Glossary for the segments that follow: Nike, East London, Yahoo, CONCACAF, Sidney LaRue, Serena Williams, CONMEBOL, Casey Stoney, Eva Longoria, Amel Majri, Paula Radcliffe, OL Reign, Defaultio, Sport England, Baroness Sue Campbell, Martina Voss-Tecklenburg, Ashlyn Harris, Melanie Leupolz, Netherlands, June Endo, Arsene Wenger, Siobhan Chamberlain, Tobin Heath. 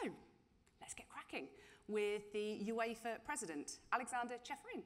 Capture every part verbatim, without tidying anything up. So, let's get cracking with the UEFA president, Aleksander Čeferin.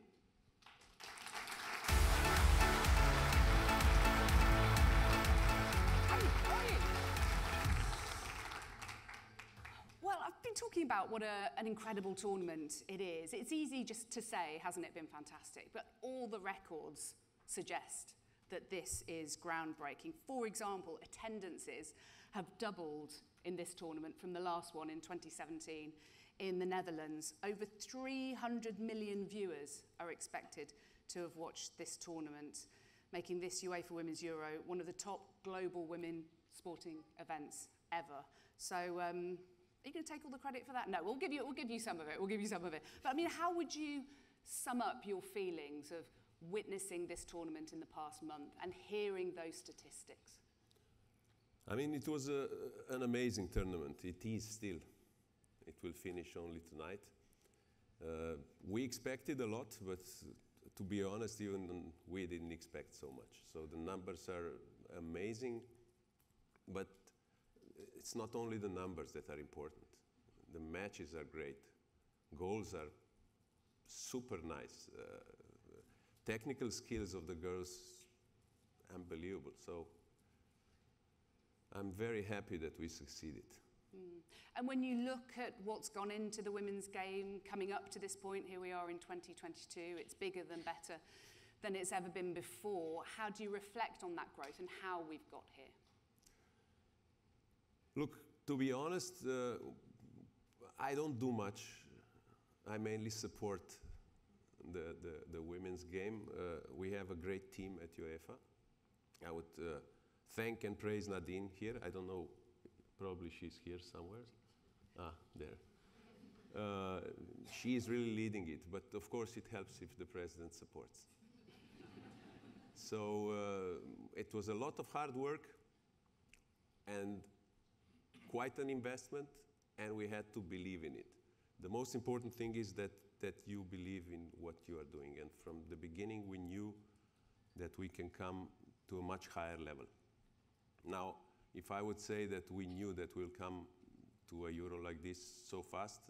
Well, I've been talking about what a, an incredible tournament it is. It's easy just to say, hasn't it been fantastic? But all the records suggest that this is groundbreaking. For example, attendances have doubled in this tournament from the last one in twenty seventeen in the Netherlands. Over three hundred million viewers are expected to have watched this tournament, making this UEFA Women's Euro one of the top global women sporting events ever. So, um, are you going to take all the credit for that? No, we'll give you, we'll give you some of it. We'll give you some of it. But I mean, how would you sum up your feelings of witnessing this tournament in the past month and hearing those statistics? I mean, it was a, an amazing tournament. It is still. It will finish only tonight. Uh, we expected a lot, but to be honest, even we didn't expect so much. So the numbers are amazing, but it's not only the numbers that are important. The matches are great. Goals are super nice. Uh, technical skills of the girls, unbelievable. So I'm very happy that we succeeded. Mm. And when you look at what's gone into the women's game coming up to this point, here we are in twenty twenty-two, it's bigger than better than it's ever been before. How do you reflect on that growth and how we've got here? Look, to be honest, uh, I don't do much. I mainly support the, the, the women's game. Uh, we have a great team at UEFA. I would uh, thank and praise Nadine here. I don't know, probably she's here somewhere. Ah, there. Uh, she is really leading it, but of course it helps if the president supports. So uh, it was a lot of hard work and quite an investment, and we had to believe in it. The most important thing is that, that you believe in what you are doing, and from the beginning we knew that we can come to a much higher level. Now, if I would say that we knew that we'll come to a Euro like this so fast,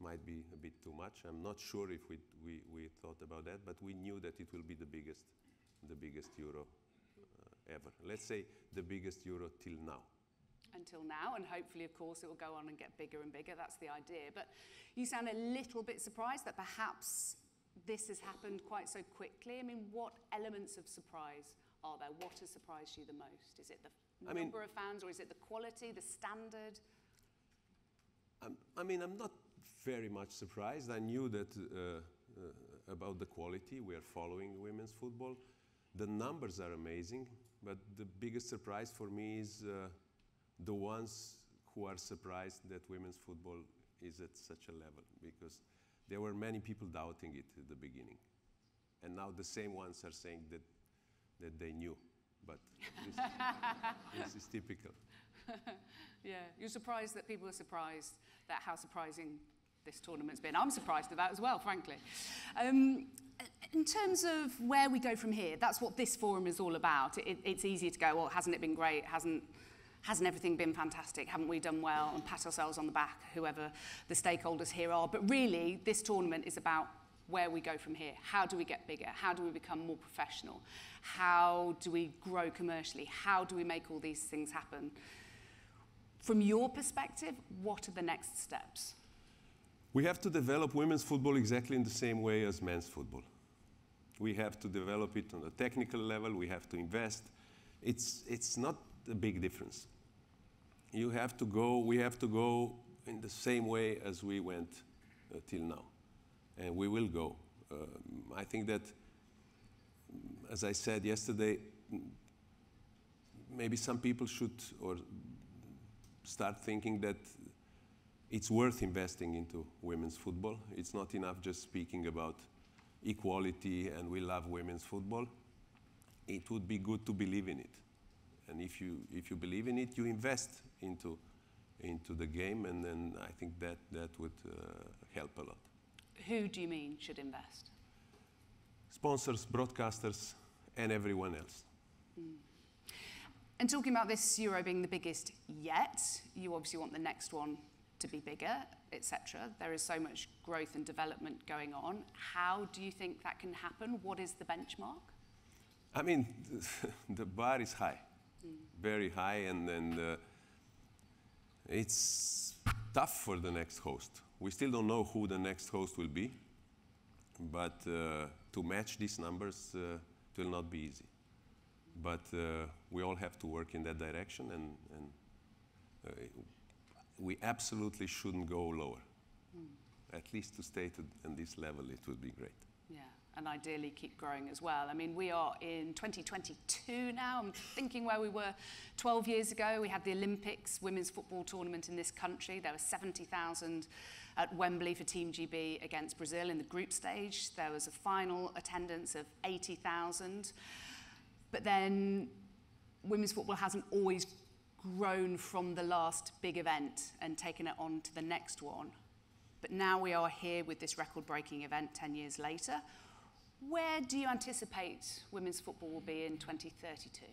might be a bit too much. I'm not sure if we, we, we thought about that, but we knew that it will be the biggest, the biggest Euro uh, ever. Let's say the biggest Euro till now. Until now, and hopefully, of course, it will go on and get bigger and bigger. That's the idea. But you sound a little bit surprised that perhaps this has happened quite so quickly. I mean, what elements of surprise are there? What has surprised you the most? Is it the I number mean, of fans, or is it the quality, the standard? I'm, I mean, I'm not very much surprised. I knew that uh, uh, about the quality. We are following women's football. The numbers are amazing, but the biggest surprise for me is Uh, the ones who are surprised that women's football is at such a level, because there were many people doubting it at the beginning. And now the same ones are saying that, that they knew, but this, this is typical. Yeah, you're surprised that people are surprised that how surprising this tournament's been. I'm surprised at that as well, frankly. Um, in terms of where we go from here, that's what this forum is all about. It, it's easy to go, well, hasn't it been great? Hasn't Hasn't everything been fantastic? Haven't we done well? And pat ourselves on the back, whoever the stakeholders here are. But really, this tournament is about where we go from here. How do we get bigger? How do we become more professional? How do we grow commercially? How do we make all these things happen? From your perspective, what are the next steps? We have to develop women's football exactly in the same way as men's football. We have to develop it on a technical level. We have to invest. It's, it's not a big difference. You have to go, we have to go in the same way as we went uh, till now. And we will go. Uh, I think that, as I said yesterday, maybe some people should or start thinking that it's worth investing into women's football. It's not enough just speaking about equality and we love women's football. It would be good to believe in it. And if you, if you believe in it, you invest into, into the game, and then I think that, that would uh, help a lot. Who do you mean should invest? Sponsors, broadcasters, and everyone else. Mm. And talking about this Euro being the biggest yet, you obviously want the next one to be bigger, et cetera. There is so much growth and development going on. How do you think that can happen? What is the benchmark? I mean, the bar is high, mm. very high, and then uh, it's tough for the next host. We still don't know who the next host will be, but uh, to match these numbers uh, it will not be easy. But uh, we all have to work in that direction, and, and uh, we absolutely shouldn't go lower. Mm. At least to stay to, at this level, it would be great. Yeah, and ideally keep growing as well. I mean, we are in twenty twenty-two now. I'm thinking where we were twelve years ago. We had the Olympics women's football tournament in this country. There were seventy thousand at Wembley for Team G B against Brazil in the group stage. There was a final attendance of eighty thousand. But then women's football hasn't always grown from the last big event and taken it on to the next one. But now we are here with this record-breaking event ten years later. Where do you anticipate women's football will be in twenty thirty-two?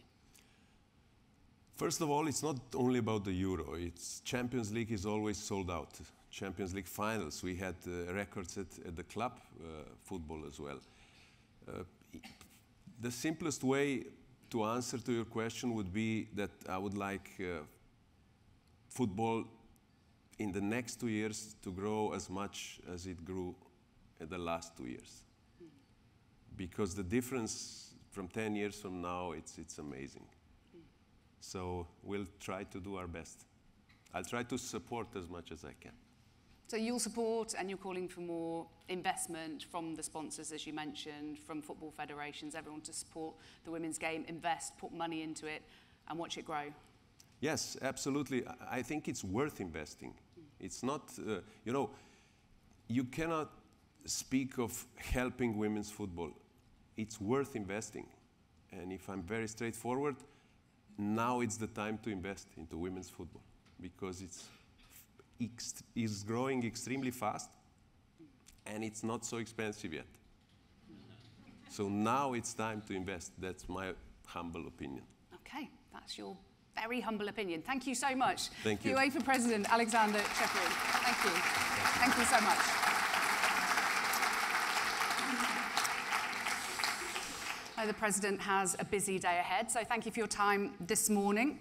First of all, it's not only about the Euro. It's Champions League is always sold out. Champions League finals, we had uh, records at, at the club uh, football as well. Uh, The simplest way to answer to your question would be that I would like uh, football in the next two years to grow as much as it grew in the last two years. Mm. Because the difference from ten years from now, it's, it's amazing. Mm. So we'll try to do our best. I'll try to support as much as I can. So you'll support, and you're calling for more investment from the sponsors, as you mentioned, from football federations, everyone to support the women's game, invest, put money into it, and watch it grow. Yes, absolutely. I think it's worth investing. Mm. It's not, uh, you know, you cannot speak of helping women's football. It's worth investing. And if I'm very straightforward, now it's the time to invest into women's football, because it's is growing extremely fast, and it's not so expensive yet. So now it's time to invest. That's my humble opinion. Okay, that's your very humble opinion. Thank you so much. Thank you. UEFA President Aleksander Čeferin. Thank you. Thank you so much. The President has a busy day ahead, so thank you for your time this morning.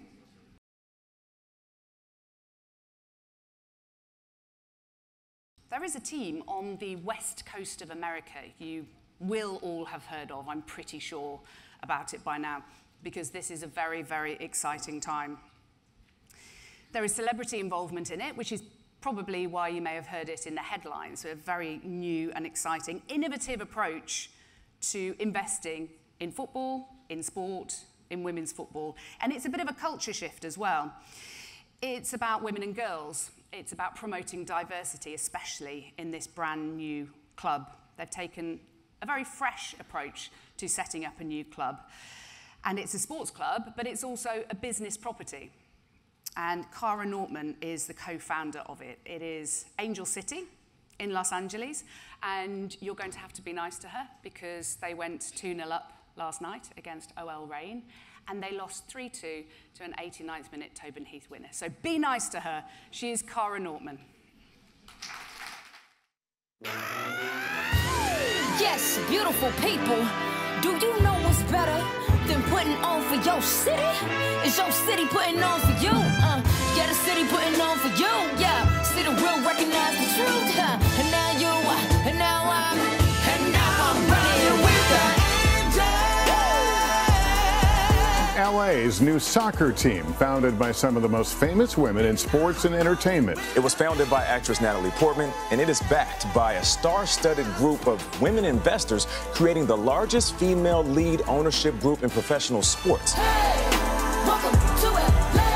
There is a team on the west coast of America you will all have heard of, I'm pretty sure about it by now, because this is a very, very exciting time. There is celebrity involvement in it, which is probably why you may have heard it in the headlines. So a very new and exciting, innovative approach to investing in football, in sport, in women's football. And it's a bit of a culture shift as well. It's about women and girls. It's about promoting diversity, especially in this brand new club. They've taken a very fresh approach to setting up a new club. And it's a sports club, but it's also a business property. And Kara Nortman is the co-founder of it. It is Angel City in Los Angeles. And you're going to have to be nice to her, because they went two nil up last night against O L Reign. And they lost three two to an eighty-ninth minute Tobin Heath winner. So be nice to her. She is Kara Nortman. Yes, beautiful people. Do you know what's better than putting on for your city? Is your city putting on for you? Uh, yeah, the city putting on for you. Yeah, city will recognize the truth. Huh? And now you, uh, and now I'm, and now I'm running with the L A's new soccer team, founded by some of the most famous women in sports and entertainment. It was founded by actress Natalie Portman, and it is backed by a star-studded group of women investors, creating the largest female lead ownership group in professional sports. Hey, welcome to L A.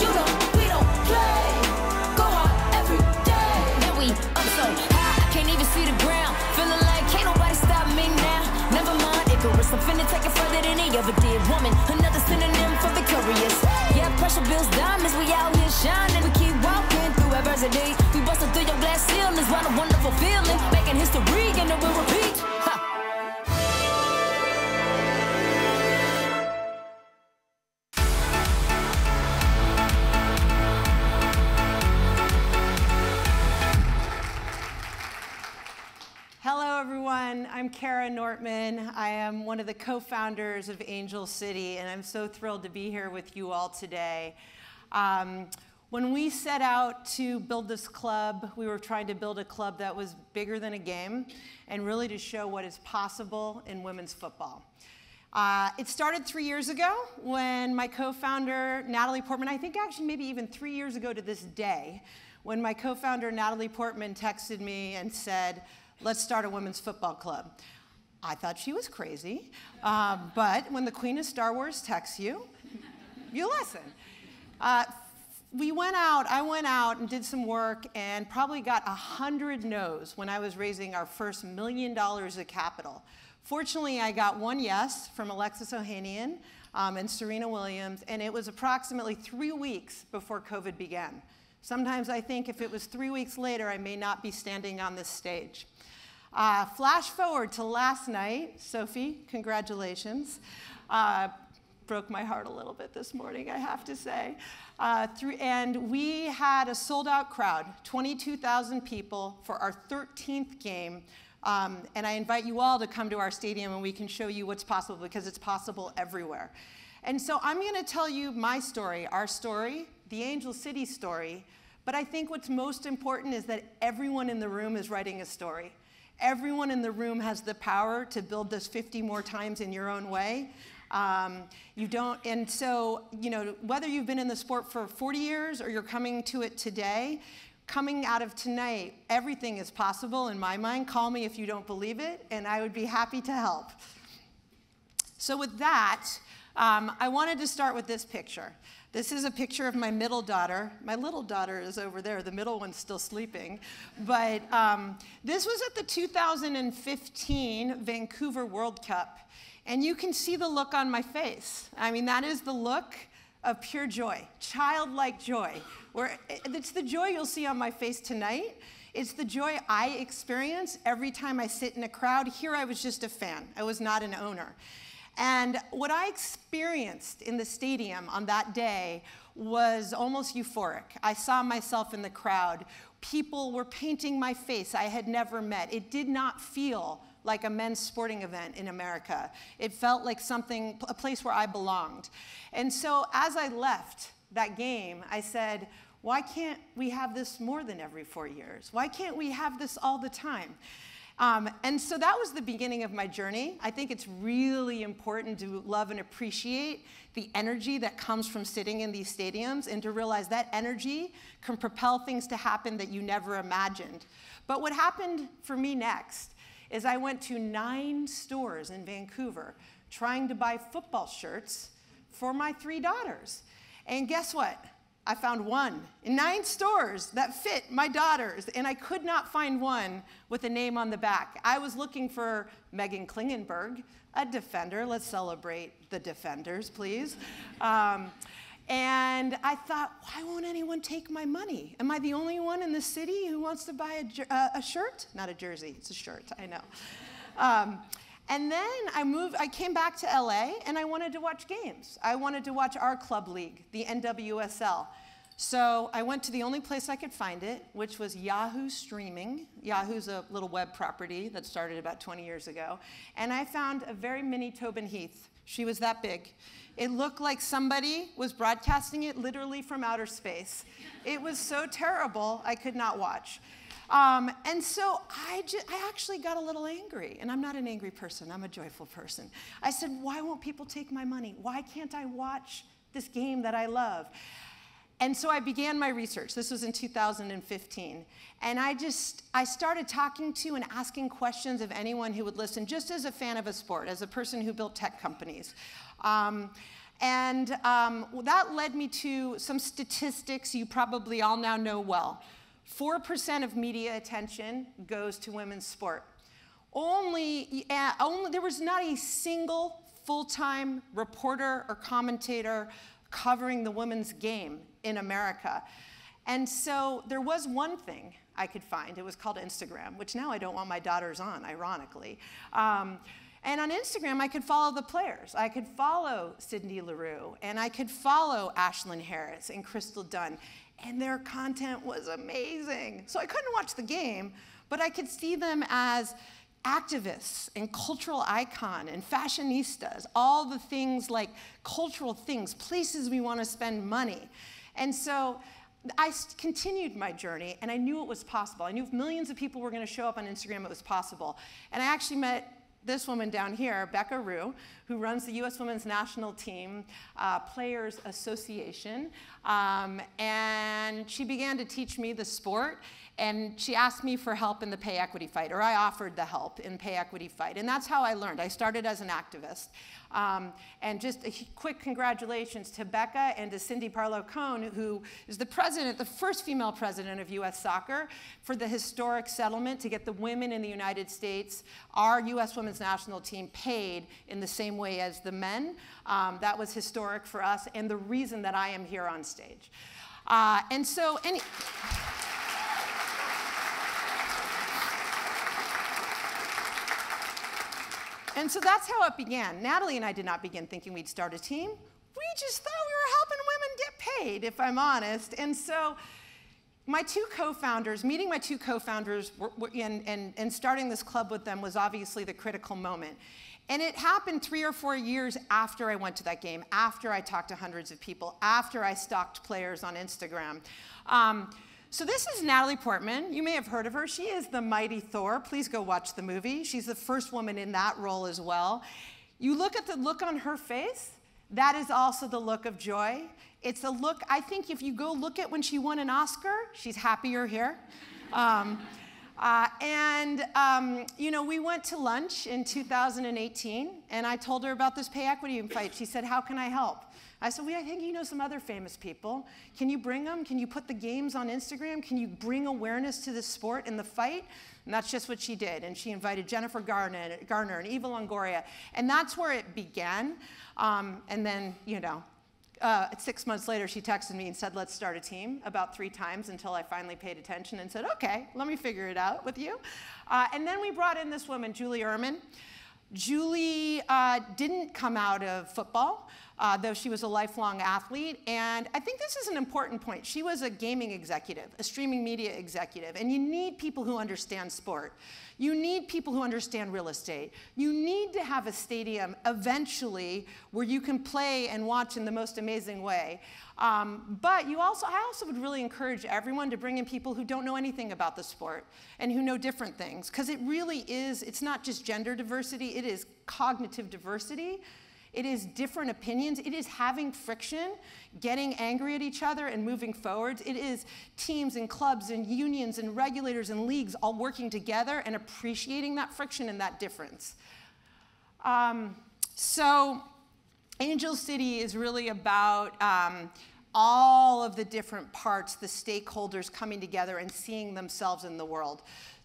You don't, we don't play. Go hard every day. And we up so high, I can't even see the ground. Feeling like can't nobody stop me now. Never mind, ignorance, I'm finna take it further than any other did. Woman, another synonym for victorious. Yeah, pressure builds diamonds, we out here shining. We keep walking through adversity. We bustin' through your glass ceilings. What a wonderful feeling, making history and it will repeat. Ha. Kara Nortman. I am one of the co-founders of Angel City, and I'm so thrilled to be here with you all today. Um, when we set out to build this club, we were trying to build a club that was bigger than a game and really to show what is possible in women's football. Uh, it started three years ago when my co-founder, Natalie Portman, I think actually maybe even three years ago to this day, when my co-founder, Natalie Portman, texted me and said, "Let's start a women's football club." I thought she was crazy, uh, but when the Queen of Star Wars texts you, you listen. Uh, we went out, I went out and did some work and probably got one hundred no's when I was raising our first million dollars of capital. Fortunately, I got one yes from Alexis Ohanian um, and Serena Williams, and it was approximately three weeks before COVID began. Sometimes I think if it was three weeks later, I may not be standing on this stage. Uh, flash forward to last night. Sophie, congratulations. Uh, broke my heart a little bit this morning, I have to say. Uh, through, and we had a sold-out crowd, twenty-two thousand people, for our thirteenth game. Um, and I invite you all to come to our stadium and we can show you what's possible, because it's possible everywhere. And so I'm going to tell you my story, our story, the Angel City story, but I think what's most important is that everyone in the room is writing a story. Everyone in the room has the power to build this fifty more times in your own way. Um, you don't, and so, you know, whether you've been in the sport for forty years or you're coming to it today, coming out of tonight, everything is possible in my mind. Call me if you don't believe it, and I would be happy to help. So with that, um, I wanted to start with this picture. This is a picture of my middle daughter. My little daughter is over there. The middle one's still sleeping. But um, this was at the two thousand fifteen Vancouver World Cup. And you can see the look on my face. I mean, that is the look of pure joy, childlike joy. Where it's the joy you'll see on my face tonight. It's the joy I experience every time I sit in a crowd. Here I was just a fan. I was not an owner. And what I experienced in the stadium on that day was almost euphoric. I saw myself in the crowd. People were painting my face I had never met. It did not feel like a men's sporting event in America. It felt like something, a place where I belonged. And so as I left that game, I said, why can't we have this more than every four years? Why can't we have this all the time? Um, and so that was the beginning of my journey. I think it's really important to love and appreciate the energy that comes from sitting in these stadiums and to realize that energy can propel things to happen that you never imagined. But what happened for me next is I went to nine stores in Vancouver trying to buy football shirts for my three daughters. And guess what? I found one in nine stores that fit my daughters, and I could not find one with a name on the back. I was looking for Megan Klingenberg, a defender. Let's celebrate the defenders, please. Um, and I thought, why won't anyone take my money? Am I the only one in the city who wants to buy a, jer uh, a shirt? Not a jersey, it's a shirt, I know. Um, And then I moved, I came back to L A and I wanted to watch games. I wanted to watch our club league, the N W S L. So I went to the only place I could find it, which was Yahoo Streaming. Yahoo's a little web property that started about twenty years ago. And I found a very mini Tobin Heath. She was that big. It looked like somebody was broadcasting it literally from outer space. It was so terrible, I could not watch. Um, and so I, just, I actually got a little angry, and I'm not an angry person, I'm a joyful person. I said, why won't people take my money? Why can't I watch this game that I love? And so I began my research. This was in two thousand fifteen. And I just, I started talking to and asking questions of anyone who would listen, just as a fan of a sport, as a person who built tech companies. Um, and um, that led me to some statistics you probably all now know well. four percent of media attention goes to women's sport. Only, uh, only, there was not a single full-time reporter or commentator covering the women's game in America. And so there was one thing I could find. It was called Instagram, which now I don't want my daughters on, ironically. Um, And on Instagram, I could follow the players. I could follow Sidney LaRue, and I could follow Ashlyn Harris and Crystal Dunn, and their content was amazing. So I couldn't watch the game, but I could see them as activists and cultural icon and fashionistas, all the things like cultural things, places we want to spend money. And so I continued my journey, and I knew it was possible. I knew if millions of people were going to show up on Instagram, it was possible. And I actually met this woman down here, Becca Rue, who runs the U S Women's National Team uh, Players Association. Um, and she began to teach me the sport. And she asked me for help in the pay equity fight, or I offered the help in pay equity fight. And that's how I learned. I started as an activist. Um, and just a quick congratulations to Becca and to Cindy Parlow-Cohn, who is the president, the first female president of U S Soccer, for the historic settlement to get the women in the United States, our U S Women's National Team, paid in the same way as the men. Um, that was historic for us and the reason that I am here on stage. Uh, and so, any... And so that's how it began. Natalie and I did not begin thinking we'd start a team. We just thought we were helping women get paid, if I'm honest. And so my two co-founders, meeting my two co-founders and, and, and starting this club with them was obviously the critical moment. And it happened three or four years after I went to that game, after I talked to hundreds of people, after I stalked players on Instagram. Um, So this is Natalie Portman. You may have heard of her. She is the mighty Thor. Please go watch the movie. She's the first woman in that role as well. You look at the look on her face, that is also the look of joy. It's a look, I think if you go look at when she won an Oscar, she's happier here. Um, uh, and um, you know, we went to lunch in two thousand eighteen, and I told her about this pay equity fight. She said, how can I help? I said, well, I think you know some other famous people. Can you bring them? Can you put the games on Instagram? Can you bring awareness to the sport and the fight? And that's just what she did. And she invited Jennifer Garner, Garner and Eva Longoria. And that's where it began. Um, and then, you know, uh, six months later, she texted me and said, let's start a team, about three times until I finally paid attention and said, OK, let me figure it out with you. Uh, and then we brought in this woman, Julie Ehrman. Julie uh, didn't come out of football, uh, though she was a lifelong athlete. And I think this is an important point. She was a gaming executive, a streaming media executive. And you need people who understand sport. You need people who understand real estate. You need to have a stadium eventually where you can play and watch in the most amazing way. Um, but you also, I also would really encourage everyone to bring in people who don't know anything about the sport and who know different things. Because it really is, it's not just gender diversity, it is cognitive diversity. It is different opinions. It is having friction, getting angry at each other and moving forwards. It is teams and clubs and unions and regulators and leagues all working together and appreciating that friction and that difference. Um, so Angel City is really about um, all of the different parts, the stakeholders coming together and seeing themselves in the world.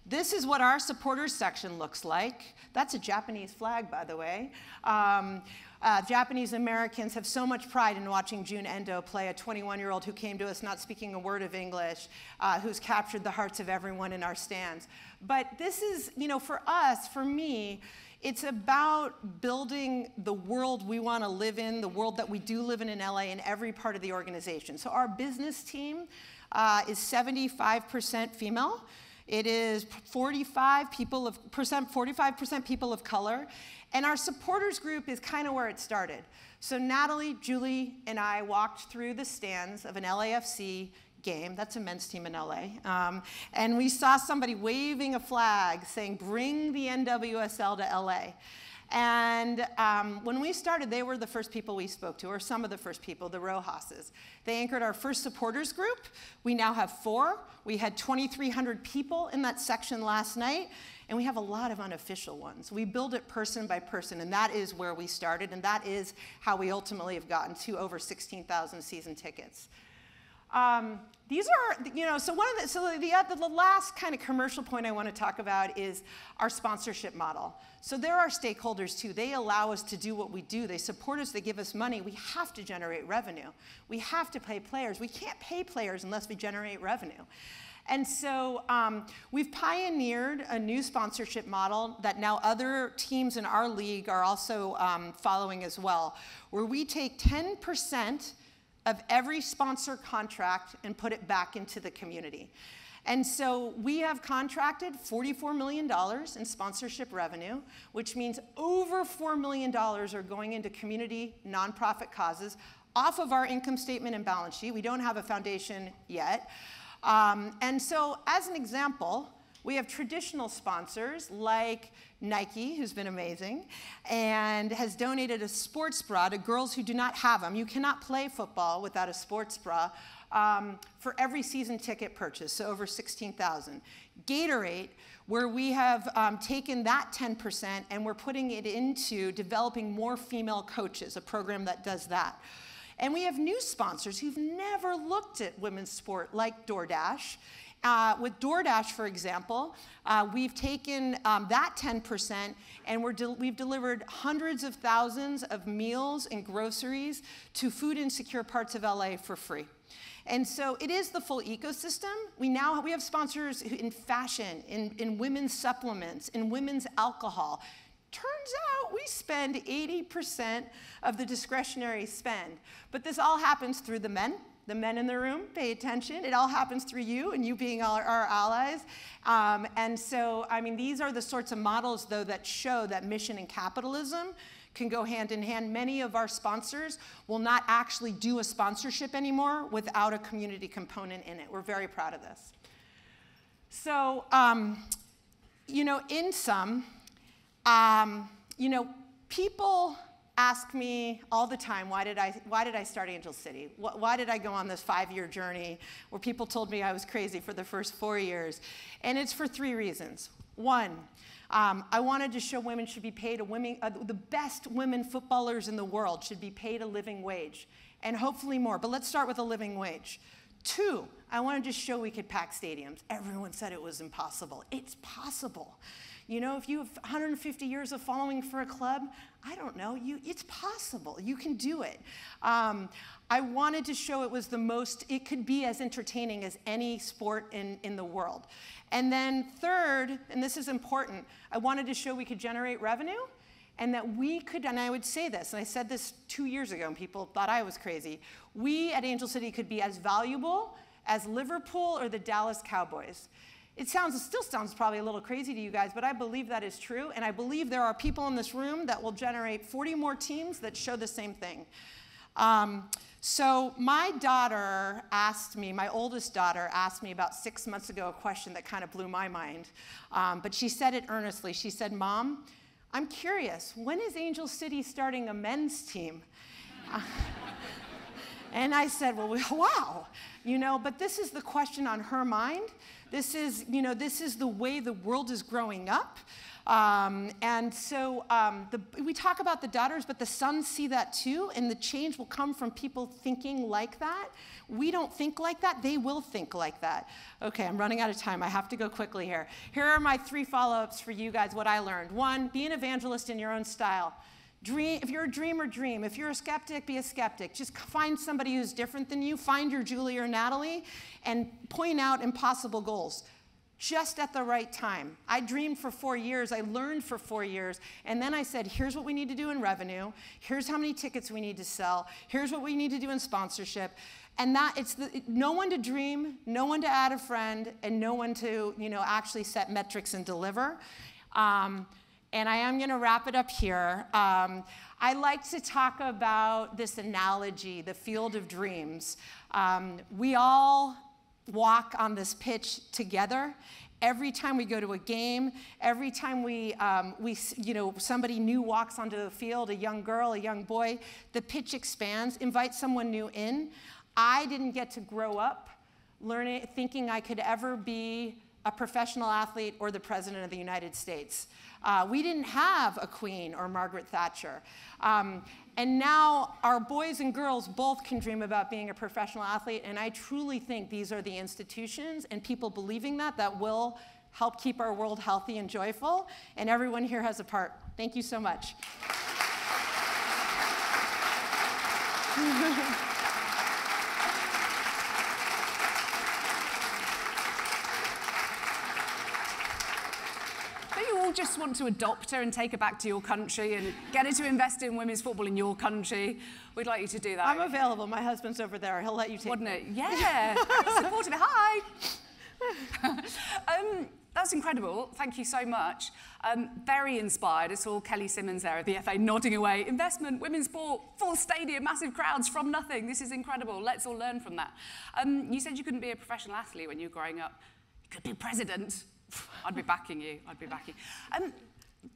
This is what our supporters section looks like. That's a Japanese flag, by the way. Um, uh, Japanese Americans have so much pride in watching June Endo play, a twenty-one-year-old who came to us not speaking a word of English, uh, who's captured the hearts of everyone in our stands. But this is, you know, for us, for me, it's about building the world we want to live in, the world that we do live in in L A, in every part of the organization. So our business team uh, is seventy-five percent female. It is forty-five percent people of color. And our supporters group is kind of where it started. So Natalie, Julie, and I walked through the stands of an L A F C game. That's a men's team in L A. Um, and we saw somebody waving a flag saying, bring the N W S L to L A. And um, when we started, they were the first people we spoke to, or some of the first people, the Rojases. They anchored our first supporters group. We now have four. We had twenty-three hundred people in that section last night, and we have a lot of unofficial ones. We build it person by person, and that is where we started, and that is how we ultimately have gotten to over sixteen thousand season tickets. Um, these are, you know, so one of the, so the, the, the last kind of commercial point I want to talk about is our sponsorship model. So there are stakeholders too. They allow us to do what we do. They support us, they give us money. We have to generate revenue. We have to pay players. We can't pay players unless we generate revenue. And so um, we've pioneered a new sponsorship model that now other teams in our league are also um, following as well, where we take ten percent of every sponsor contract and put it back into the community. And so we have contracted forty-four million dollars in sponsorship revenue, which means over four million dollars are going into community nonprofit causes off of our income statement and balance sheet. We don't have a foundation yet. Um, and so as an example, we have traditional sponsors like Nike, who's been amazing, and has donated a sports bra to girls who do not have them. You cannot play football without a sports bra um, for every season ticket purchase, so over sixteen thousand. Gatorade, where we have um, taken that ten percent and we're putting it into developing more female coaches, a program that does that. And we have new sponsors who've never looked at women's sport, like DoorDash. Uh, with DoorDash, for example, uh, we've taken um, that ten percent and we're de we've delivered hundreds of thousands of meals and groceries to food insecure parts of L A for free. And so it is the full ecosystem. We now we have sponsors in fashion, in, in women's supplements, in women's alcohol. Turns out we spend eighty percent of the discretionary spend. But this all happens through the men. The men in the room, pay attention. It all happens through you and you being our, our allies. Um, and so, I mean, these are the sorts of models, though, that show that mission and capitalism can go hand in hand. Many of our sponsors will not actually do a sponsorship anymore without a community component in it. We're very proud of this. So, um, you know, in sum, um, you know, people ask me all the time, why did I, why did I start Angel City? Why, why did I go on this five-year journey where people told me I was crazy for the first four years? And it's for three reasons. One, um, I wanted to show women should be paid a women, uh, the best women footballers in the world should be paid a living wage, and hopefully more. But let's start with a living wage. Two, I wanted to show we could pack stadiums. Everyone said it was impossible. It's possible. You know, if you have one hundred fifty years of following for a club, I don't know, you, it's possible. You can do it. Um, I wanted to show it was the most, it could be as entertaining as any sport in, in the world. And then third, and this is important, I wanted to show we could generate revenue and that we could, and I would say this, and I said this two years ago and people thought I was crazy, we at Angel City could be as valuable as Liverpool or the Dallas Cowboys. It sounds, it still sounds probably a little crazy to you guys, but I believe that is true, and I believe there are people in this room that will generate forty more teams that show the same thing. Um, so my daughter asked me, my oldest daughter asked me about six months ago a question that kind of blew my mind, um, but she said it earnestly. She said, "Mom, I'm curious, when is Angel City starting a men's team?" Uh, And I said, well, wow, you know, but this is the question on her mind. This is, you know, this is the way the world is growing up. Um, and so um, the, we talk about the daughters, but the sons see that too, and the change will come from people thinking like that. We don't think like that, they will think like that. Okay, I'm running out of time, I have to go quickly here. Here are my three follow-ups for you guys, what I learned. One, be an evangelist in your own style. Dream, if you're a dreamer, dream. If you're a skeptic, be a skeptic. Just find somebody who's different than you. Find your Julie or Natalie and point out impossible goals just at the right time. I dreamed for four years. I learned for four years. And then I said, here's what we need to do in revenue. Here's how many tickets we need to sell. Here's what we need to do in sponsorship. And that it's the, no one to dream, no one to add a friend, and no one to you know, actually set metrics and deliver. Um, And I am going to wrap it up here. Um, I like to talk about this analogy, the field of dreams. Um, we all walk on this pitch together. Every time we go to a game, every time we, um, we, you know, somebody new walks onto the field, a young girl, a young boy, the pitch expands, invite someone new in. I didn't get to grow up learning, thinking I could ever be a professional athlete or the president of the United States. Uh, we didn't have a queen or Margaret Thatcher. Um, and now our boys and girls both can dream about being a professional athlete, and I truly think these are the institutions and people believing that that will help keep our world healthy and joyful, and everyone here has a part. Thank you so much. Just want to adopt her and take her back to your country and get her to invest in women's football in your country. We'd like you to do that. I'm available. My husband's over there. He'll let you take Wouldn't it? Yeah. Supportive. Hi. um, That's incredible. Thank you so much. Um, very inspired. I saw Kelly Simmons there at the F A nodding away. Investment, women's sport, full stadium, massive crowds from nothing. This is incredible. Let's all learn from that. Um, you said you couldn't be a professional athlete when you were growing up. You could be president. I'd be backing you. I'd be backing you. Um,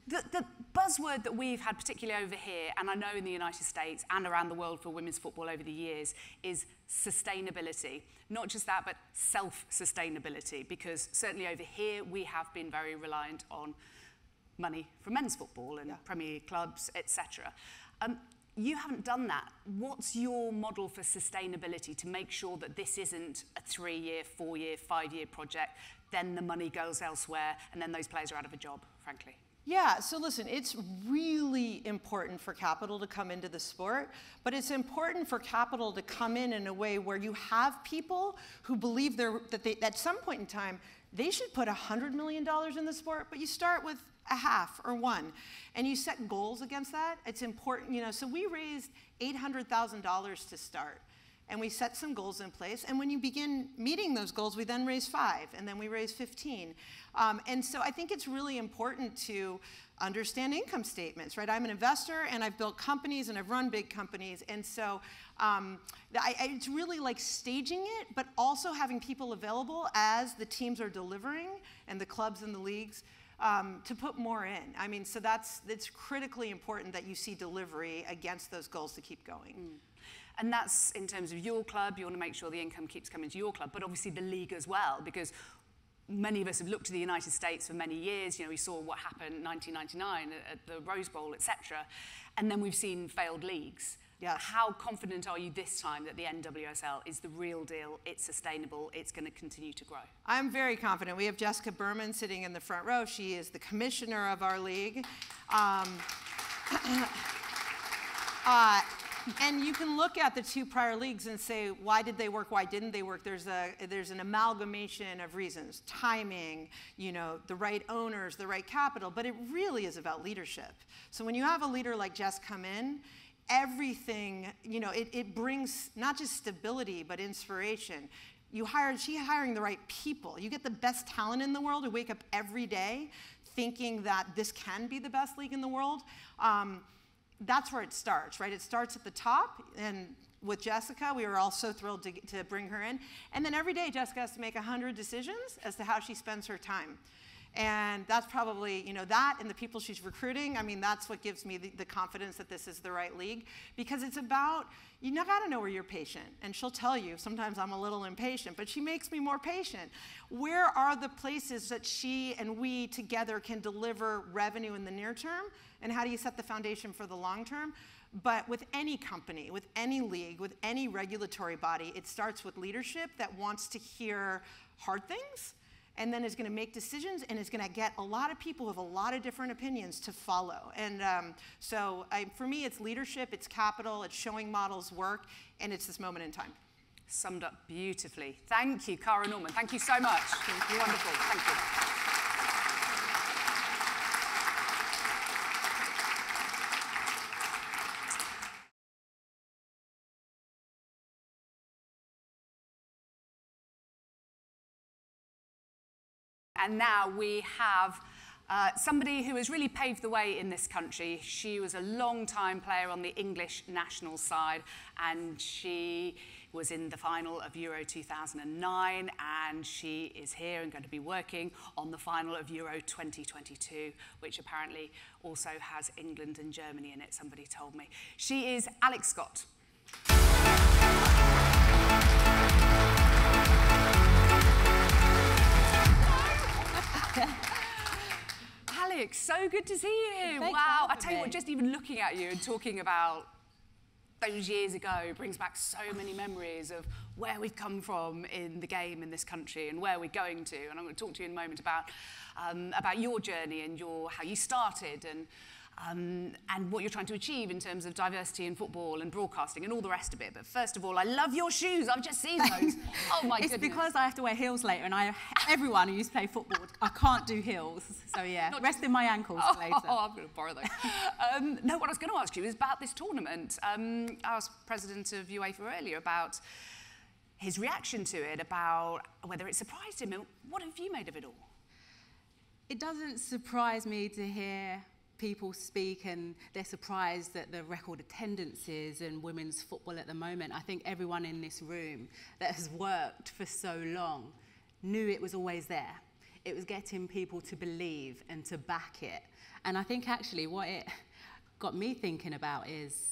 The, the buzzword that we've had, particularly over here, and I know in the United States and around the world for women's football over the years, is sustainability. Not just that, but self-sustainability, because certainly over here we have been very reliant on money from men's football and yeah. Premier League clubs, et cetera. Um, you haven't done that. What's your model for sustainability to make sure that this isn't a three-year, four-year, five-year project, then the money goes elsewhere, and then those players are out of a job, frankly? Yeah, so listen, it's really important for capital to come into the sport, but it's important for capital to come in in a way where you have people who believe they're, that they, at some point in time, they should put one hundred million dollars in the sport, but you start with a half or one, and you set goals against that. It's important, you know, so we raised eight hundred thousand dollars to start. And we set some goals in place. And when you begin meeting those goals, we then raise five, and then we raise fifteen. Um, and so I think it's really important to understand income statements, right? I'm an investor, and I've built companies, and I've run big companies. And so um, I, I, it's really like staging it, but also having people available as the teams are delivering, and the clubs and the leagues, Um, to put more in. I mean, so that's, it's critically important that you see delivery against those goals to keep going. Mm. And that's in terms of your club. You want to make sure the income keeps coming to your club, but obviously the league as well, because many of us have looked to the United States for many years. You know, we saw what happened in nineteen ninety-nine at the Rose Bowl, et cetera. And then we've seen failed leagues. Yes. How confident are you this time that the N W S L is the real deal, it's sustainable, it's going to continue to grow? I'm very confident. We have Jessica Berman sitting in the front row. She is the commissioner of our league. Um, uh, and you can look at the two prior leagues and say, why did they work, why didn't they work? There's, a, there's an amalgamation of reasons, timing, you know, the right owners, the right capital, but it really is about leadership. So when you have a leader like Jess come in, everything, you know, it, it brings not just stability, but inspiration. You hired, she's hiring the right people. You get the best talent in the world who wake up every day thinking that this can be the best league in the world. Um, that's where it starts, right? It starts at the top, and with Jessica, we were all so thrilled to, to bring her in. And then every day, Jessica has to make one hundred decisions as to how she spends her time. And that's probably, you know, that and the people she's recruiting, I mean, that's what gives me the, the confidence that this is the right league. Because it's about, you gotta know where you're patient. And she'll tell you, sometimes I'm a little impatient, but she makes me more patient. Where are the places that she and we together can deliver revenue in the near term? And how do you set the foundation for the long term? But with any company, with any league, with any regulatory body, it starts with leadership that wants to hear hard things, and then is going to make decisions, and is going to get a lot of people with a lot of different opinions to follow. And um, so I, for me, it's leadership, it's capital, it's showing models work, and it's this moment in time. Summed up beautifully. Thank you, Kara Nortman. Thank you so much. Thank you. Wonderful. Thank you. And now we have uh, somebody who has really paved the way in this country. She was a long-time player on the English national side, and she was in the final of Euro two thousand nine, and she is here and going to be working on the final of Euro twenty twenty-two, which apparently also has England and Germany in it, somebody told me. She is Alex Scott. Alex, so good to see you. Thanks, wow, I tell you what, just even looking at you and talking about those years ago brings back so many memories of where we've come from in the game in this country and where we're going to. And I'm going to talk to you in a moment about um, about your journey and your how you started and um, and what you're trying to achieve in terms of diversity in football and broadcasting and all the rest of it. But first of all, I love your shoes. I've just seen those. Oh my goodness! It's because I have to wear heels later, and I everyone who used to play football, I can't do heels. So yeah, not rest in my ankles oh, later. Oh, I'm going to borrow those. um, no, what I was going to ask you is about this tournament. Um, I was president of UEFA earlier about his reaction to it, about whether it surprised him, and what have you made of it all? It doesn't surprise me to hear people speak and they're surprised at the record attendances in women's football at the moment. I think everyone in this room that has worked for so long knew it was always there. It was getting people to believe and to back it. And I think actually what it got me thinking about is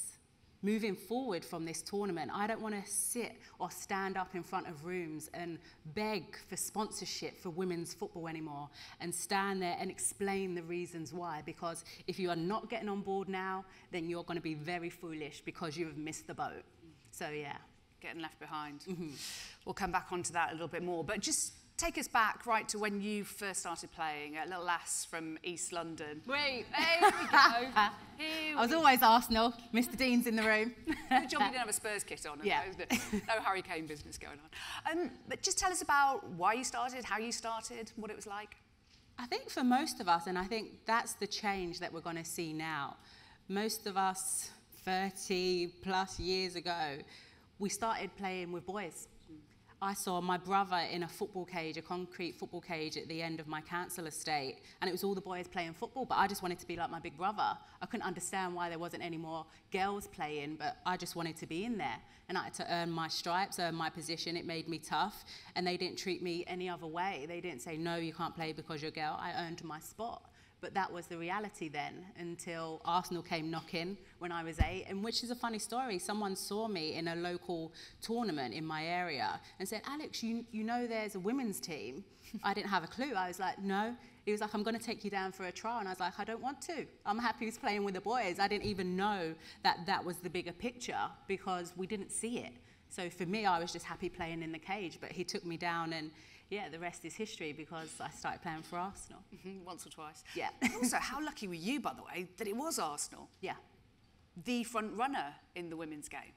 moving forward from this tournament. I don't want to sit or stand up in front of rooms and beg for sponsorship for women's football anymore and stand there and explain the reasons why, because if you are not getting on board now, then you're going to be very foolish because you have missed the boat. So yeah. Getting left behind. Mm-hmm. We'll come back onto that a little bit more, but just take us back right to when you first started playing, a little lass from East London. Wait, there we go. Here we I was go. Always Arsenal. Mister Dean's in the room. Good job you didn't have a Spurs kit on. Yeah. Though, isn't it? No Harry Kane business going on. Um, but just tell us about why you started, how you started, what it was like. I think for most of us, and I think that's the change that we're going to see now, most of us thirty plus years ago, we started playing with boys. I saw my brother in a football cage, a concrete football cage at the end of my council estate, and it was all the boys playing football, but I just wanted to be like my big brother. I couldn't understand why there wasn't any more girls playing, but I just wanted to be in there. And I had to earn my stripes, earn my position. It made me tough, and they didn't treat me any other way. They didn't say, no, you can't play because you're a girl. I earned my spot. But that was the reality then, until Arsenal came knocking when I was eight, and which is a funny story. Someone saw me in a local tournament in my area and said, Alex, you, you know there's a women's team? I didn't have a clue. I was like, no. He was like, I'm going to take you down for a trial. And I was like, I don't want to. I'm happy he's playing with the boys. I didn't even know that that was the bigger picture because we didn't see it. So for me, I was just happy playing in the cage, but he took me down and... yeah, the rest is history because I started playing for Arsenal. Mm-hmm, once or twice. Yeah. Also, how lucky were you, by the way, that it was Arsenal? Yeah. The front runner in the women's game.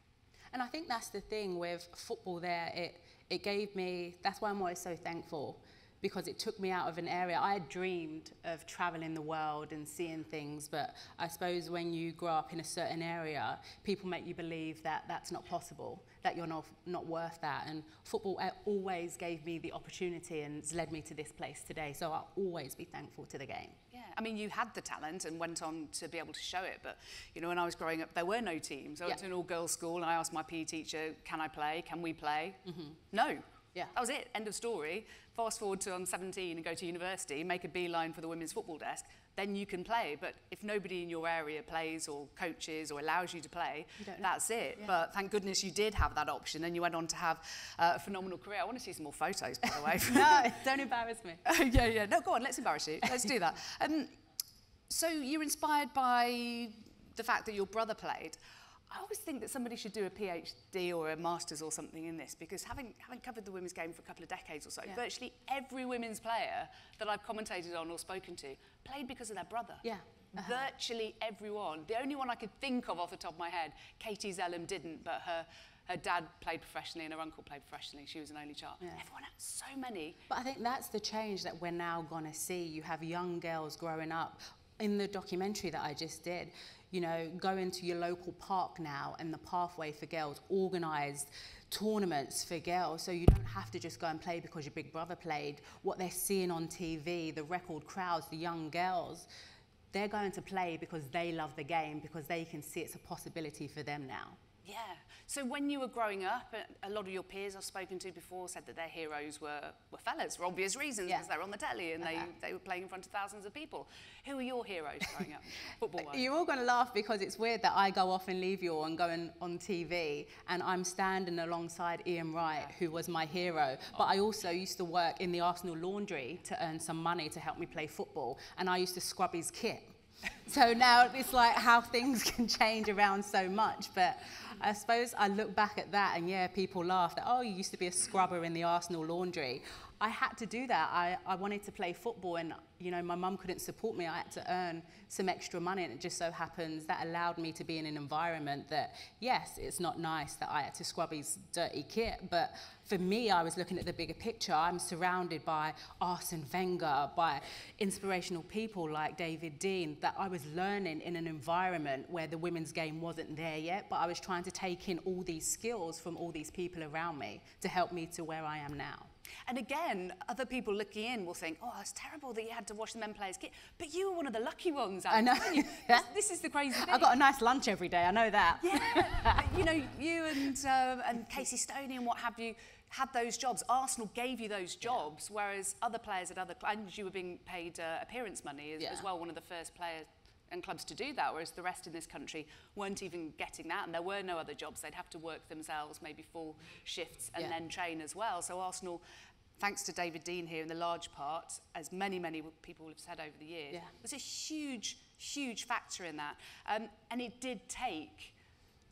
And I think that's the thing with football there. It, it gave me... That's why I'm always so thankful, because it took me out of an area. I had dreamed of travelling the world and seeing things, but I suppose when you grow up in a certain area, people make you believe that that's not possible, that you're not, not worth that. And football always gave me the opportunity and it's led me to this place today. So I'll always be thankful to the game. Yeah, I mean, you had the talent and went on to be able to show it, but you know, when I was growing up, there were no teams. I went yeah. to an all-girls school and I asked my P E teacher, can I play, can we play? Mm-hmm. No. Yeah. That was it, end of story. Fast forward to I'm seventeen and go to university, make a beeline for the women's football desk, then you can play. But if nobody in your area plays or coaches or allows you to play, you that's it. Yeah. But thank goodness you did have that option and you went on to have uh, a phenomenal career. I want to see some more photos, by the way. No, don't embarrass me. yeah, yeah. No, go on, let's embarrass you. Let's do that. Um, so you're inspired by the fact that your brother played. I always think that somebody should do a PhD or a master's or something in this, because having, having covered the women's game for a couple of decades or so, yeah. virtually every women's player that I've commentated on or spoken to played because of their brother. Yeah. Uh-huh. Virtually everyone. The only one I could think of off the top of my head, Katie Zellum didn't, but her, her dad played professionally and her uncle played professionally. She was an only child. Yeah. Everyone had so many. But I think that's the change that we're now going to see. You have young girls growing up. In the documentary that I just did, you know, go into your local park now and the pathway for girls, organised tournaments for girls, so you don't have to just go and play because your big brother played. What they're seeing on T V, the record crowds, the young girls, they're going to play because they love the game, because they can see it's a possibility for them now. Yeah. So when you were growing up, a lot of your peers I've spoken to before said that their heroes were, were fellas for obvious reasons, because yeah. they were on the telly and uh-huh. they, they were playing in front of thousands of people. Who are your heroes growing up? Football wise. You're all going to laugh because it's weird that I go off and leave you all and go in, on T V and I'm standing alongside Ian Wright, yeah. who was my hero. Oh. But I also used to work in the Arsenal laundry to earn some money to help me play football, and I used to scrub his kit. So now it's like how things can change around so much, but I suppose I look back at that and yeah, people laugh that, oh, you used to be a scrubber in the Arsenal laundry. I had to do that. I, I wanted to play football, and you know, my mum couldn't support me. I had to earn some extra money, and it just so happens that allowed me to be in an environment that, yes, it's not nice that I had to squabby's dirty kit, but for me, I was looking at the bigger picture. I'm surrounded by Arsene Wenger, by inspirational people like David Dean, that I was learning in an environment where the women's game wasn't there yet, but I was trying to take in all these skills from all these people around me to help me to where I am now. And again, other people looking in will think, oh, it's terrible that you had to watch the men players kit. But you were one of the lucky ones, Alex, I know. Weren't you? Yeah. This, this is the crazy thing. I got a nice lunch every day, I know that. Yeah, but, you know, you and, uh, and Casey Stoney and what have you had those jobs. Arsenal gave you those jobs, yeah. Whereas other players at other clubs, you were being paid uh, appearance money as, yeah. as well, one of the first players and clubs to do that, whereas the rest in this country weren't even getting that, and there were no other jobs. They'd have to work themselves, maybe full shifts, and yeah. then train as well. So Arsenal, thanks to David Dean here in the large part, as many, many people have said over the years, yeah. was a huge, huge factor in that. Um, and it did take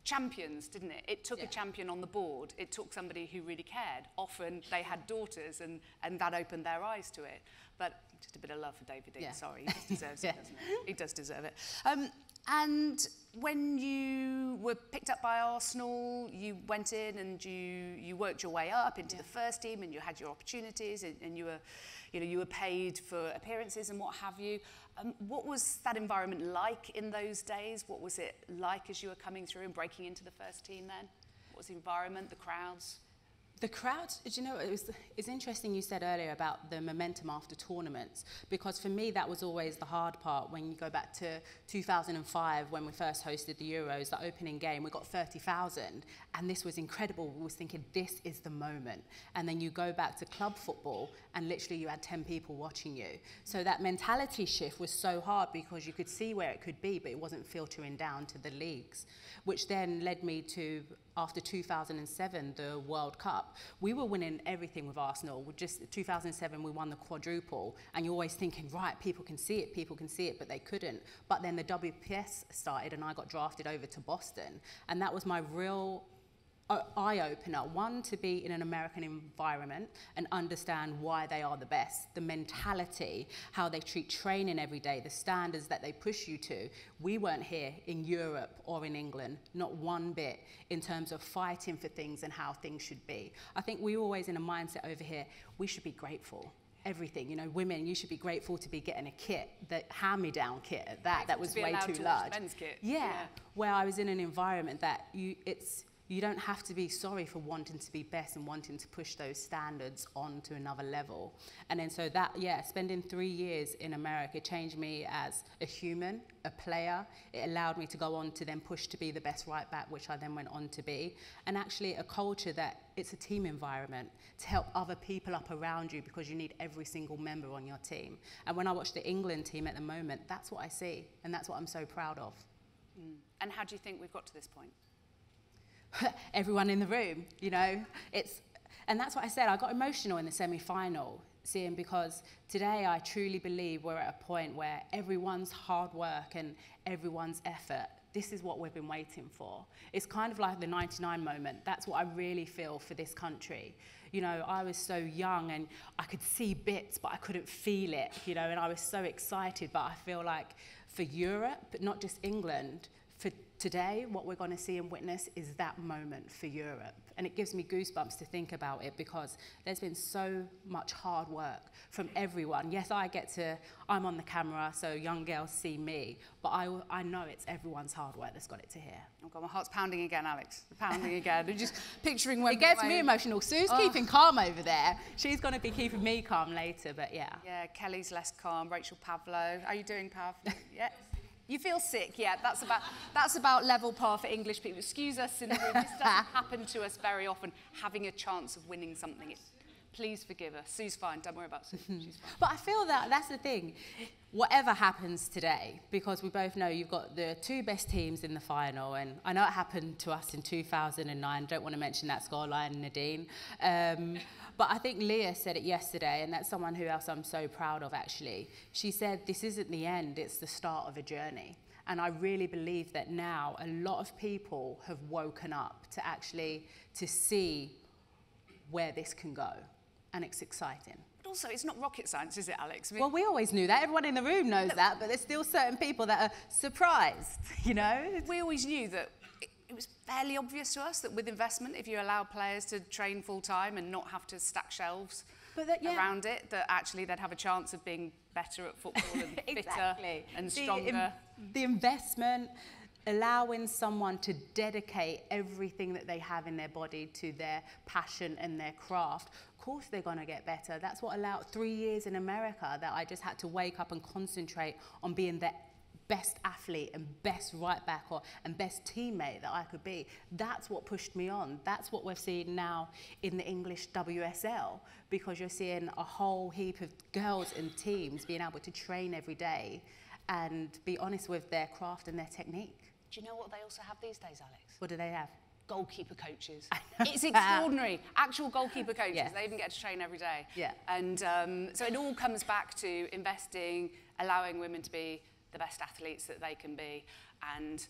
champions, didn't it? It took yeah. a champion on the board. It took somebody who really cared. Often they had daughters, and, and that opened their eyes to it. But just a bit of love for David Dean, yeah. sorry, he just deserves yeah. it, doesn't he? He does deserve it. Um, and when you were picked up by Arsenal, you went in and you, you worked your way up into yeah. the first team, and you had your opportunities, and, and you were, you know, you were paid for appearances and what have you. Um, what was that environment like in those days? What was it like as you were coming through and breaking into the first team then? What was the environment, the crowds? The crowd, do you know, it was, it's interesting you said earlier about the momentum after tournaments, because for me that was always the hard part. When you go back to two thousand five, when we first hosted the Euros, the opening game, we got thirty thousand, and this was incredible. We was thinking, this is the moment. And then you go back to club football, and literally you had ten people watching you. So that mentality shift was so hard, because you could see where it could be, but it wasn't filtering down to the leagues, which then led me to, after two thousand seven, the World Cup, we were winning everything with Arsenal. We just, two thousand seven, we won the quadruple, and you're always thinking, right, people can see it, people can see it, but they couldn't. But then the W P S started, and I got drafted over to Boston, and that was my real eye-opener. One, to be in an American environment and understand why they are the best, the mentality, how they treat training every day, the standards that they push you to. We weren't here in Europe or in England, not one bit, in terms of fighting for things and how things should be. I think we were always in a mindset over here, we should be grateful. Everything, you know, women, you should be grateful to be getting a kit, that hand-me-down kit at that, that was way too large. Kit. Yeah, yeah, where I was in an environment that you, it's, you don't have to be sorry for wanting to be best and wanting to push those standards on to another level. And then so that, yeah, spending three years in America changed me as a human, a player. It allowed me to go on to then push to be the best right back, which I then went on to be. And actually a culture that it's a team environment to help other people up around you, because you need every single member on your team. And when I watch the England team at the moment, that's what I see. And that's what I'm so proud of. Mm. And how do you think we've got to this point? Everyone in the room, you know, it's, and that's what I said, I got emotional in the semi-final, seeing, because today I truly believe we're at a point where everyone's hard work and everyone's effort, this is what we've been waiting for. It's kind of like the ninety-nine moment. That's what I really feel for this country. You know, I was so young and I could see bits, but I couldn't feel it, you know, and I was so excited, but I feel like for Europe, but not just England, for today, what we're going to see and witness is that moment for Europe. And it gives me goosebumps to think about it, because there's been so much hard work from everyone. Yes, I get to, I'm on the camera, so young girls see me, but I, I know it's everyone's hard work that's got it to here. Oh God, my heart's pounding again, Alex. Pounding again. I'm just picturing when it gets me emotional. Sue's oh. keeping calm over there. She's going to be keeping me calm later, but yeah. Yeah, Kelly's less calm. Rachel Pavlo. How are you doing, Pav? Yeah. You feel sick, yeah, that's about, that's about level par for English people. Excuse us in the room, this doesn't happen to us very often, having a chance of winning something. It, please forgive her. Sue's fine, don't worry about Sue, she's fine. But I feel that, that's the thing, whatever happens today, because we both know you've got the two best teams in the final, and I know it happened to us in two thousand nine, don't want to mention that scoreline, Nadine. Um, But I think Leah said it yesterday, and that's someone who else I'm so proud of, actually. She said, this isn't the end, it's the start of a journey. And I really believe that now a lot of people have woken up to actually to see where this can go. and it's exciting. But also, it's not rocket science, is it, Alex? I mean, well, we always knew that. Everyone in the room knows that, but there's still certain people that are surprised, you know? We always knew that it, it was fairly obvious to us that with investment, if you allow players to train full-time and not have to stack shelves but that, yeah. around it, that actually they'd have a chance of being better at football and exactly. fitter and stronger. The, in, the investment... allowing someone to dedicate everything that they have in their body to their passion and their craft, of course they're going to get better. That's what allowed three years in America that I just had to wake up and concentrate on being the best athlete and best right back or and best teammate that I could be. That's what pushed me on. That's what we're seeing now in the English W S L, because you're seeing a whole heap of girls and teams being able to train every day and be honest with their craft and their technique. Do you know what they also have these days, Alex? What do they have? Goalkeeper coaches. It's extraordinary. Actual goalkeeper coaches. Yeah. They even get to train every day. Yeah. And um, so it all comes back to investing, allowing women to be the best athletes that they can be. And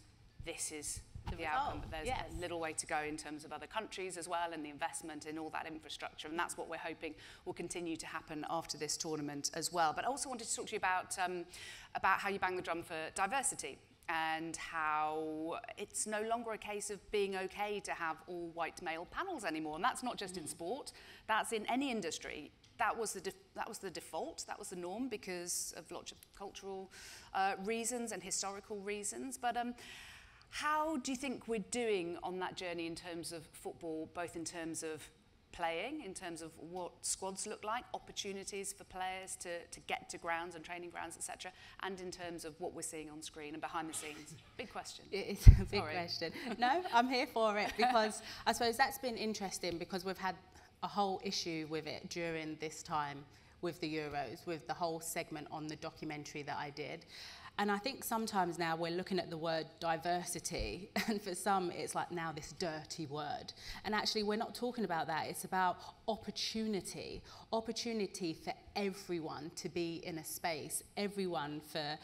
this is the, the outcome. But there's yes. a little way to go in terms of other countries as well, and the investment in all that infrastructure. And that's what we're hoping will continue to happen after this tournament as well. But I also wanted to talk to you about, um, about how you bang the drum for diversity, and how it's no longer a case of being okay to have all white male panels anymore. And that's not just mm. in sport, that's in any industry. That was the, that was the default, that was the norm, because of lots of cultural uh, reasons and historical reasons. But um, how do you think we're doing on that journey in terms of football, both in terms of playing, in terms of what squads look like, opportunities for players to, to get to grounds and training grounds, et cetera, and in terms of what we're seeing on screen and behind the scenes? Big question. It's a big Sorry. question. No, I'm here for it, because I suppose that's been interesting, because we've had a whole issue with it during this time with the Euros, with the whole segment on the documentary that I did. And I think sometimes now we're looking at the word diversity, and for some it's like now this dirty word. And actually we're not talking about that, it's about opportunity. Opportunity for everyone to be in a space, everyone, for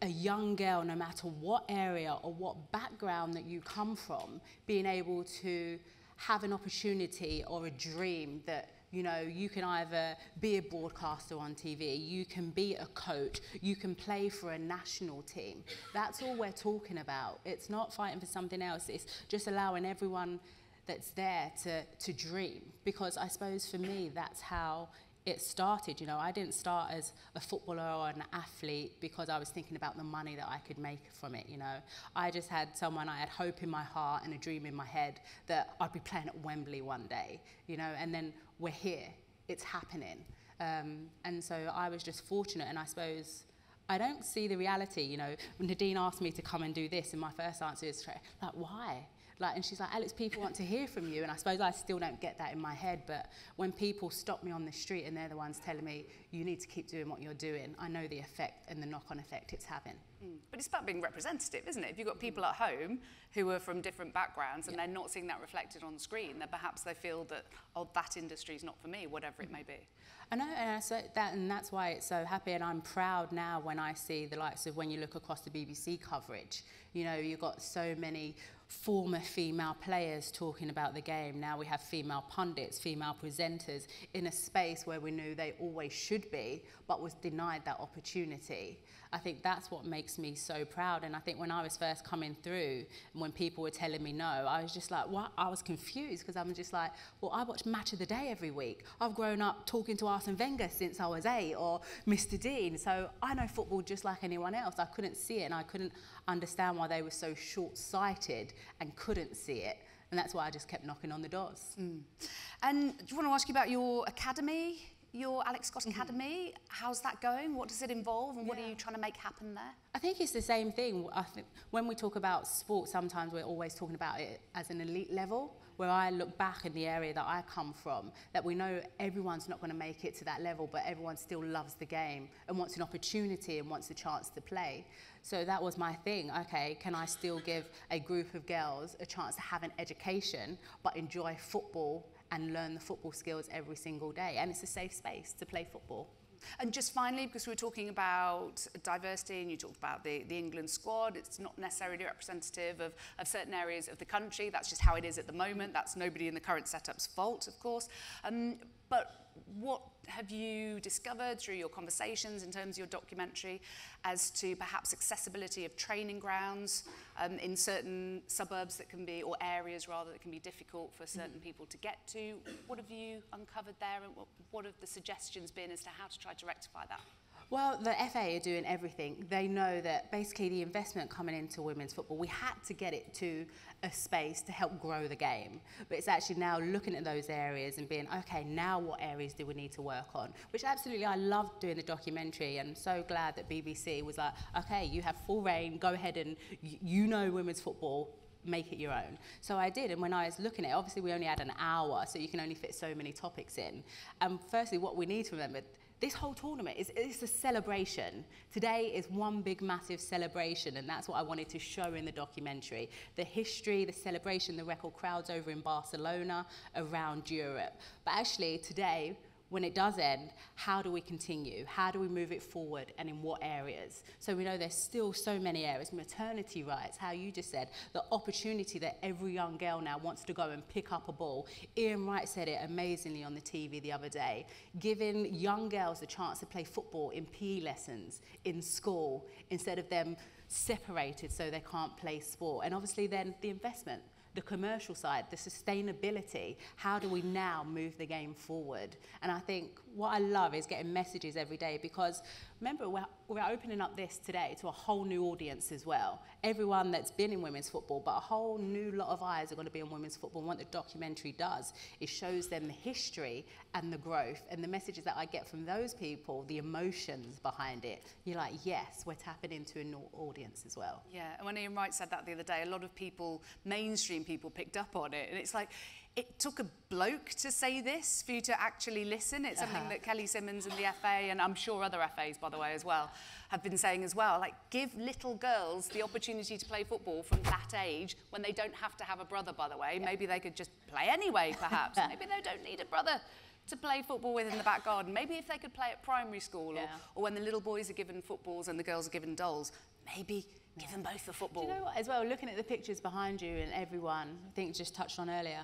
a young girl, no matter what area or what background that you come from, being able to have an opportunity or a dream that, you know, you can either be a broadcaster on T V, you can be a coach, you can play for a national team. That's all we're talking about. It's not fighting for something else, it's just allowing everyone that's there to, to dream. Because I suppose for me, that's how it started. You know, I didn't start as a footballer or an athlete because I was thinking about the money that I could make from it, you know. I just had someone, I had hope in my heart and a dream in my head that I'd be playing at Wembley one day, you know, and then we're here, it's happening. Um, and so I was just fortunate, and I suppose I don't see the reality, you know. When Nadine asked me to come and do this, and my first answer is, like, why? Like, and she's like, Alex, people want to hear from you. And I suppose I still don't get that in my head, but when people stop me on the street and they're the ones telling me, you need to keep doing what you're doing, I know the effect and the knock-on effect it's having. Mm. But it's about being representative, isn't it? If you've got people at home who are from different backgrounds and yeah. they're not seeing that reflected on screen, then perhaps they feel that, oh, that industry's not for me, whatever it may be. I know, and, I so that, and that's why it's so happy, and I'm proud now when I see the likes of, when you look across the B B C coverage, you know, you've got so many former female players talking about the game. Now we have female pundits, female presenters, in a space where we knew they always should be, but was denied that opportunity. I think that's what makes me so proud. And I think when I was first coming through, and when people were telling me no, I was just like, what? I was confused, because I'm just like, well, I watch Match of the Day every week. I've grown up talking to Arsene Wenger since I was eight, or Mister Dean. So I know football just like anyone else. I couldn't see it, and I couldn't understand why they were so short-sighted and couldn't see it. And that's why I just kept knocking on the doors. Mm. And do you want to ask you about your academy? Your Alex Scott Academy, mm-hmm. how's that going? What does it involve, and yeah. what are you trying to make happen there? I think it's the same thing. I think when we talk about sport, sometimes we're always talking about it as an elite level, where I look back in the area that I come from, that we know everyone's not going to make it to that level, but everyone still loves the game and wants an opportunity and wants a chance to play. So that was my thing. Okay, can I still give a group of girls a chance to have an education, but enjoy football and learn the football skills every single day? And it's a safe space to play football. And just finally, because we were talking about diversity and you talked about the, the England squad, it's not necessarily representative of, of certain areas of the country. That's just how it is at the moment. That's nobody in the current setup's fault, of course. Um, but what have you discovered through your conversations in terms of your documentary as to perhaps accessibility of training grounds um, in certain suburbs that can be, or areas rather, that can be difficult for certain mm. people to get to? What have you uncovered there, and what, what have the suggestions been as to how to try to rectify that? Well, the F A are doing everything. They know that basically the investment coming into women's football, we had to get it to a space to help grow the game. But it's actually now looking at those areas and being, okay, now what areas do we need to work on? Which absolutely, I loved doing the documentary, and I'm so glad that B B C was like, okay, you have full reign, go ahead and you know women's football, make it your own. So I did, and when I was looking at it, obviously we only had an hour, so you can only fit so many topics in. And firstly, what we need to remember, this whole tournament is it's a celebration. Today is one big, massive celebration, and that's what I wanted to show in the documentary. The history, the celebration, the record crowds over in Barcelona, around Europe. But actually, today, when it does end, how do we continue? How do we move it forward, and in what areas? So we know there's still so many areas. Maternity rights, how you just said, the opportunity that every young girl now wants to go and pick up a ball. Ian Wright said it amazingly on the T V the other day, giving young girls the chance to play football in P E lessons, in school, instead of them separated so they can't play sport. And obviously then the investment, the commercial side, the sustainability, how do we now move the game forward? And I think what I love is getting messages every day, because remember, we're, we're opening up this today to a whole new audience as well. Everyone that's been in women's football, but a whole new lot of eyes are going to be on women's football. And what the documentary does, it shows them the history and the growth, and the messages that I get from those people, the emotions behind it. You're like, yes, we're tapping into a new audience as well. Yeah, and when Ian Wright said that the other day, a lot of people, mainstream people picked up on it, and it's like, it took a bloke to say this for you to actually listen. It's something that Kelly Simmons and the F A, and I'm sure other F As, by the way, as well, have been saying as well, like, give little girls the opportunity to play football from that age, when they don't have to have a brother, by the way. Yeah. Maybe they could just play anyway, perhaps. Maybe they don't need a brother to play football with in the back garden. Maybe if they could play at primary school, yeah. or, or when the little boys are given footballs and the girls are given dolls, maybe give them both the football. Do you know what, as well, looking at the pictures behind you and everyone, I think just touched on earlier,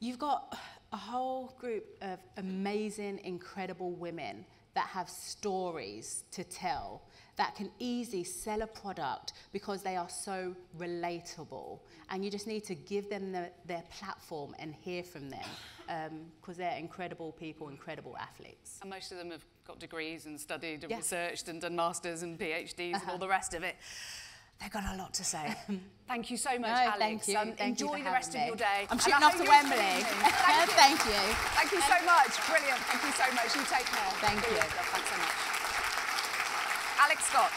you've got a whole group of amazing, incredible women that have stories to tell, that can easily sell a product because they are so relatable. And you just need to give them the, their platform and hear from them, because um, they're incredible people, incredible athletes. And most of them have got degrees and studied and yeah. researched and done masters and PhDs uh-huh. and all the rest of it. They've got a lot to say. Thank you so much, no, Alex. Thank you. Um, thank enjoy you the rest me. of your day. I'm shooting off to Wembley. Thank you. Thank you. Thank you so much. Brilliant. Thank you so much. You take care. Thank Brilliant. you. Thanks so much. Alex Scott.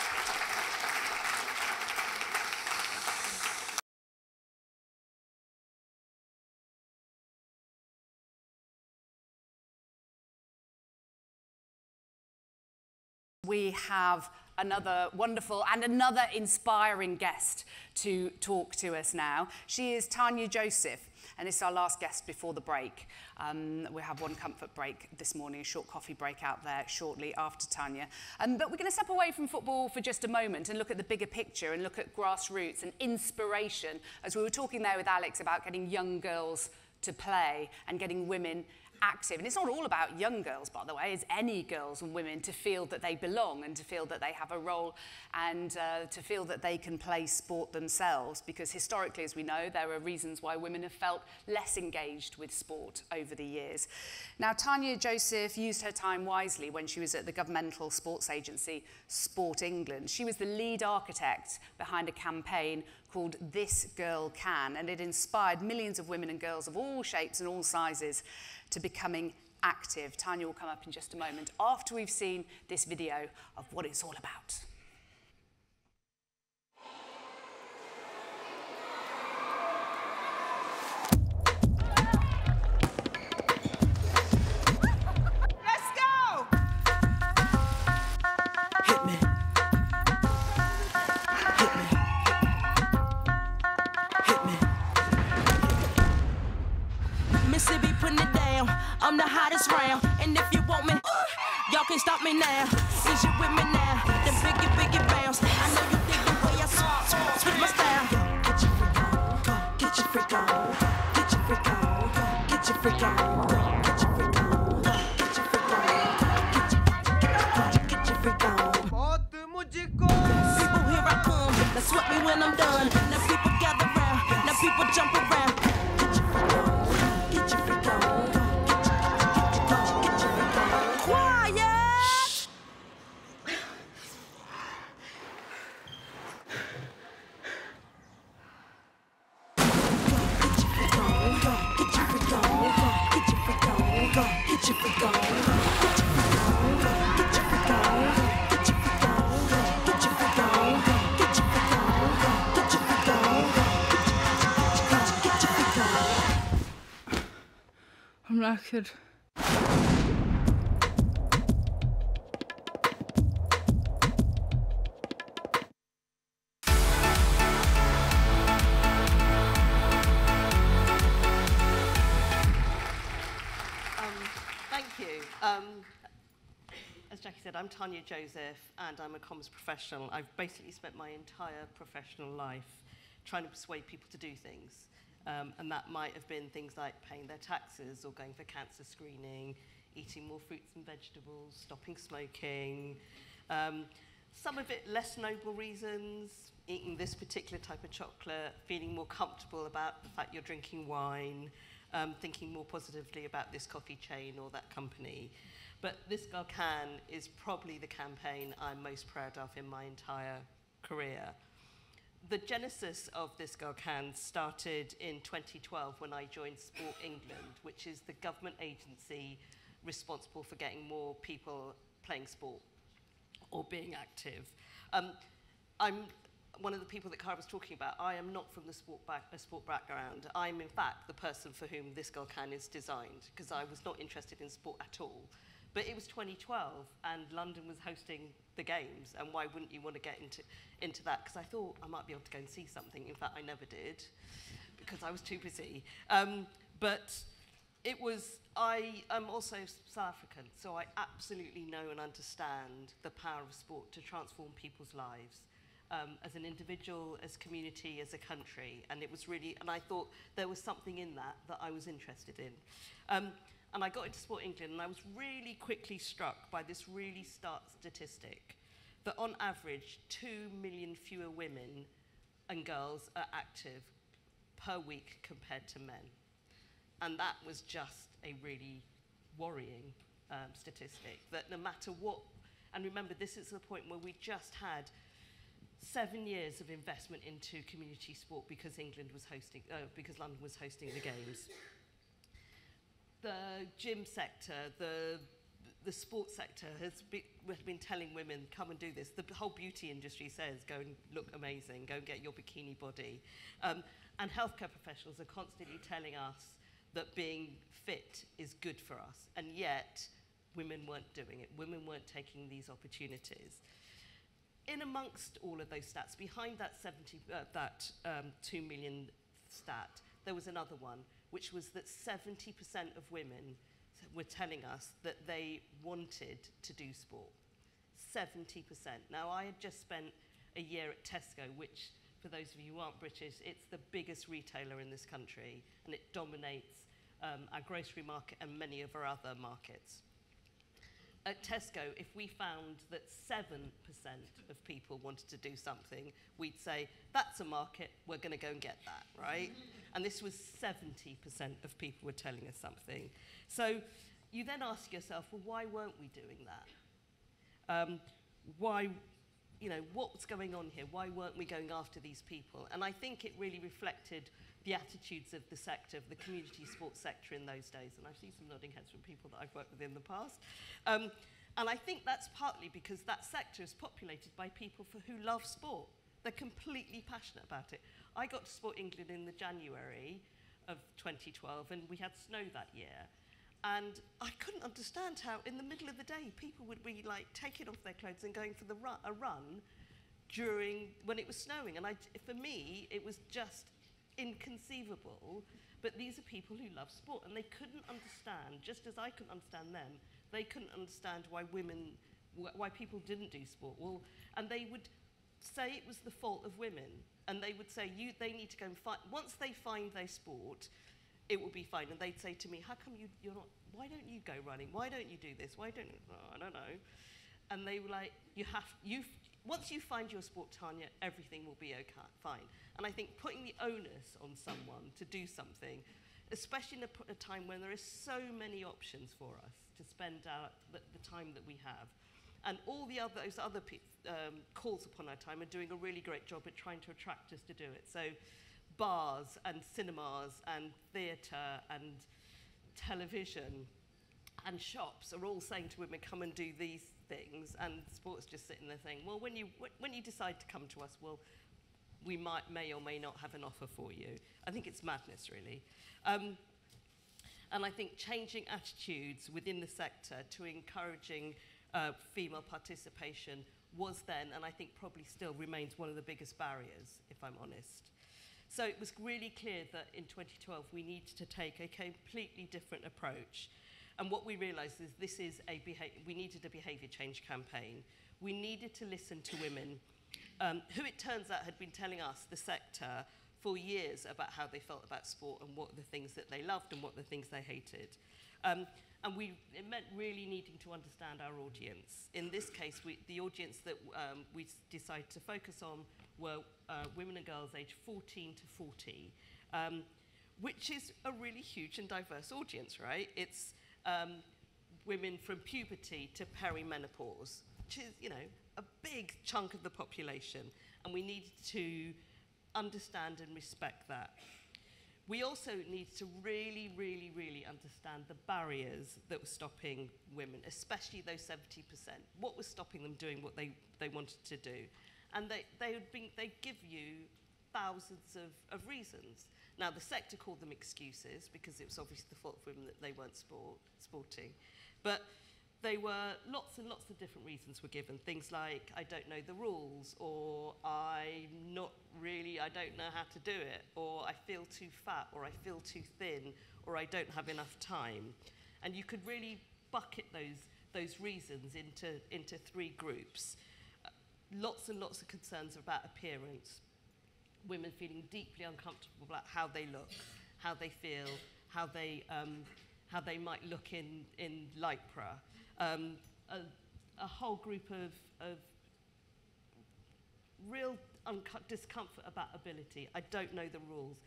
We have another wonderful and another inspiring guest to talk to us now. She is Tanya Joseph, and it's our last guest before the break. Um, we have one comfort break this morning, a short coffee break out there shortly after Tanya. Um, but we're going to step away from football for just a moment and look at the bigger picture and look at grassroots and inspiration, as we were talking there with Alex about getting young girls to play and getting women active. And it's not all about young girls, by the way. It's any girls and women to feel that they belong and to feel that they have a role and uh, to feel that they can play sport themselves, because historically, as we know, there are reasons why women have felt less engaged with sport over the years. Now, Tanya Joseph used her time wisely when she was at the governmental sports agency Sport England. She was the lead architect behind a campaign called This Girl Can, and it inspired millions of women and girls of all shapes and all sizes to becoming active. Tanya will come up in just a moment after we've seen this video of what it's all about. I'm the hottest round, and if you want me, Y'all can stop me now. Is you with me now? Then pick it, pick it, bounce. I know you think the way I swap, swap, switch my style. Get your freak on, go. Get your freak on, go. Get your freak on, go. Get your freak on, go. Get your freak on, go. Get your freak on, go. Get your freak on, go. People, here I come. Now sweat me when I'm done. Now people gather round. Now people jump around. Get your freak on, get your freak on, go. I'm knackered. I'm Tanya Joseph, and I'm a comms professional. I've basically spent my entire professional life trying to persuade people to do things. Um, and that might have been things like paying their taxes or going for cancer screening, eating more fruits and vegetables, stopping smoking. Um, some of it less noble reasons, eating this particular type of chocolate, feeling more comfortable about the fact you're drinking wine, um, thinking more positively about this coffee chain or that company. But This Girl Can is probably the campaign I'm most proud of in my entire career. The genesis of This Girl Can started in twenty twelve when I joined Sport England, which is the government agency responsible for getting more people playing sport or being active. Um, I'm one of the people that Kara was talking about. I am not from the sport, back, a sport background. I'm, in fact, the person for whom This Girl Can is designed, because I was not interested in sport at all. But it was twenty twelve, and London was hosting the Games, and why wouldn't you want to get into, into that? Because I thought I might be able to go and see something. In fact, I never did, because I was too busy. Um, but it was, I am also South African, so I absolutely know and understand the power of sport to transform people's lives, um, as an individual, as community, as a country. And it was really, and I thought there was something in that that I was interested in. Um, And I got into Sport England, and I was really quickly struck by this really stark statistic that on average, two million fewer women and girls are active per week compared to men. And that was just a really worrying um, statistic, that no matter what, and remember, this is the point where we just had seven years of investment into community sport because England was hosting, uh, because London was hosting the Games. The gym sector, the, the sports sector has be, been telling women, come and do this. The whole beauty industry says, go and look amazing, go and get your bikini body. Um, and healthcare professionals are constantly telling us that being fit is good for us. And yet, women weren't doing it. Women weren't taking these opportunities. In amongst all of those stats, behind that, seventy, uh, that um, two million stat, there was another one, which was that seventy percent of women were telling us that they wanted to do sport. seventy percent. Now, I had just spent a year at Tesco, which, for those of you who aren't British, it's the biggest retailer in this country, and it dominates um, our grocery market and many of our other markets. At Tesco, if we found that seven percent of people wanted to do something, we'd say, that's a market, we're going to go and get that, right? And this was seventy percent of people were telling us something. So you then ask yourself, well, why weren't we doing that? Um, why, you know, what's going on here? Why weren't we going after these people? And I think it really reflected the attitudes of the sector, of the community sports sector in those days. And I've seen some nodding heads from people that I've worked with in the past. Um, and I think that's partly because that sector is populated by people for, who love sport. They're completely passionate about it. I got to Sport England in the January of twenty twelve, and we had snow that year. And I couldn't understand how, in the middle of the day, people would be like taking off their clothes and going for the ru a run during, when it was snowing. And I, for me, it was just inconceivable, but these are people who love sport, and they couldn't understand, just as I couldn't understand them, they couldn't understand why women, wh why people didn't do sport. Well, and they would say it was the fault of women, and they would say you, they need to go and find. Once they find their sport, it will be fine. And they'd say to me, "How come you, you're not? Why don't you go running? Why don't you do this? Why don't you, oh, I don't know?" And they were like, "You have you. Once you find your sport, Tanya, everything will be okay, fine." And I think putting the onus on someone to do something, especially in a, a time when there are so many options for us to spend our, the, the time that we have, and all the other, those other um, calls upon our time are doing a really great job at trying to attract us to do it. So bars and cinemas and theatre and television and shops are all saying to women, come and do these things, and sports just sitting there saying, well, when you, when you decide to come to us, well, we might, may or may not have an offer for you. I think it's madness, really. Um, and I think changing attitudes within the sector to encouraging uh, female participation was then, and I think probably still remains, one of the biggest barriers, if I'm honest. So it was really clear that in twenty twelve we needed to take a completely different approach. And what we realised is this is a behaviour, we needed a behaviour change campaign. We needed to listen to women, um, who it turns out had been telling us, the sector, for years about how they felt about sport and what the things that they loved and what the things they hated. Um, and we, it meant really needing to understand our audience. In this case, we, the audience that um, we decided to focus on were uh, women and girls aged fourteen to forty, um, which is a really huge and diverse audience, right? It's Um, women from puberty to perimenopause, which is, you know, a big chunk of the population, and we needed to understand and respect that. We also needed to really, really, really understand the barriers that were stopping women, especially those seventy percent. What was stopping them doing what they, they wanted to do? And they, they would be, they'd give you thousands of, of reasons. Now, the sector called them excuses because it was obviously the fault of women that they weren't sport, sporting. But they were, lots and lots of different reasons were given. Things like, I don't know the rules, or I'm not really, I don't know how to do it, or I feel too fat, or I feel too thin, or I don't have enough time. And you could really bucket those, those reasons into, into three groups. Uh, lots and lots of concerns about appearance. Women feeling deeply uncomfortable about how they look, how they feel, how they, um, how they might look in, in Lycra. Um, a, a whole group of, of real discomfort about ability. I don't know the rules.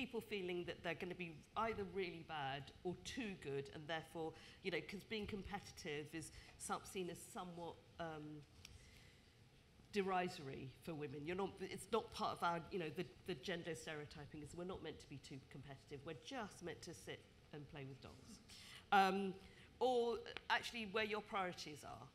People feeling that they're going to be either really bad or too good, and therefore, you know, because being competitive is seen as somewhat... Um, derisory for women. You're not, it's not part of our, you know, the, the gender stereotyping is we're not meant to be too competitive. We're just meant to sit and play with dolls. Um, or actually where your priorities are.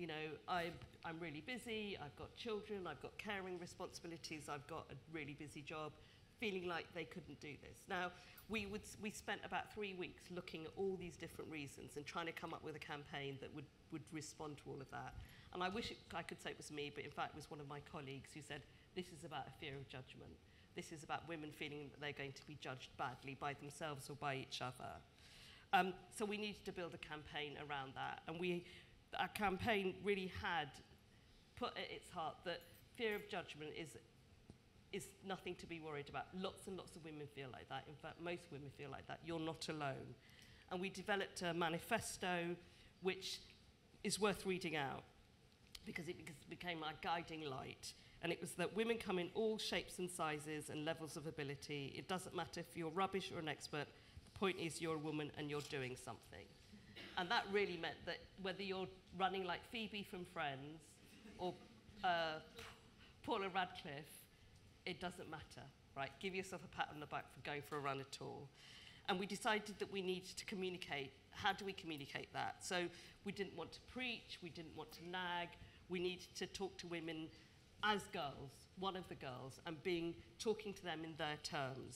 You know, I, I'm really busy, I've got children, I've got caring responsibilities, I've got a really busy job, feeling like they couldn't do this. Now, we, would, we spent about three weeks looking at all these different reasons and trying to come up with a campaign that would, would respond to all of that. And I wish it, I could say it was me, but in fact it was one of my colleagues who said, this is about a fear of judgment. This is about women feeling that they're going to be judged badly by themselves or by each other. Um, so we needed to build a campaign around that. And we, our campaign really had put at its heart that fear of judgment is is nothing to be worried about. Lots and lots of women feel like that. In fact, most women feel like that. You're not alone. And we developed a manifesto which is worth reading out because it became our guiding light. And it was that women come in all shapes and sizes and levels of ability. It doesn't matter if you're rubbish or an expert. The point is you're a woman and you're doing something. And that really meant that whether you're running like Phoebe from Friends or uh, Paula Radcliffe, it doesn't matter, right? Give yourself a pat on the back for going for a run at all. And we decided that we needed to communicate. How do we communicate that? So we didn't want to preach, we didn't want to nag, we needed to talk to women as girls, one of the girls, and being talking to them in their terms.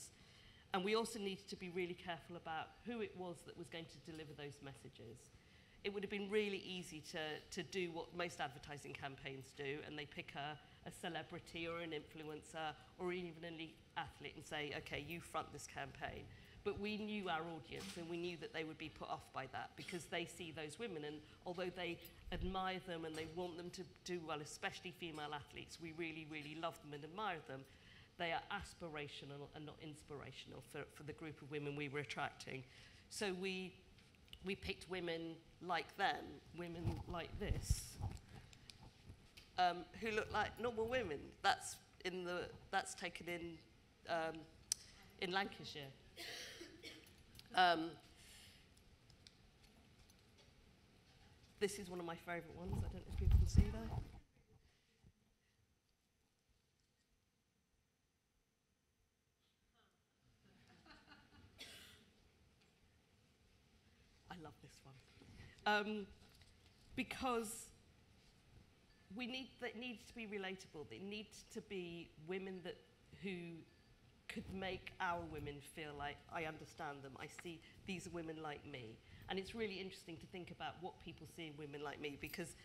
And we also needed to be really careful about who it was that was going to deliver those messages. It would have been really easy to, to do what most advertising campaigns do, and they pick a, a celebrity or an influencer or even an elite athlete and say, okay, you front this campaign. But we knew our audience, and we knew that they would be put off by that because they see those women, and although they admire them and they want them to do well, especially female athletes, we really, really love them and admire them. They are aspirational and not inspirational for, for the group of women we were attracting. So we, we picked women like them, women like this, um, who look like normal women. That's, in the, that's taken in, um, in Lancashire. Um, this is one of my favourite ones. I don't know if people can see that. I love this one. Um, because we need, that needs to be relatable. They need to be women that, who could make our women feel like, I understand them, I see these are women like me. And it's really interesting to think about what people see in women like me, because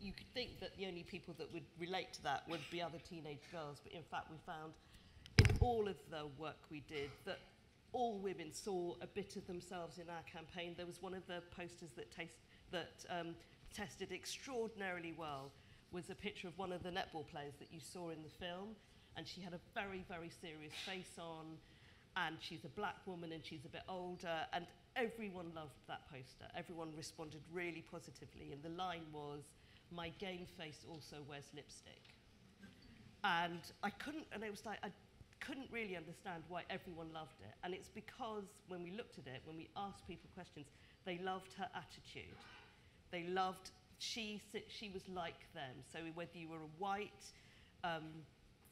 you could think that the only people that would relate to that would be other teenage girls, but in fact we found in all of the work we did that all women saw a bit of themselves in our campaign. There was one of the posters that, taste, that um, tested extraordinarily well, was a picture of one of the netball players that you saw in the film, and she had a very, very serious face on, and she's a black woman and she's a bit older, and everyone loved that poster. Everyone responded really positively, and the line was, "My game face also wears lipstick." And I couldn't, and it was like, I couldn't really understand why everyone loved it. And it's because when we looked at it, when we asked people questions, they loved her attitude. They loved, she, she was like them. So whether you were a white, um,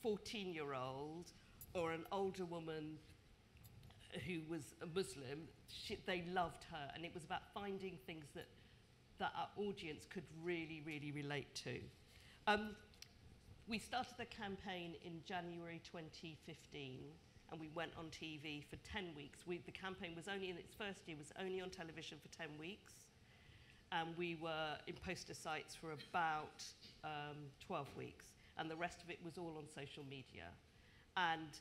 fourteen-year-old or an older woman who was a Muslim, she, they loved her. And it was about finding things that, that our audience could really, really relate to. Um, we started the campaign in January twenty fifteen, and we went on T V for ten weeks. We, the campaign was only, in its first year, was only on television for ten weeks. And we were in poster sites for about um, twelve weeks. And the rest of it was all on social media. And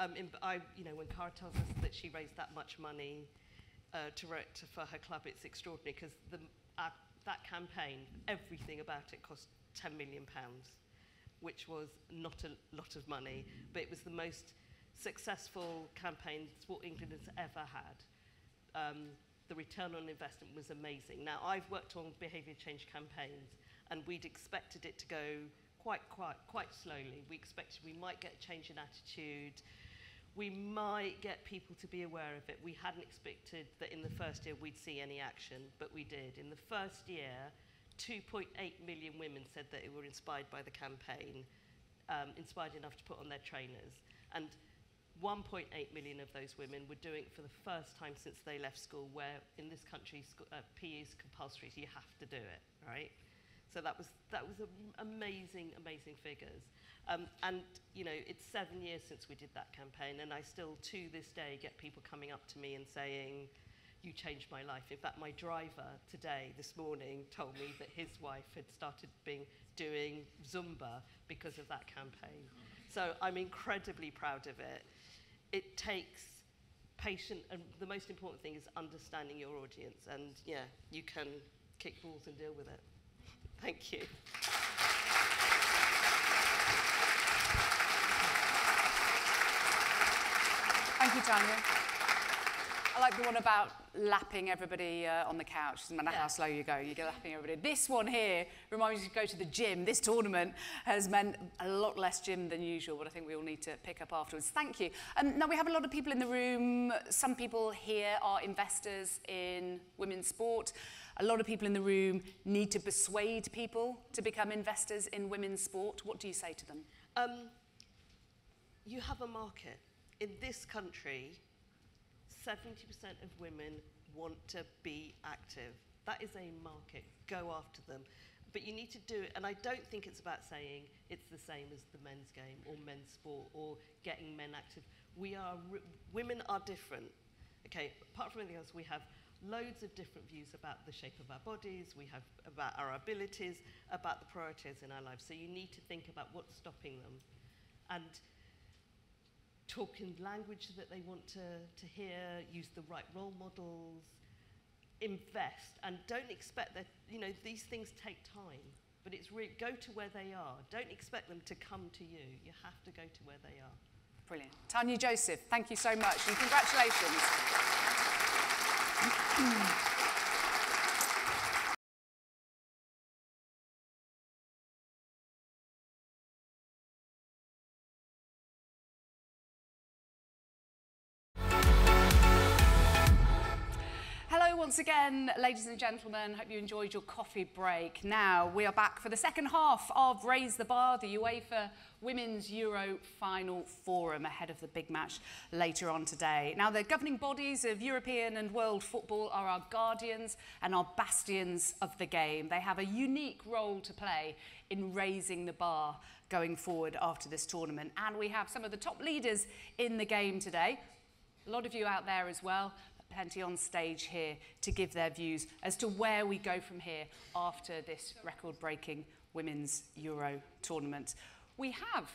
um, in, I, you know, when Kara tells us that she raised that much money uh, to, to for her club, it's extraordinary, because that campaign, everything about it cost ten million pounds, which was not a lot of money, but it was the most successful campaign Sport England has ever had. Um, the return on investment was amazing. Now, I've worked on behaviour change campaigns, and we'd expected it to go Quite, quite, quite slowly. We expected we might get a change in attitude. We might get people to be aware of it. We hadn't expected that in the first year we'd see any action, but we did. In the first year, two point eight million women said that they were inspired by the campaign, um, inspired enough to put on their trainers. And one point eight million of those women were doing it for the first time since they left school, where in this country, school, uh, P E is compulsory, so you have to do it, right? So that was, that was amazing, amazing figures. Um, and, you know, it's seven years since we did that campaign, and I still, to this day, get people coming up to me and saying, "You changed my life." In fact, my driver today, this morning, told me that his wife had started being, doing Zumba because of that campaign. So I'm incredibly proud of it. It takes patience, and the most important thing is understanding your audience, and, yeah, you can kick balls and deal with it. Thank you. Thank you, Tanya. I like the one about lapping everybody uh, on the couch. Doesn't matter yeah. how slow you go, you get lapping everybody. This one here reminds me to go to the gym. This tournament has meant a lot less gym than usual, but I think we all need to pick up afterwards. Thank you. Um, now, we have a lot of people in the room. Some people here are investors in women's sport. A lot of people in the room need to persuade people to become investors in women's sport. What do you say to them? Um, you have a market. In this country, seventy percent of women want to be active. That is a market. Go after them. But you need to do it. And I don't think it's about saying it's the same as the men's game or men's sport or getting men active. We are, women are different. Okay, apart from anything else, we have loads of different views about the shape of our bodies, we have about our abilities, about the priorities in our lives. So you need to think about what's stopping them. And talk in language that they want to, to hear, use the right role models, invest, and don't expect that, you know, these things take time, but it's re go to where they are. Don't expect them to come to you. You have to go to where they are. Brilliant. Tanya Joseph, thank you so much, and congratulations. Once again, ladies and gentlemen, hope you enjoyed your coffee break. Now we are back for the second half of Raise the Bar, the UEFA Women's Euro Final Forum, ahead of the big match later on today. Now, the governing bodies of European and world football are our guardians and our bastions of the game. They have a unique role to play in raising the bar going forward after this tournament. And we have some of the top leaders in the game today. A lot of you out there as well. Plenty on stage here to give their views as to where we go from here after this record-breaking Women's Euro tournament. We have,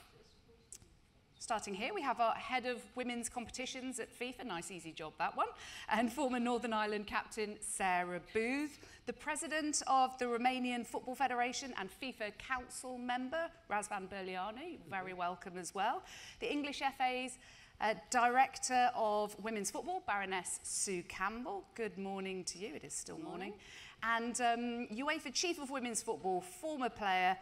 starting here, we have our head of women's competitions at FIFA, nice easy job that one, and former Northern Ireland captain Sarah Booth, the president of the Romanian Football Federation and FIFA council member Razvan Berlianu, very welcome as well, the English F A's Uh, Director of Women's Football, Baroness Sue Campbell. Good morning to you. It is still morning. And um, UEFA Chief of Women's Football, former player,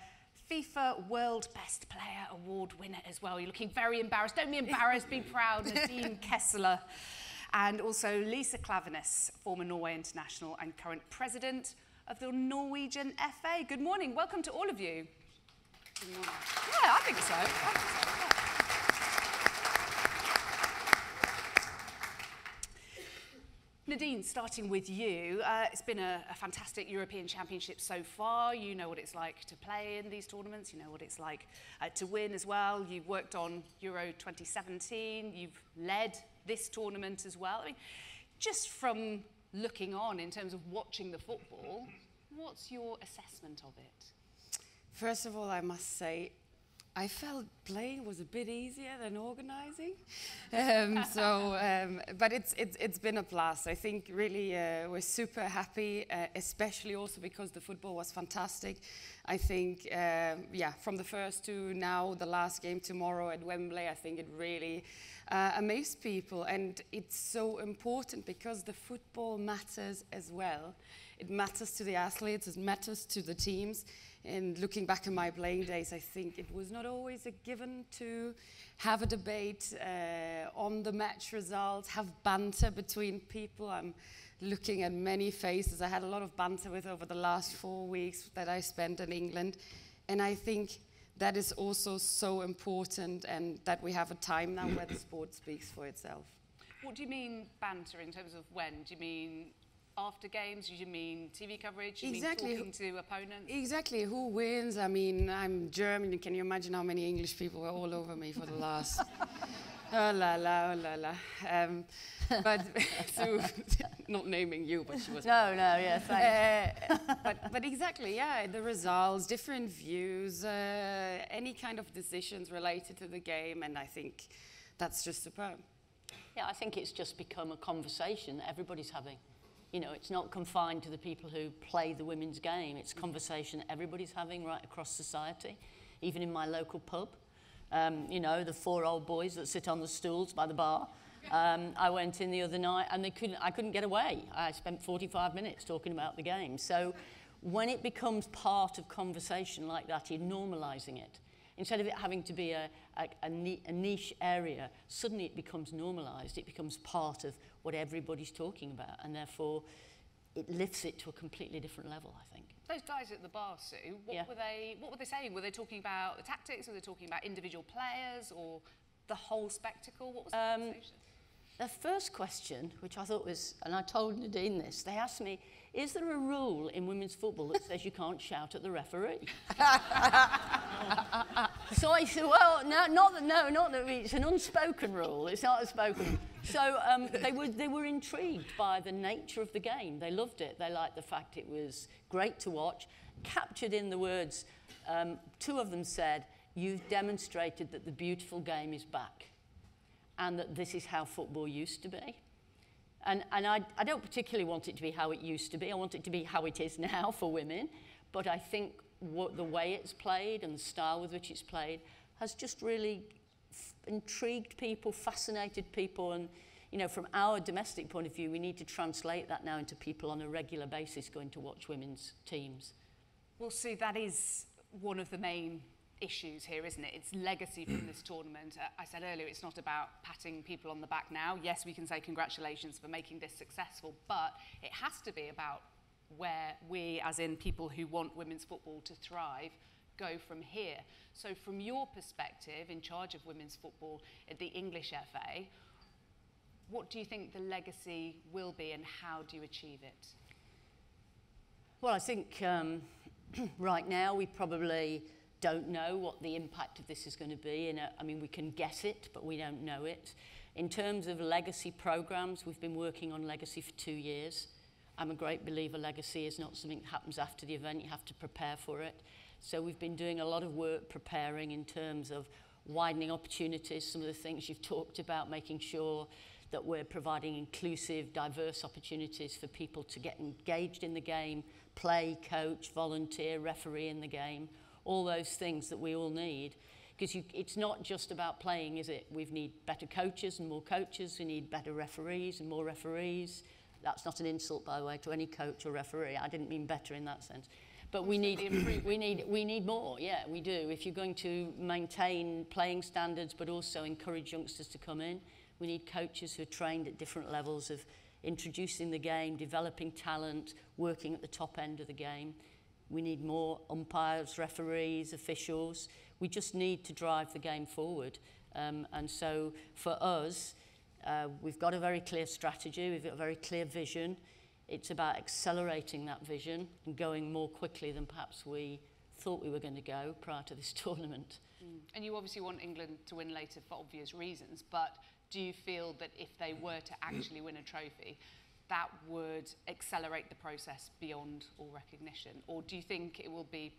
FIFA World Best Player Award winner as well. You're looking very embarrassed. Don't be embarrassed. Be proud. Nadine Kessler. And also Lisa Klaveness, former Norway international and current president of the Norwegian F A. Good morning. Welcome to all of you. Good morning. Yeah, I think so. I think so. Nadine, starting with you, uh, it's been a, a fantastic European Championship so far. You know what it's like to play in these tournaments. You know what it's like uh, to win as well. You've worked on Euro twenty seventeen. You've led this tournament as well. I mean, just from looking on in terms of watching the football, what's your assessment of it? First of all, I must say, I felt playing was a bit easier than organising, um, so um, but it's, it's it's been a blast. I think really uh, we're super happy, uh, especially also because the football was fantastic. I think uh, yeah, from the first to now the last game tomorrow at Wembley, I think it really uh, amazed people, and it's so important because the football matters as well. It matters to the athletes, it matters to the teams. And looking back at my playing days, I think it was not always a given to have a debate uh, on the match results, have banter between people. I'm looking at many faces. I had a lot of banter with over the last four weeks that I spent in England. And I think that is also so important, and that we have a time now where the sport speaks for itself. What do you mean banter in terms of when? Do you mean after games? You mean T V coverage? You exactly. mean talking to opponents? Exactly. Who wins? I mean, I'm German. Can you imagine how many English people were all over me for the last... oh, la, la, oh, la, la. Um, but, so, not naming you, but she was... No, no, yeah, thanks. Uh, but, but exactly, yeah, the results, different views, uh, any kind of decisions related to the game, and I think that's just superb. Yeah, I think it's just become a conversation that everybody's having. You know, it's not confined to the people who play the women's game. It's a conversation that everybody's having right across society, even in my local pub. Um, you know, the four old boys that sit on the stools by the bar. Um, I went in the other night and they couldn't, I couldn't get away. I spent forty-five minutes talking about the game. So when it becomes part of conversation like that, you're normalising it. Instead of it having to be a, a, a niche area, suddenly it becomes normalised. It becomes part of what everybody's talking about, and therefore it lifts it to a completely different level, I think. Those guys at the bar, Sue, what, yeah. were, they, what were they saying? Were they talking about the tactics? Were they talking about individual players or the whole spectacle? What was the um, conversation? The first question, which I thought was, and I told Nadine this, they asked me, is there a rule in women's football that says you can't shout at the referee? So I said, well, no, not that, no, not that, it's an unspoken rule, it's not a spoken. So um, they, were, they were intrigued by the nature of the game. They loved it, they liked the fact it was great to watch. Captured in the words, um, two of them said, you've demonstrated that the beautiful game is back. and that this is how football used to be. And, and I, I don't particularly want it to be how it used to be. I want it to be how it is now for women. But I think what, the way it's played and the style with which it's played has just really f intrigued people, fascinated people. And, you know, from our domestic point of view, we need to translate that now into people on a regular basis going to watch women's teams. Well, Sue, that is one of the main issues here, isn't it? It's legacy from this tournament. Uh, I said earlier, it's not about patting people on the back now. Yes, we can say congratulations for making this successful, but it has to be about where we, as in people who want women's football to thrive, go from here. So from your perspective, in charge of women's football at the English F A, what do you think the legacy will be and how do you achieve it? Well, I think um, right now we probably don't know what the impact of this is going to be. And, uh, I mean, we can guess it, but we don't know it. In terms of legacy programs, we've been working on legacy for two years. I'm a great believer legacy is not something that happens after the event. You have to prepare for it. So we've been doing a lot of work preparing in terms of widening opportunities, some of the things you've talked about, making sure that we're providing inclusive, diverse opportunities for people to get engaged in the game, play, coach, volunteer, referee in the game, all those things that we all need. Because it's not just about playing, is it? We need better coaches and more coaches. We need better referees and more referees. That's not an insult, by the way, to any coach or referee. I didn't mean better in that sense. But we need, we need, we need more, yeah, we do. If you're going to maintain playing standards but also encourage youngsters to come in, we need coaches who are trained at different levels of introducing the game, developing talent, working at the top end of the game. We need more umpires, referees, officials. We just need to drive the game forward. Um, and so for us, uh, we've got a very clear strategy. We've got a very clear vision. It's about accelerating that vision and going more quickly than perhaps we thought we were going to go prior to this tournament. Mm. And you obviously want England to win later for obvious reasons, but do you feel that if they were to actually win a trophy, that would accelerate the process beyond all recognition? Or do you think it will be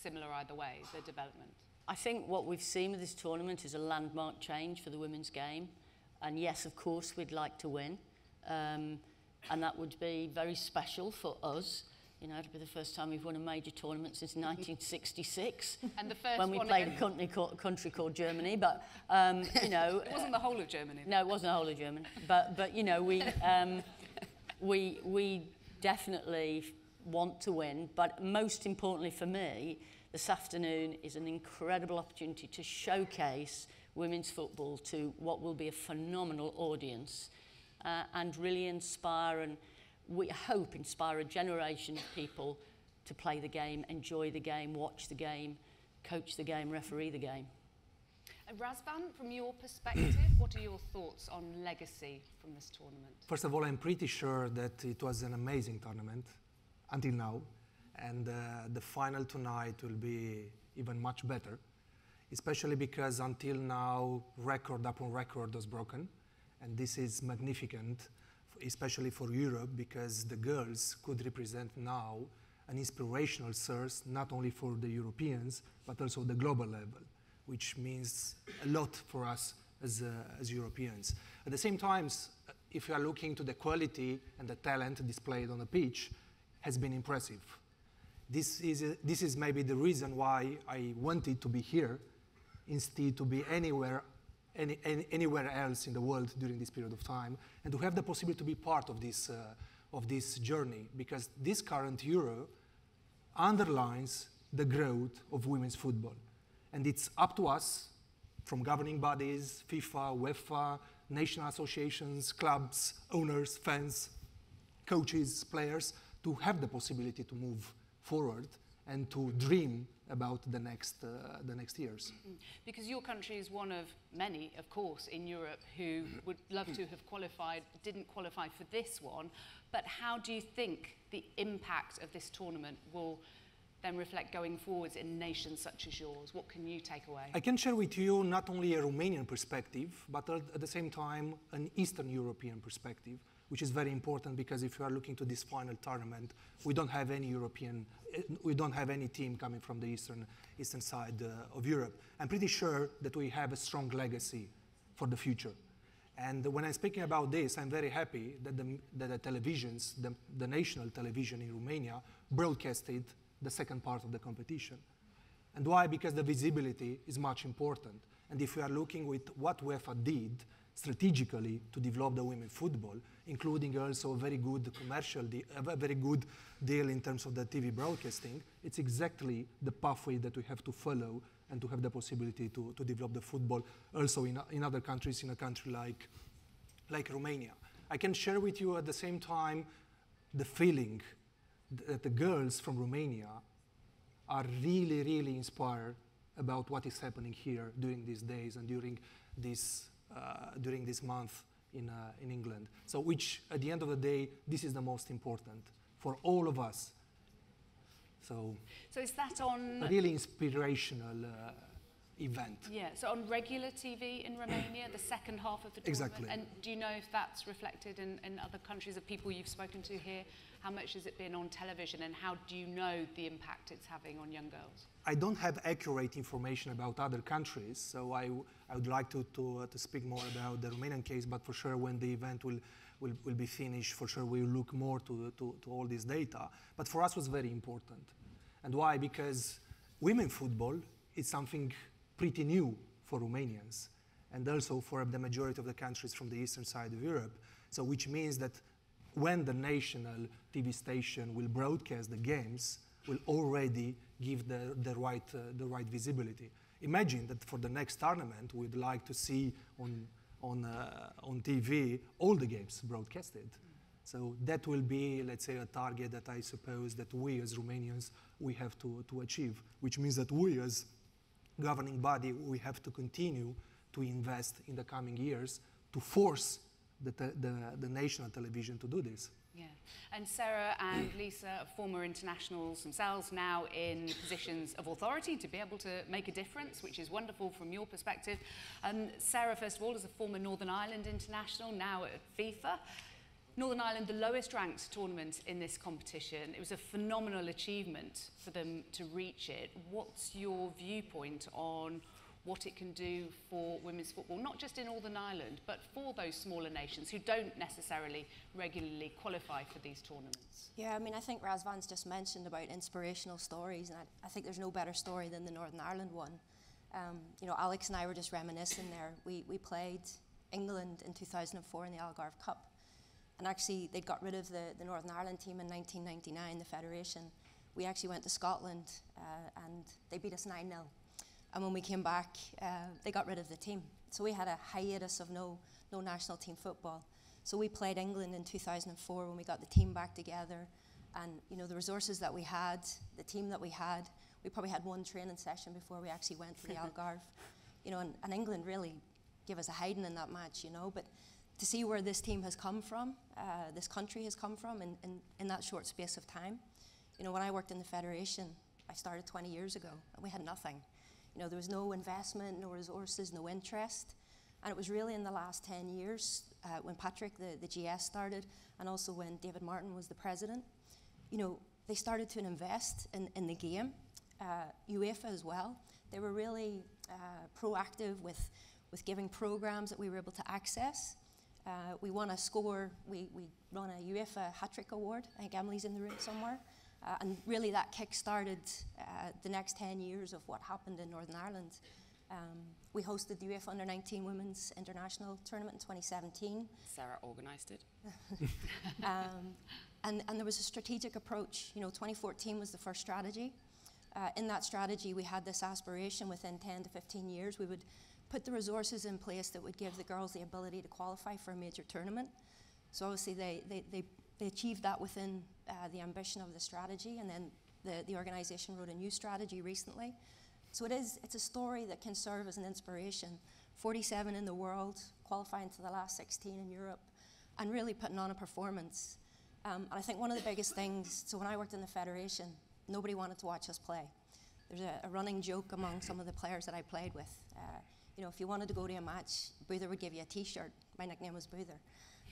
similar either way, the development? I think what we've seen with this tournament is a landmark change for the women's game. And yes, of course, we'd like to win. Um, and that would be very special for us. You know, it'll be the first time we've won a major tournament since nineteen sixty-six. And the first when we one played a country, country called Germany, but um, you know, it wasn't the whole of Germany. No, it wasn't the whole of Germany. But but you know, we um, we we definitely want to win. But most importantly for me, this afternoon is an incredible opportunity to showcase women's football to what will be a phenomenal audience, uh, and really inspire and, we hope, inspire a generation of people to play the game, enjoy the game, watch the game, coach the game, referee the game. And Razvan, from your perspective, what are your thoughts on legacy from this tournament? First of all, I'm pretty sure that it was an amazing tournament until now. And uh, the final tonight will be even much better, especially because until now, record upon record was broken. And this is magnificent, especially for Europe, because the girls could represent now an inspirational source, not only for the Europeans, but also the global level, which means a lot for us as, uh, as Europeans. At the same time, if you are looking to the quality and the talent displayed on the pitch, has been impressive. This is, uh, this is maybe the reason why I wanted to be here, instead to be anywhere Any, any, anywhere else in the world during this period of time, and to have the possibility to be part of this, uh, of this journey, because this current Euro underlines the growth of women's football. And it's up to us, from governing bodies, FIFA, UEFA, national associations, clubs, owners, fans, coaches, players, to have the possibility to move forward and to dream about the next, uh, the next years. Because your country is one of many, of course, in Europe who would love to have qualified, didn't qualify for this one, but how do you think the impact of this tournament will then reflect going forwards in nations such as yours? What can you take away? I can share with you not only a Romanian perspective, but at the same time, an Eastern European perspective, which is very important, because if you are looking to this final tournament, we don't have any European, we don't have any team coming from the eastern, eastern side uh, of Europe. I'm pretty sure that we have a strong legacy for the future. And when I'm speaking about this, I'm very happy that the, that the televisions, the, the national television in Romania, broadcasted the second part of the competition. And why? Because the visibility is much important. And if we are looking with what UEFA did strategically to develop the women's football, including also a very good commercial deal, a very good deal in terms of the T V broadcasting, it's exactly the pathway that we have to follow and to have the possibility to, to develop the football also in, in other countries, in a country like, like Romania. I can share with you at the same time the feeling that the girls from Romania are really, really inspired about what is happening here during these days and during this, uh, during this month in, uh, in England. So which, at the end of the day, this is the most important for all of us. So, so is that on... A really inspirational uh, event. Yeah, so on regular T V in Romania, the second half of the tournament. Exactly. And do you know if that's reflected in, in other countries of people you've spoken to here? How much has it been on television and how do you know the impact it's having on young girls? I don't have accurate information about other countries, so I, w I would like to, to, uh, to speak more about the Romanian case, but for sure when the event will, will, will be finished, for sure we will look more to, to, to all this data. But for us it was very important. And why? Because women's football is something pretty new for Romanians and also for the majority of the countries from the eastern side of Europe. So which means that when the national T V station will broadcast the games, will already give the, the, right, uh, the right visibility. Imagine that for the next tournament, we'd like to see on, on, uh, on T V all the games broadcasted. So that will be, let's say, a target that I suppose that we as Romanians, we have to, to achieve, which means that we as governing body, we have to continue to invest in the coming years to force the, te the, the national television to do this. Yeah, and Sarah and Lisa are former internationals themselves, now in positions of authority to be able to make a difference, which is wonderful from your perspective. Um, Sarah, first of all, is a former Northern Ireland international, now at FIFA. Northern Ireland, the lowest ranked tournament in this competition. It was a phenomenal achievement for them to reach it. What's your viewpoint on what it can do for women's football, not just in Northern Ireland, but for those smaller nations who don't necessarily regularly qualify for these tournaments? Yeah, I mean, I think Razvan's just mentioned about inspirational stories, and I, I think there's no better story than the Northern Ireland one. Um, you know, Alex and I were just reminiscing there. We, we played England in two thousand four in the Algarve Cup. And actually, they got rid of the, the Northern Ireland team in nineteen ninety-nine, the Federation. We actually went to Scotland, uh, and they beat us nine nil. And when we came back, uh, they got rid of the team. So we had a hiatus of no, no national team football. So we played England in two thousand four when we got the team back together. And you know, the resources that we had, the team that we had, we probably had one training session before we actually went to the Algarve. You know, and, and England really gave us a hiding in that match, you know. But to see where this team has come from, uh, this country has come from in, in, in that short space of time. You know, when I worked in the Federation, I started twenty years ago, and we had nothing. You know, there was no investment, no resources, no interest. And it was really in the last ten years, uh, when Patrick, the, the G S started, and also when David Martin was the president, you know, they started to invest in, in the game. Uh, UEFA as well, they were really uh, proactive with, with giving programs that we were able to access. Uh, we won a score, we, we run a UEFA hat-trick award. I think Emily's in the room somewhere. Uh, and really that kick-started uh, the next ten years of what happened in Northern Ireland. Um, we hosted the UEFA under nineteen Women's International Tournament in twenty seventeen. Sarah organised it. um, and, and there was a strategic approach. You know, twenty fourteen was the first strategy. Uh, in that strategy, we had this aspiration within ten to fifteen years, we would put the resources in place that would give the girls the ability to qualify for a major tournament. So obviously they, they, they, they achieved that within uh, the ambition of the strategy, and then the, the organization wrote a new strategy recently. So it is, it's a story that can serve as an inspiration. forty-seven in the world, qualifying to the last sixteen in Europe, and really putting on a performance. Um, and I think one of the biggest things, so when I worked in the Federation, nobody wanted to watch us play. There's a, a running joke among some of the players that I played with. Uh, You know, if you wanted to go to a match, Boother would give you a T-shirt. My nickname was Boother.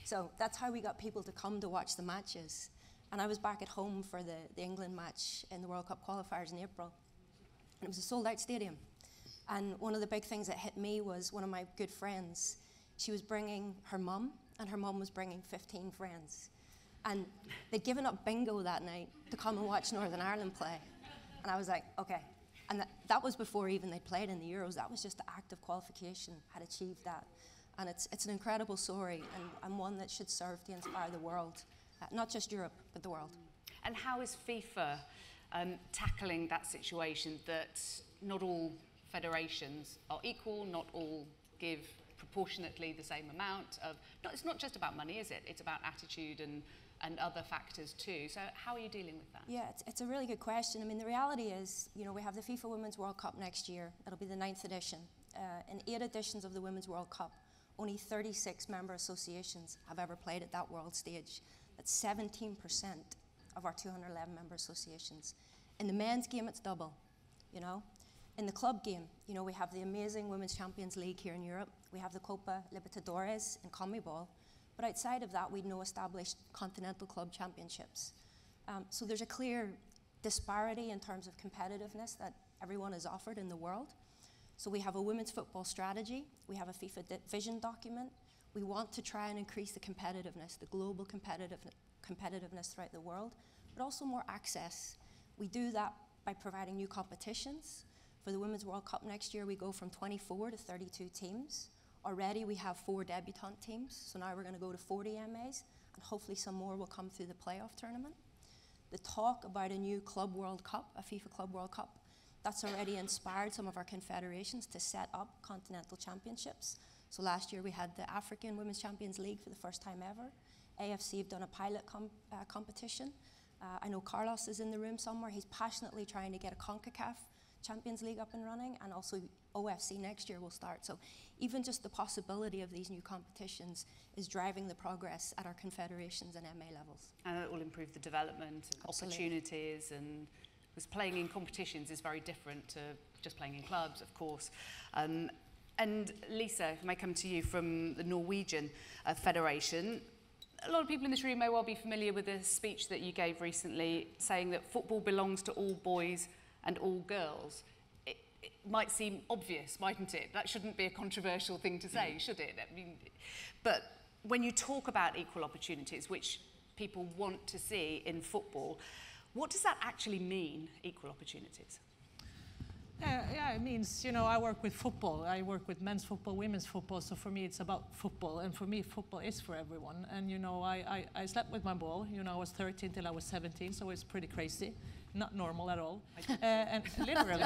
So that's how we got people to come to watch the matches. And I was back at home for the, the England match in the World Cup qualifiers in April. And it was a sold-out stadium. And one of the big things that hit me was one of my good friends, She was bringing her mum, and her mum was bringing fifteen friends. And they'd given up bingo that night to come and watch Northern Ireland play. And I was like, okay. And that, that was before even they played in the Euros. That was just the act of qualification had achieved that. And it's, it's an incredible story, and, and one that should serve to inspire the world, uh, not just Europe, but the world. And how is FIFA um, tackling that situation that not all federations are equal, not all give proportionately the same amount of, no, it's not just about money, is it? It's about attitude and, and other factors too. So how are you dealing with that? Yeah, it's, it's a really good question. I mean, the reality is, you know, we have the FIFA Women's World Cup next year. It'll be the ninth edition. Uh, in eight editions of the Women's World Cup, only thirty-six member associations have ever played at that world stage. That's seventeen percent of our two hundred eleven member associations. In the men's game, it's double, you know? In the club game, you know, we have the amazing Women's Champions League here in Europe. We have the Copa Libertadores and CONMEBOL. But outside of that, we'd no established continental club championships. Um, so there's a clear disparity in terms of competitiveness that everyone is offered in the world. So we have a women's football strategy. We have a FIFA vision document. We want to try and increase the competitiveness, the global competitive, competitiveness throughout the world, but also more access. We do that by providing new competitions. For the Women's World Cup next year, we go from twenty-four to thirty-two teams. Already we have four debutante teams, so now we're going to go to forty M As, and hopefully some more will come through the playoff tournament. The talk about a new Club World Cup, a FIFA Club World Cup, that's already inspired some of our confederations to set up continental championships. So last year we had the African Women's Champions League for the first time ever. A F C have done a pilot com uh, competition. Uh, I know Carlos is in the room somewhere. He's passionately trying to get a CONCACAF Champions League up and running, and also O F C next year will start. So even just the possibility of these new competitions is driving the progress at our confederations and M A levels. And it will improve the development and opportunities, and because playing in competitions is very different to just playing in clubs, of course. Um, and Lisa, if I may come to you from the Norwegian uh, Federation, a lot of people in this room may well be familiar with the speech that you gave recently, saying that football belongs to all boys and all girls. It, it might seem obvious, mightn't it? That shouldn't be a controversial thing to say, mm. should it? I mean, but when you talk about equal opportunities, which people want to see in football, what does that actually mean, equal opportunities? Uh, yeah, it means, you know, I work with football. I work with men's football, women's football, so for me it's about football. And for me, football is for everyone. And, you know, I, I, I slept with my ball. You know, I was thirteen till I was seventeen, so it's pretty crazy. Not normal at all. Uh, and literally,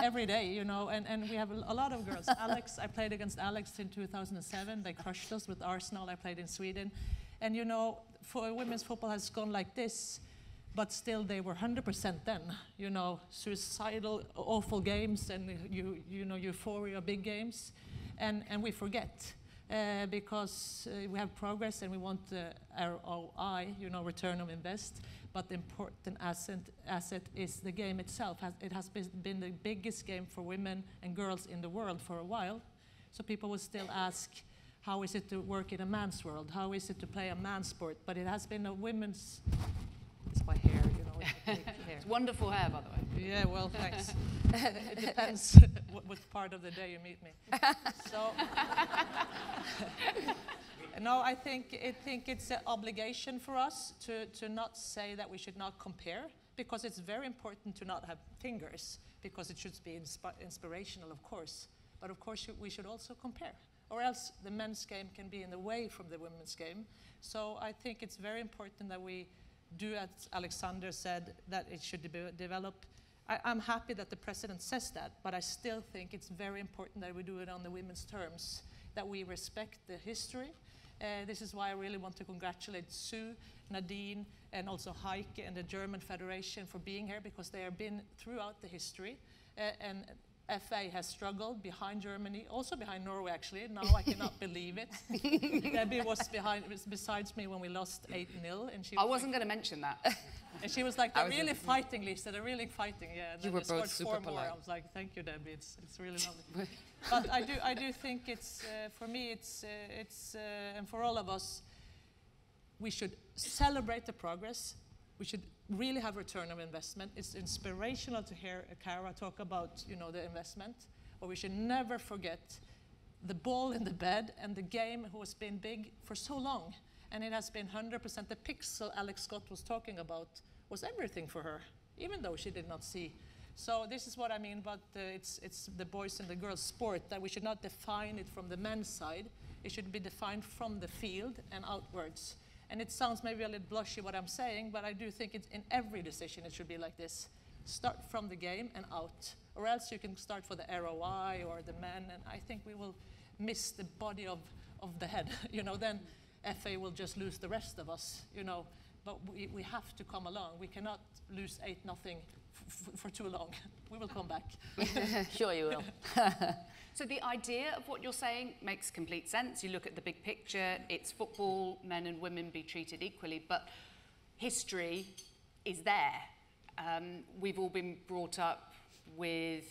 every day, you know. And, and we have a, a lot of girls. Alex, I played against Alex in two thousand seven. They crushed us with Arsenal. I played in Sweden. And, you know, for women's football has gone like this. But still, they were one hundred percent then, you know, suicidal, awful games, and you, you know, euphoria, big games, and and we forget uh, because uh, we have progress and we want uh, R O I, you know, return on invest. But the important asset asset is the game itself. It has been the biggest game for women and girls in the world for a while, so people will still ask, how is it to work in a man's world? How is it to play a man's sport? But it has been a women's. It's my hair, you know. It's, my hair. It's wonderful hair, by the way. Yeah, well, thanks. It depends what, what part of the day you meet me. So, no, I think I think it's an obligation for us to to not say that we should not compare, because it's very important to not have fingers, because it should be inspi inspirational, of course. But of course, we should also compare, or else the men's game can be in the way from the women's game. So I think it's very important that we do, as Alexander said, that it should de develop. I, I'm happy that the president says that, but I still think it's very important that we do it on the women's terms, that we respect the history. Uh, this is why I really want to congratulate Sue, Nadine, and also Heike and the German Federation for being here, because they have been throughout the history. Uh, and F A has struggled behind Germany, also behind Norway, actually. Now I cannot believe it. Debbie was behind, was besides me when we lost eight nil. And she I was wasn't like, going to mention that. And she was like, they're was really fighting, Lisa, they're really fighting. Yeah, and you were both super polite. I was like, thank you, Debbie, it's, it's really lovely. But I do, I do think it's, uh, for me, it's, uh, it's uh, and for all of us, we should celebrate the progress. We should really have return of investment. It's inspirational to hear Kara talk about, you know, the investment, but we should never forget the ball in the bed and the game who has been big for so long. And it has been one hundred percent the pixel Alex Scott was talking about was everything for her, even though she did not see. So this is what I mean, but uh, it's, it's the boys and the girls sport, that we should not define it from the men's side. It should be defined from the field and outwards. And it sounds maybe a little blushy what I'm saying, but I do think it's in every decision it should be like this. Start from the game and out, or else you can start for the R O I or the men, and I think we will miss the body of, of the head. You know, then F A will just lose the rest of us, you know, but we, we have to come along. We cannot lose eight nothing f f for too long. We will come back. Sure you will. So the idea of what you're saying makes complete sense. You look at the big picture, it's football, men and women be treated equally, but history is there. Um, we've all been brought up with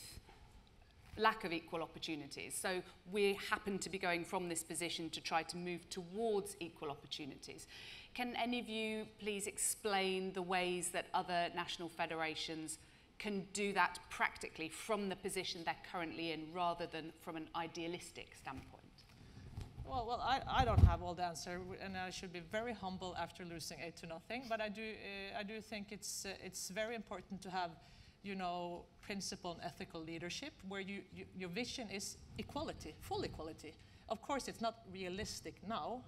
lack of equal opportunities. So we happen to be going from this position to try to move towards equal opportunities. Can any of you please explain the ways that other national federations can do that practically from the position they're currently in rather than from an idealistic standpoint? Well, well, I, I don't have all the answer, and I should be very humble after losing eight to nothing. But I do, uh, I do think it's uh, it's very important to have, you know, principle and ethical leadership, where you, you your vision is equality, full equality. Of course, it's not realistic now,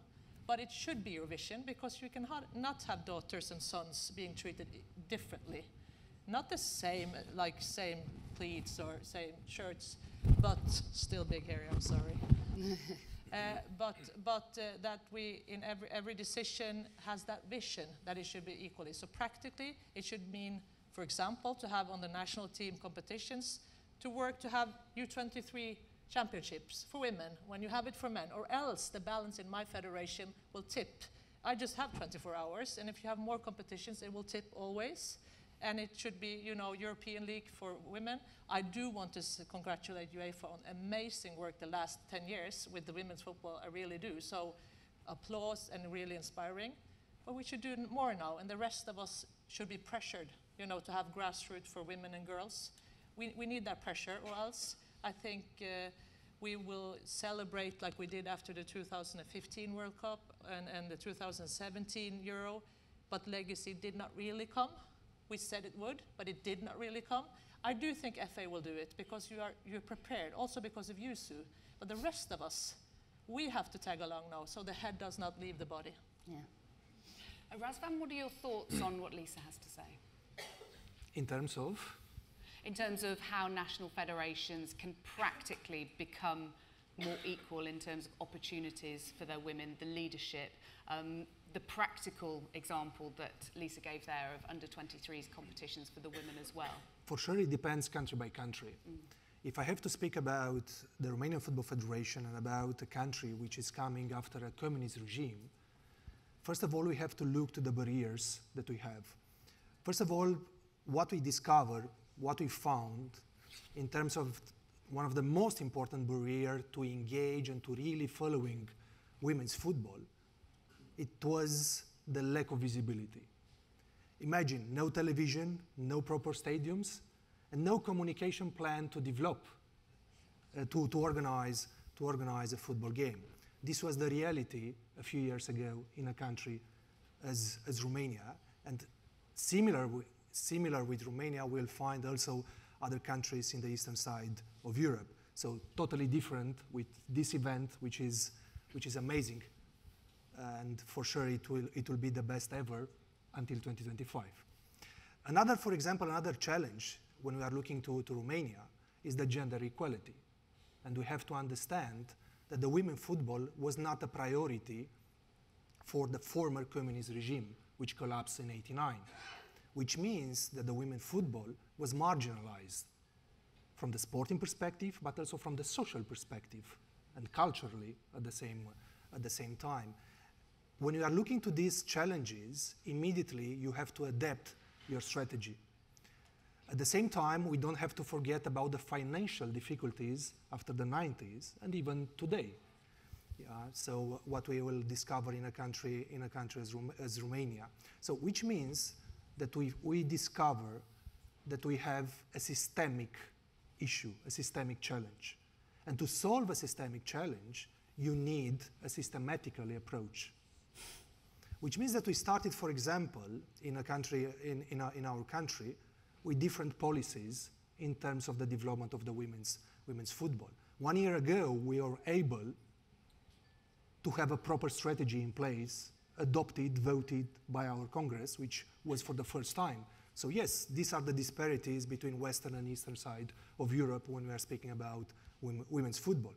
but it should be your vision, because you can ha not have daughters and sons being treated differently, not the same, like same pleats or same shirts, but still big hair. I'm sorry. Uh, but but uh, that we, in every, every decision, has that vision that it should be equally. So practically, it should mean, for example, to have on the national team competitions, to work to have U twenty-three championships for women when you have it for men, or else the balance in my federation will tip. I just have twenty-four hours, and if you have more competitions, it will tip always. And it should be, you know, European League for women. I do want to congratulate UEFA on amazing work the last ten years with the women's football, I really do. So applause and really inspiring. But we should do more now, and the rest of us should be pressured, you know, to have grassroots for women and girls. We, we need that pressure, or else I think uh, we will celebrate like we did after the two thousand fifteen World Cup and, and the two thousand seventeen Euro, but legacy did not really come. We said it would, but it did not really come. I do think F A will do it, because you are you're prepared, also because of you, Sue. But the rest of us, we have to tag along now, so the head does not leave the body. Yeah. Uh, Razvan, what are your thoughts on what Lisa has to say? In terms of? In terms of how national federations can practically become more equal in terms of opportunities for their women, the leadership, um, the practical example that Lisa gave there of under twenty-threes competitions for the women as well. For sure, it depends country by country. Mm. If I have to speak about the Romanian Football Federation and about a country which is coming after a communist regime, first of all, we have to look to the barriers that we have. First of all, what we discovered, what we found in terms of one of the most important barriers to engage and to really following women's football, it was the lack of visibility. Imagine no television, no proper stadiums, and no communication plan to develop, uh, to, to, organize, to organize a football game. This was the reality a few years ago in a country as, as Romania, and similar, similar with Romania, we'll find also other countries in the eastern side of Europe. So totally different with this event, which is, which is amazing. And for sure, it will, it will be the best ever until twenty twenty-five. Another, for example, another challenge when we are looking to, to Romania is the gender equality. And we have to understand that the women's football was not a priority for the former communist regime, which collapsed in eighty-nine. Which means that the women's football was marginalized from the sporting perspective, but also from the social perspective and culturally at the same, at the same time. When you are looking to these challenges, immediately you have to adapt your strategy. At the same time, we don't have to forget about the financial difficulties after the nineties and even today. Yeah, so what we will discover in a country, in a country as, Rom as Romania. So which means that we, we discover that we have a systemic issue, a systemic challenge. And to solve a systemic challenge, you need a systematically approach. Which means that we started, for example, in, a country, in, in, our, in our country, with different policies in terms of the development of the women's, women's football. One year ago, we were able to have a proper strategy in place, adopted, voted by our Congress, which was for the first time. So yes, these are the disparities between Western and Eastern side of Europe when we are speaking about women's football.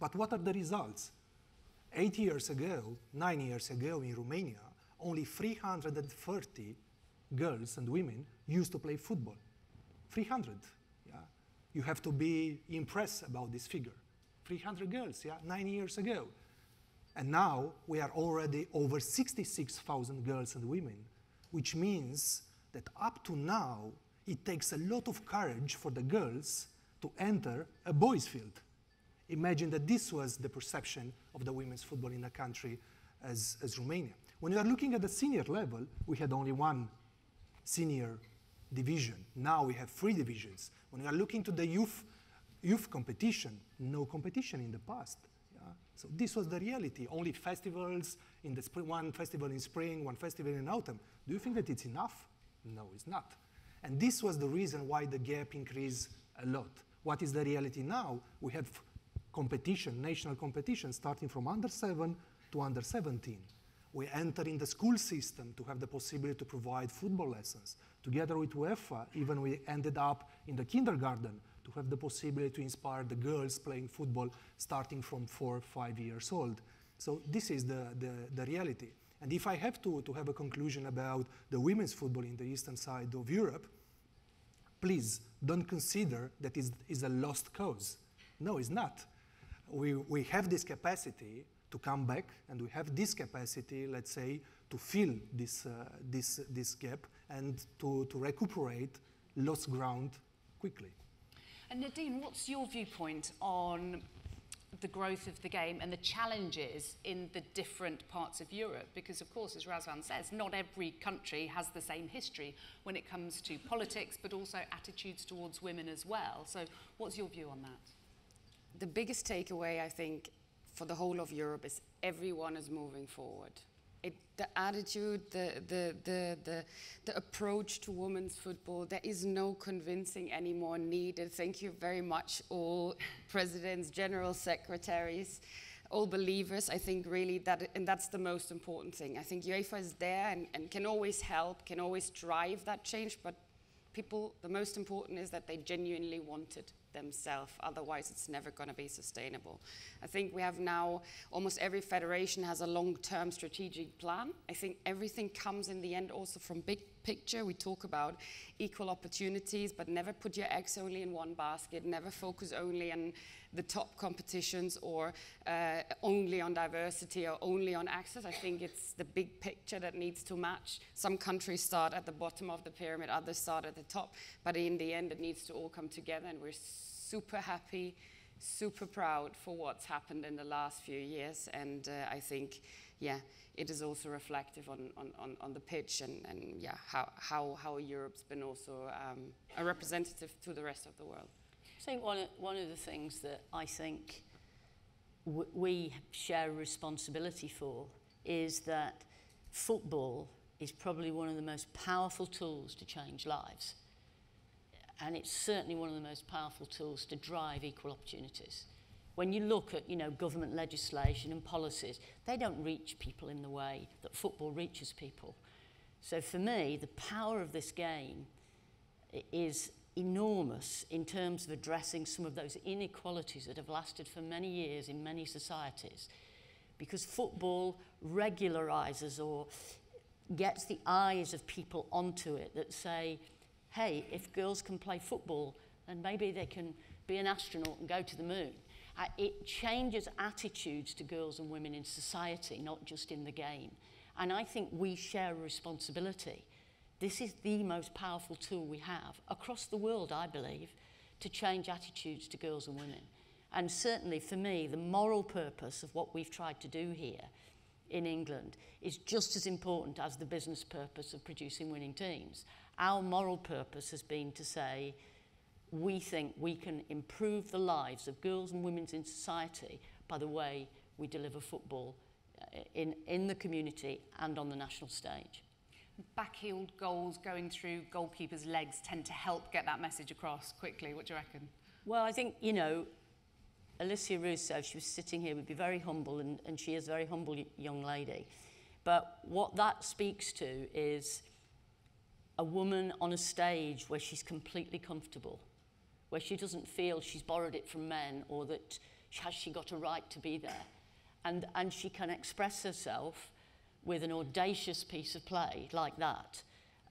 But what are the results? Eight years ago, nine years ago in Romania, only three hundred thirty girls and women used to play football. three hundred, yeah? You have to be impressed about this figure. three hundred girls, yeah, nine years ago. And now we are already over sixty-six thousand girls and women, which means that up to now, it takes a lot of courage for the girls to enter a boys' field. Imagine that this was the perception of the women's football in a country as, as Romania. When you are looking at the senior level, we had only one senior division. Now we have three divisions. When you are looking to the youth, youth competition, no competition in the past. Yeah? So this was the reality. Only festivals in the spring, one festival in spring, one festival in autumn. Do you think that it's enough? No, it's not. And this was the reason why the gap increased a lot. What is the reality now? We have competition, national competition, starting from under seven to under seventeen. We enter in the school system to have the possibility to provide football lessons. Together with UEFA, even we ended up in the kindergarten to have the possibility to inspire the girls playing football starting from four, five years old. So this is the, the, the reality. And if I have to, to have a conclusion about the women's football in the eastern side of Europe, please don't consider that it is a lost cause. No, it's not. We, we have this capacity to come back, and we have this capacity, let's say, to fill this, uh, this, this gap and to, to recuperate lost ground quickly. And Nadine, what's your viewpoint on the growth of the game and the challenges in the different parts of Europe? Because, of course, as Razvan says, not every country has the same history when it comes to politics, but also attitudes towards women as well. So what's your view on that? The biggest takeaway, I think, for the whole of Europe is everyone is moving forward. It, the attitude, the, the, the, the, the approach to women's football, there is no convincing anymore needed. Thank you very much, all presidents, general secretaries, all believers. I think really that, and that's the most important thing. I think UEFA is there and, and can always help, can always drive that change, but people, the most important is that they genuinely want it themselves, otherwise it's never going to be sustainable. I think we have now, almost every federation has a long-term strategic plan. I think everything comes in the end also from big picture. We talk about equal opportunities, but never put your eggs only in one basket, never focus only on the top competitions or uh, only on diversity or only on access. I think it's the big picture that needs to match. Some countries start at the bottom of the pyramid, others start at the top, but in the end it needs to all come together, and we're super happy, super proud for what's happened in the last few years. And uh, I think, yeah, it is also reflective on, on, on, on the pitch and, and yeah, how, how, how Europe's been also um, a representative to the rest of the world. I think one of, one of the things that I think w we share responsibility for is that football is probably one of the most powerful tools to change lives. And it's certainly one of the most powerful tools to drive equal opportunities. When you look at, you know, government legislation and policies, they don't reach people in the way that football reaches people. So for me, the power of this game is enormous in terms of addressing some of those inequalities that have lasted for many years in many societies. Because football regularises or gets the eyes of people onto it that say, hey, if girls can play football, then maybe they can be an astronaut and go to the moon. Uh, it changes attitudes to girls and women in society, not just in the game. And I think we share a responsibility. This is the most powerful tool we have across the world, I believe, to change attitudes to girls and women. And certainly for me, the moral purpose of what we've tried to do here in England is just as important as the business purpose of producing winning teams. Our moral purpose has been to say, we think we can improve the lives of girls and women in society by the way we deliver football in, in the community and on the national stage. Back-heeled goals going through goalkeepers' legs tend to help get that message across quickly. What do you reckon? Well, I think, you know, Alicia Russo, she was sitting here, would be very humble, and, and she is a very humble young lady. But what that speaks to is a woman on a stage where she's completely comfortable, where she doesn't feel she's borrowed it from men or that has she got a right to be there. And, and she can express herself with an audacious piece of play like that.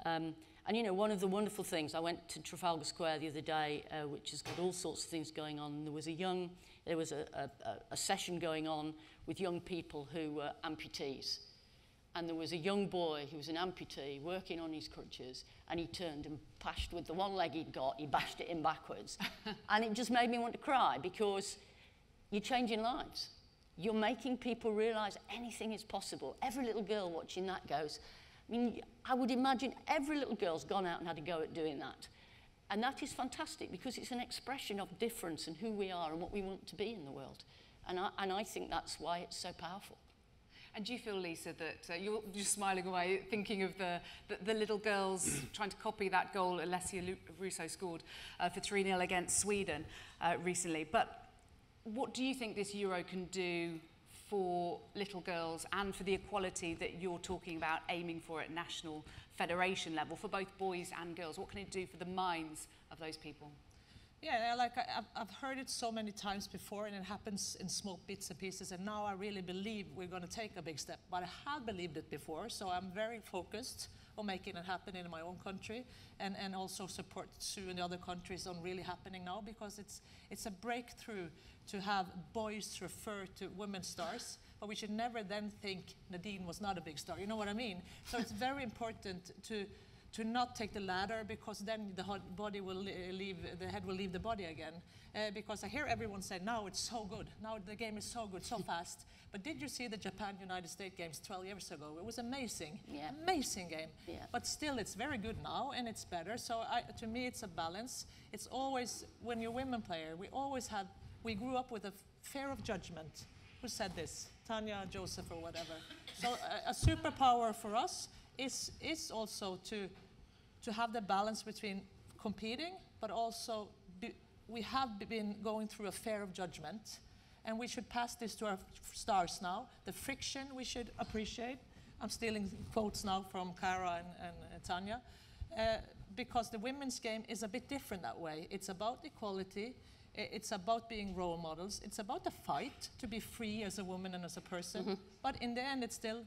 Um, and, you know, one of the wonderful things, I went to Trafalgar Square the other day, uh, which has got all sorts of things going on. There was a young, there was a, a, a session going on with young people who were amputees. And there was a young boy who was an amputee working on his crutches, and he turned and bashed with the one leg he'd got, he bashed it in backwards. And it just made me want to cry, because you're changing lives. You're making people realise anything is possible. Every little girl watching that goes, I mean, I would imagine every little girl's gone out and had a go at doing that. And that is fantastic, because it's an expression of difference and who we are and what we want to be in the world. And I, and I think that's why it's so powerful. And do you feel, Lisa, that uh, you're just smiling away, thinking of the, the, the little girls trying to copy that goal Alessia Russo scored uh, for three nil against Sweden uh, recently. But what do you think this Euro can do for little girls and for the equality that you're talking about aiming for at national federation level for both boys and girls? What can it do for the minds of those people? Yeah, like I, I've heard it so many times before, and it happens in small bits and pieces, and now I really believe we're going to take a big step. But I have believed it before, so I'm very focused on making it happen in my own country, and, and also support Sue and the other countries on really happening now, because it's, it's a breakthrough to have boys refer to women stars, but we should never then think Nadine was not a big star, you know what I mean? So it's very important to... to not take the ladder, because then the body will leave, the head will leave the body again. Uh, because I hear everyone say, now it's so good, now the game is so good, so fast. But did you see the Japan-United States games twelve years ago? It was amazing, yeah. amazing game. Yeah. But still, it's very good now, and it's better. So I, to me, it's a balance. It's always, when you're a women player, we always had, we grew up with a fear of judgment. Who said this? Tanya Joseph or whatever. So a, a superpower for us is, is also to, to have the balance between competing, but also be, we have been going through a fear of judgment, and we should pass this to our stars now. The friction we should appreciate. I'm stealing quotes now from Kara and, and uh, Tanya, uh, because the women's game is a bit different that way. It's about equality. It's about being role models. It's about the fight to be free as a woman and as a person. Mm-hmm. But in the end, it's still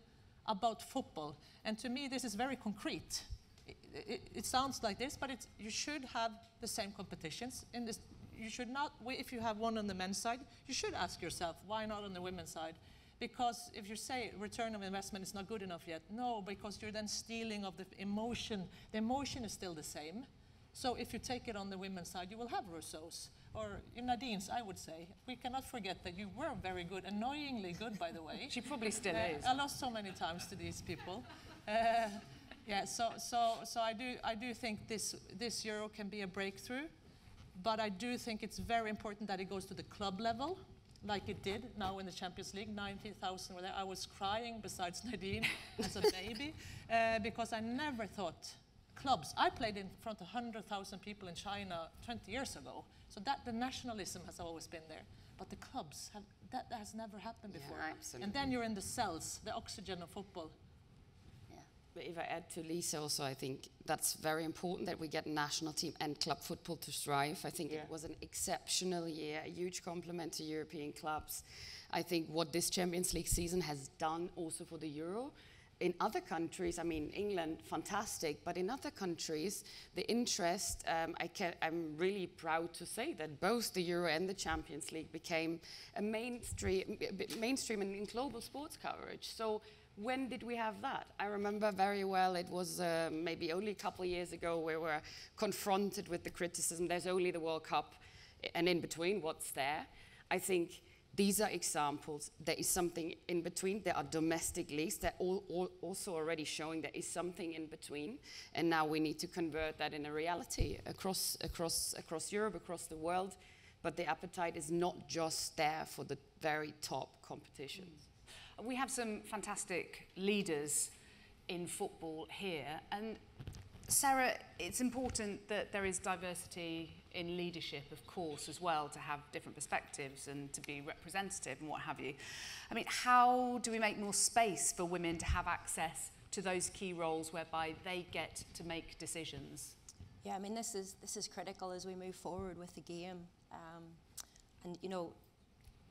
about football. And to me, this is very concrete. It, it, it sounds like this, but it's, you should have the same competitions. In this, you should not, if you have one on the men's side, you should ask yourself, why not on the women's side? Because if you say return of investment is not good enough yet, no, because you're then stealing of the emotion. The emotion is still the same. So if you take it on the women's side, you will have Rousseau's or Nadine's, I would say. We cannot forget that you were very good, annoyingly good, by the way. She probably still uh, is. I lost so many times to these people. Uh, yeah, so, so, so I, do, I do think this, this Euro can be a breakthrough, but I do think it's very important that it goes to the club level, like it did now in the Champions League. ninety thousand were there. I was crying besides Nadine as a baby, uh, because I never thought clubs. I played in front of one hundred thousand people in China twenty years ago. So that the nationalism has always been there, but the clubs have, that, that has never happened before. Yeah, absolutely. And then you're in the cells, the oxygen of football. Yeah. But if I add to Lisa also, I think that's very important that we get national team and club football to strive. I think yeah. it was an exceptional year, a huge compliment to European clubs. I think what this Champions League season has done also for the Euro. In other countries, I mean, England, fantastic, but in other countries, the interest, um, I can, I'm really proud to say that both the Euro and the Champions League became a mainstream, mainstream in, in global sports coverage. So when did we have that? I remember very well, it was uh, maybe only a couple of years ago where we were confronted with the criticism, there's only the World Cup, and in between, what's there? I think These are examples. There is something in between. There are domestic leagues that all, all also already showing there is something in between, and now we need to convert that in a reality across across across Europe, across the world. But the appetite is not just there for the very top competitions. Mm. We have some fantastic leaders in football here, and Sarah, it's important that there is diversity in leadership, of course, as well, to have different perspectives and to be representative and what have you. I mean, how do we make more space for women to have access to those key roles whereby they get to make decisions? Yeah, I mean, this is, this is critical as we move forward with the game. Um, and, you know,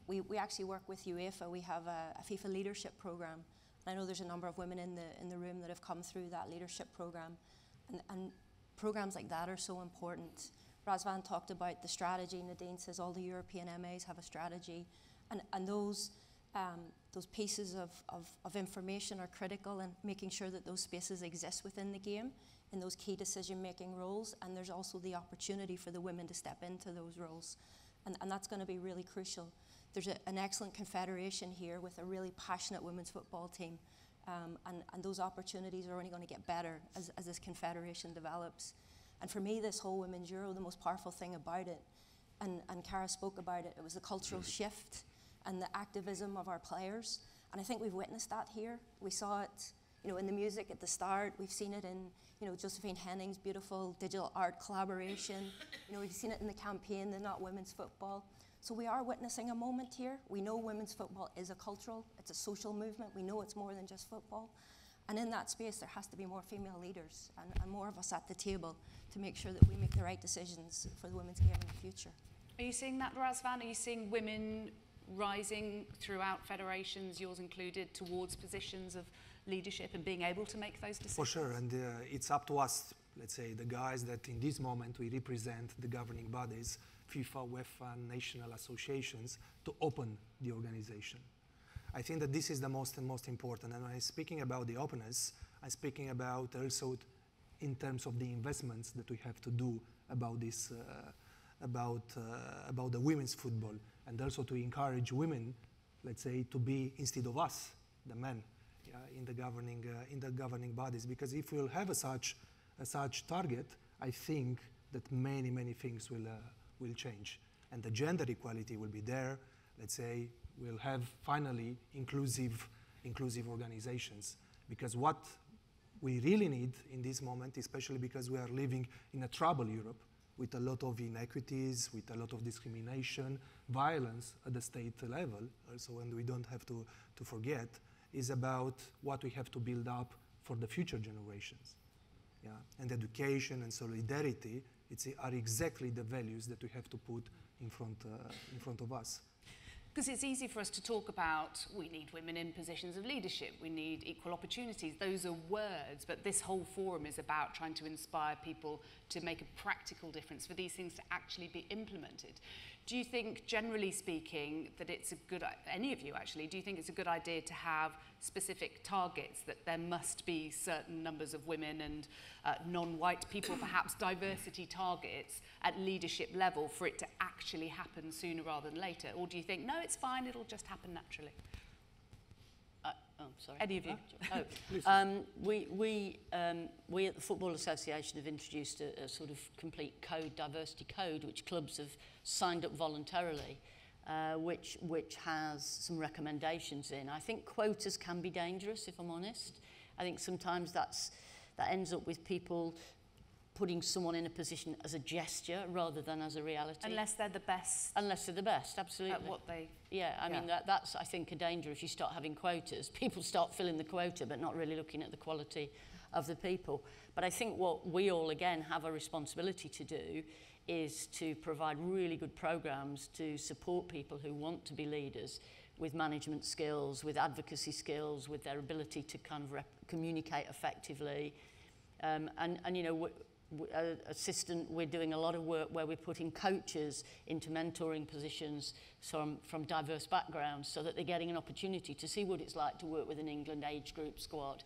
we, we actually work with UEFA. We have a, a FIFA leadership programme. I know there's a number of women in the, in the room that have come through that leadership programme. And, and programmes like that are so important. Razvan talked about the strategy. Nadine says all the European M As have a strategy. And, and those, um, those pieces of, of, of information are critical in making sure that those spaces exist within the game in those key decision-making roles. And there's also the opportunity for the women to step into those roles. And, and that's going to be really crucial. There's a, an excellent confederation here with a really passionate women's football team. Um, and, and those opportunities are only going to get better as, as this confederation develops. And for me, this whole Women's Euro, the most powerful thing about it, and, and Kara spoke about it, it was the cultural shift and the activism of our players. And I think we've witnessed that here. We saw it, you know, in the music at the start. We've seen it in, you know, Josephine Henning's beautiful digital art collaboration. You know, we've seen it in the campaign, the Not Women's Football. So we are witnessing a moment here. We know women's football is a cultural, it's a social movement. We know it's more than just football. And in that space, there has to be more female leaders and, and more of us at the table to make sure that we make the right decisions for the women's game in the future. Are you seeing that, Razvan? Are you seeing women rising throughout federations, yours included, towards positions of leadership and being able to make those decisions? For sure, and uh, it's up to us, let's say, the guys that in this moment we represent the governing bodies, FIFA, UEFA, national associations, to open the organization. I think that this is the most and most important. And when I'm speaking about the openness, I'm speaking about also in terms of the investments that we have to do about this, uh, about, uh, about the women's football, and also to encourage women, let's say, to be instead of us, the men, uh, in the governing uh, in the governing bodies. Because if we'll have a such a such target, I think that many many things will. Uh, will change, and the gender equality will be there. Let's say we'll have finally inclusive, inclusive organizations, because what we really need in this moment, especially because we are living in a troubled Europe with a lot of inequities, with a lot of discrimination, violence at the state level, also, and we don't have to, to forget, is about what we have to build up for the future generations. Yeah? And education and solidarity, It's, are exactly the values that we have to put in front, uh, in front of us. Because it's easy for us to talk about, we need women in positions of leadership, we need equal opportunities. Those are words, but this whole forum is about trying to inspire people to make a practical difference, for these things to actually be implemented. Do you think, generally speaking, that it's a good, any of you actually, do you think it's a good idea to have specific targets, that there must be certain numbers of women and uh, non-white people, perhaps diversity targets at leadership level for it to actually happen sooner rather than later? Or do you think, no, it's fine, it'll just happen naturally? Uh, oh, sorry. Any of you? Oh. um, we, we, um, we at the Football Association have introduced a, a sort of complete code, diversity code, which clubs have signed up voluntarily. Uh, which, which has some recommendations in. I think quotas can be dangerous, if I'm honest. I think sometimes that's, that ends up with people putting someone in a position as a gesture rather than as a reality. Unless they're the best. Unless they're the best, absolutely. At what they... Yeah, I yeah. mean, that, that's, I think, a danger if you start having quotas. People start filling the quota but not really looking at the quality of the people. But I think what we all, again, have a responsibility to do is to provide really good programs to support people who want to be leaders with management skills, with advocacy skills, with their ability to kind of rep communicate effectively. Um, and, and, you know, w w uh, assistant, we're doing a lot of work where we're putting coaches into mentoring positions from, from diverse backgrounds so that they're getting an opportunity to see what it's like to work with an England age group squad.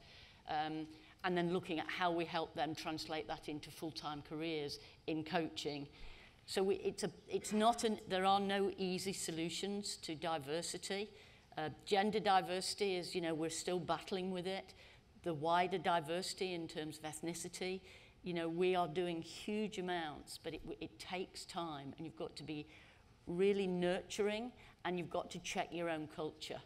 Um, and then looking at how we help them translate that into full-time careers in coaching. So we, it's, a, it's not an, there are no easy solutions to diversity. Uh, gender diversity is, you know, we're still battling with it. The wider diversity in terms of ethnicity, you know, we are doing huge amounts, but it, it takes time, and you've got to be really nurturing, and you've got to check your own culture,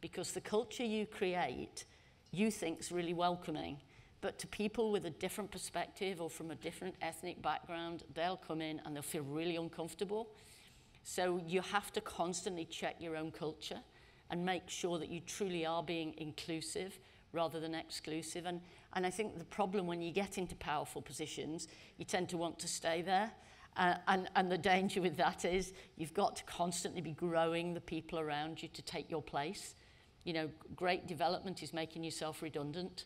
because the culture you create, you think's really welcoming, but to people with a different perspective or from a different ethnic background, they'll come in and they'll feel really uncomfortable. So you have to constantly check your own culture and make sure that you truly are being inclusive rather than exclusive. And, and I think the problem when you get into powerful positions, you tend to want to stay there. Uh, and, and the danger with that is you've got to constantly be growing the people around you to take your place. You know, great development is making yourself redundant.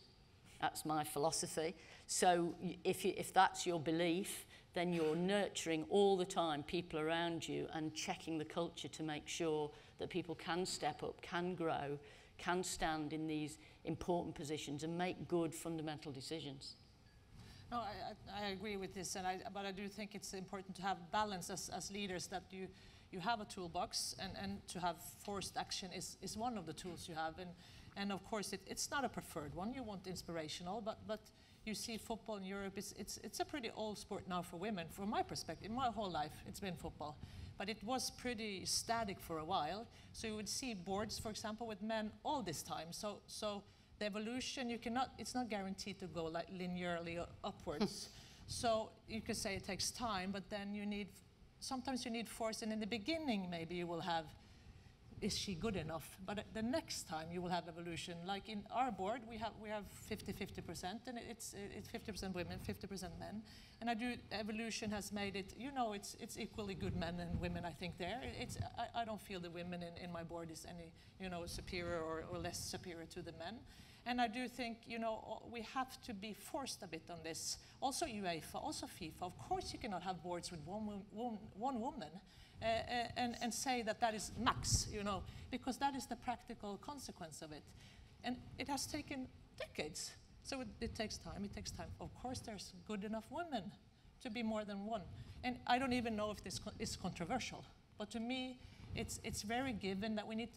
That's my philosophy. So if, you, if that's your belief, then you're nurturing all the time people around you and checking the culture to make sure that people can step up, can grow, can stand in these important positions and make good fundamental decisions. No, I, I agree with this, and I, but I do think it's important to have balance as, as leaders, that you, you have a toolbox, and, and to have forced action is, is one of the tools you have. And, And of course, it, it's not a preferred one. You want inspirational, but, but you see football in Europe, it's, it's, it's a pretty old sport now for women. From my perspective, my whole life, it's been football. But it was pretty static for a while. So you would see boards, for example, with men all this time. So, so the evolution, you cannot, it's not guaranteed to go like linearly upwards. So you could say it takes time, but then you need, sometimes you need force. And in the beginning, maybe you will have, is she good enough? But the next time you will have evolution. Like in our board, we have we have fifty fifty percent, and it's it's fifty percent women, fifty percent men. And I do evolution has made it. You know, it's it's equally good men and women. I think there. It's I, I don't feel the women in, in my board is any you know superior or, or less superior to the men. And I do think you know we have to be forced a bit on this. Also UEFA, also FIFA. Of course, you cannot have boards with one one, one woman. Uh, and, and say that that is max, you know, because that is the practical consequence of it. And it has taken decades. So it, it takes time, it takes time. Of course, there's good enough women to be more than one. And I don't even know if this co is controversial, but to me, it's, it's very given that we need,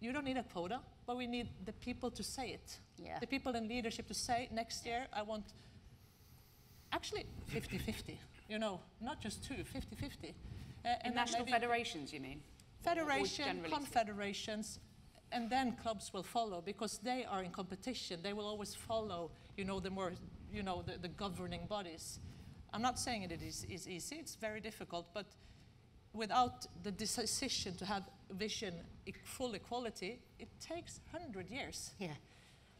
you don't need a quota, but we need the people to say it. Yeah. The people in leadership to say, next year, I want actually fifty fifty, you know, not just two, fifty fifty. Uh, and national federations, you mean? Federation, confederations, and then clubs will follow, because they are in competition. They will always follow, you know, the more, you know, the, the governing bodies. I'm not saying it is, is easy. It's very difficult, but without the decision to have vision full equality, it takes one hundred years. Yeah.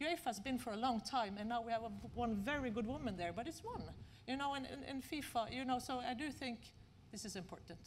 UEFA has been for a long time, and now we have a, one very good woman there, but it's one, you know, and, and, and FIFA, you know, so I do think this is important.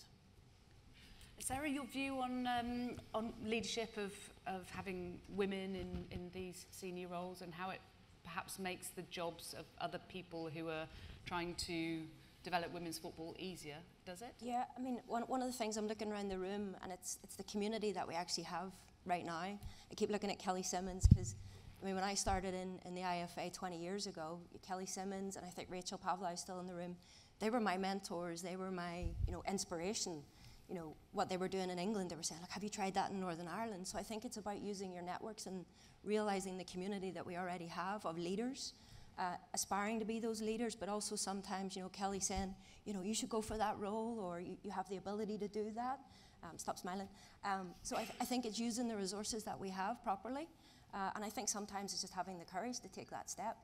Sarah, your view on, um, on leadership of, of having women in, in these senior roles, and how it perhaps makes the jobs of other people who are trying to develop women's football easier, does it? Yeah, I mean, one, one of the things I'm looking around the room, and it's, it's the community that we actually have right now. I keep looking at Kelly Simmons, because I mean, when I started in, in the I F A twenty years ago, Kelly Simmons, and I think Rachel Pavlou is still in the room, they were my mentors, they were my, you know, inspiration. You know, what they were doing in England, they were saying, look, have you tried that in Northern Ireland? So I think it's about using your networks and realizing the community that we already have of leaders, uh, aspiring to be those leaders, but also sometimes, you know, Kelly saying, you know, you should go for that role, or you, you have the ability to do that. Um, stop smiling. Um, so I, th I think it's using the resources that we have properly. Uh, and I think sometimes it's just having the courage to take that step.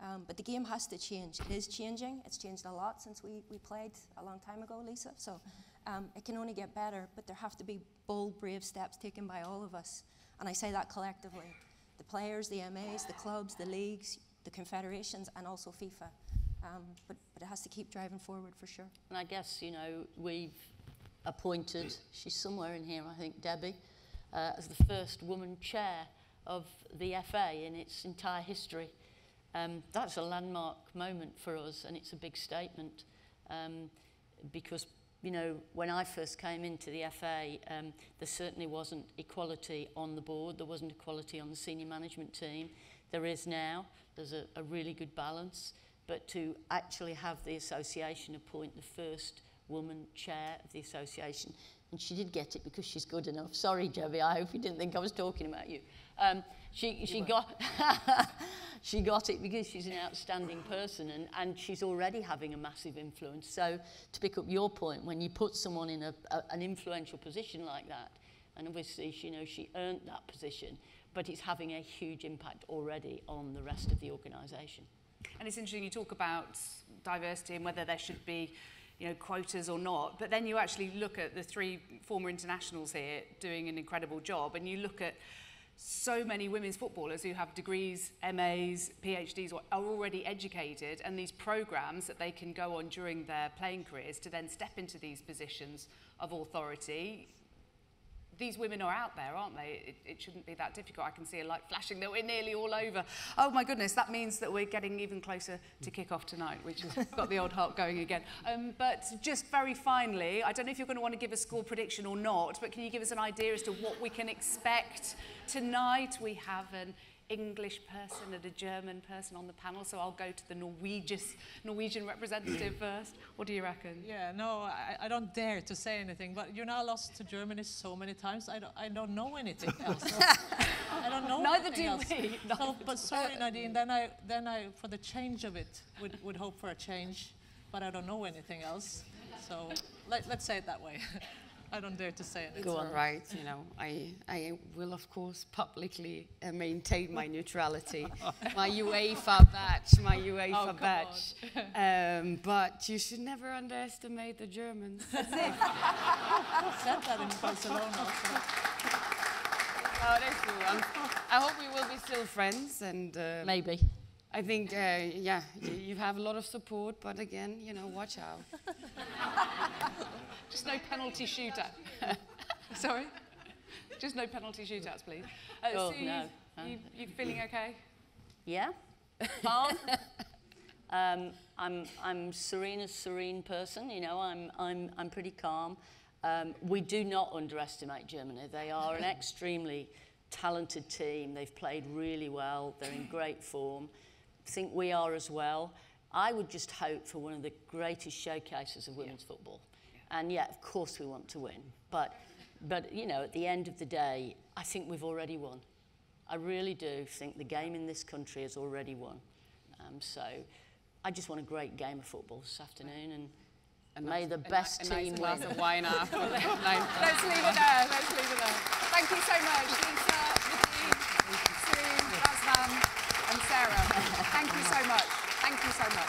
Um, but the game has to change. It is changing. It's changed a lot since we, we played a long time ago, Lisa. So um, it can only get better, but there have to be bold, brave steps taken by all of us. And I say that collectively. The players, the M As, the clubs, the leagues, the confederations, and also FIFA. Um, but, but it has to keep driving forward for sure. And I guess, you know, we've appointed, she's somewhere in here, I think, Debbie, uh, as the first woman chair of the F A in its entire history. Um, that's a landmark moment for us, and it's a big statement, um, because, you know, when I first came into the F A, um, there certainly wasn't equality on the board, there wasn't equality on the senior management team. There is now, there's a, a really good balance, but to actually have the association appoint the first woman chair of the association, and she did get it because she's good enough. Sorry, Debbie, I hope you didn't think I was talking about you. Um, she she you got she got it because she's an outstanding person, and, and she's already having a massive influence. So to pick up your point, when you put someone in a, a, an influential position like that, and obviously she, you know, she earned that position, but it's having a huge impact already on the rest of the organisation. And it's interesting you talk about diversity and whether there should be, you know, quotas or not, but then you actually look at the three former internationals here doing an incredible job, and you look at so many women's footballers who have degrees, M As, P H Ds, or are already educated, and these programmes that they can go on during their playing careers to then step into these positions of authority. These women are out there, aren't they? It, it shouldn't be that difficult. I can see a light flashing that we're nearly all over. Oh, my goodness, that means that we're getting even closer to kick-off tonight, which has got the old heart going again. Um, but just very finally, I don't know if you're going to want to give a score prediction or not, but can you give us an idea as to what we can expect tonight? We have an English person and a German person on the panel, so I'll go to the Norwegian, Norwegian representative first. What do you reckon? Yeah, no, I, I don't dare to say anything, but you now lost to Germany so many times, I don't, I don't know anything else. I don't know Neither do else. we. So, but sorry, Nadine, then I, then I, for the change of it, would, would hope for a change, but I don't know anything else. So let, let's say it that way. I don't dare to say it. Go on. Right, you know, I, I will, of course, publicly uh, maintain my neutrality, my UEFA badge, my UEFA oh, badge. Um, but you should never underestimate the Germans. That's it. I said that in Barcelona. Oh, that's true. I'm, I hope we will be still friends. and uh, Maybe. I think, uh, yeah, you, you have a lot of support, but again, you know, watch out. Just no penalty shootout. Sorry? Just no penalty shootouts, please. Uh, oh, Sue, no. you, you feeling okay? Yeah. Calm? um, I'm, I'm Serena's serene person, you know, I'm, I'm, I'm pretty calm. Um, we do not underestimate Germany. They are an extremely talented team. They've played really well. They're in great form. I think we are as well. I would just hope for one of the greatest showcases of women's yeah. football. Yeah. And yeah, of course we want to win. But, but, you know, at the end of the day, I think we've already won. I really do think the game in this country has already won. Um, so I just want a great game of football this afternoon. And And May the best a, a team nice win. Wine after. no, let's leave it there. Let's leave it there. Thank you so much, Lisa, Nadine, Sue, Razvan, and Sarah. Thank you so much. Thank you so much.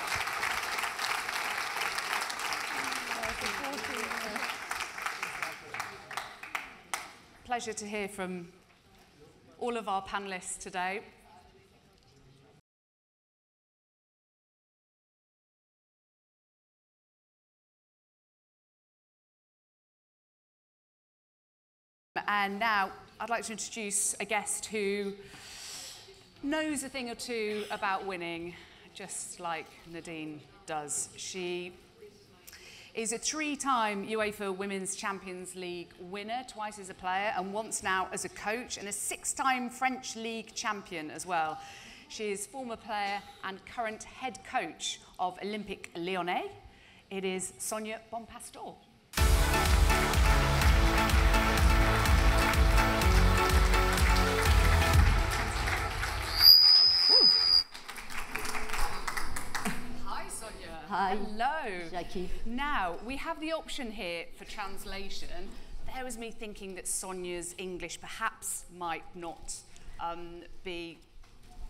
Pleasure to hear from all of our panellists today. And now I'd like to introduce a guest who knows a thing or two about winning, just like Nadine does. She is a three-time UEFA Women's Champions League winner, twice as a player and once now as a coach, and a six-time French League champion as well. She is former player and current head coach of Olympique Lyonnais. It is Sonia Bonpastor. Hi. Hello. Jackie. Now, we have the option here for translation. There was me thinking that Sonia's English perhaps might not um, be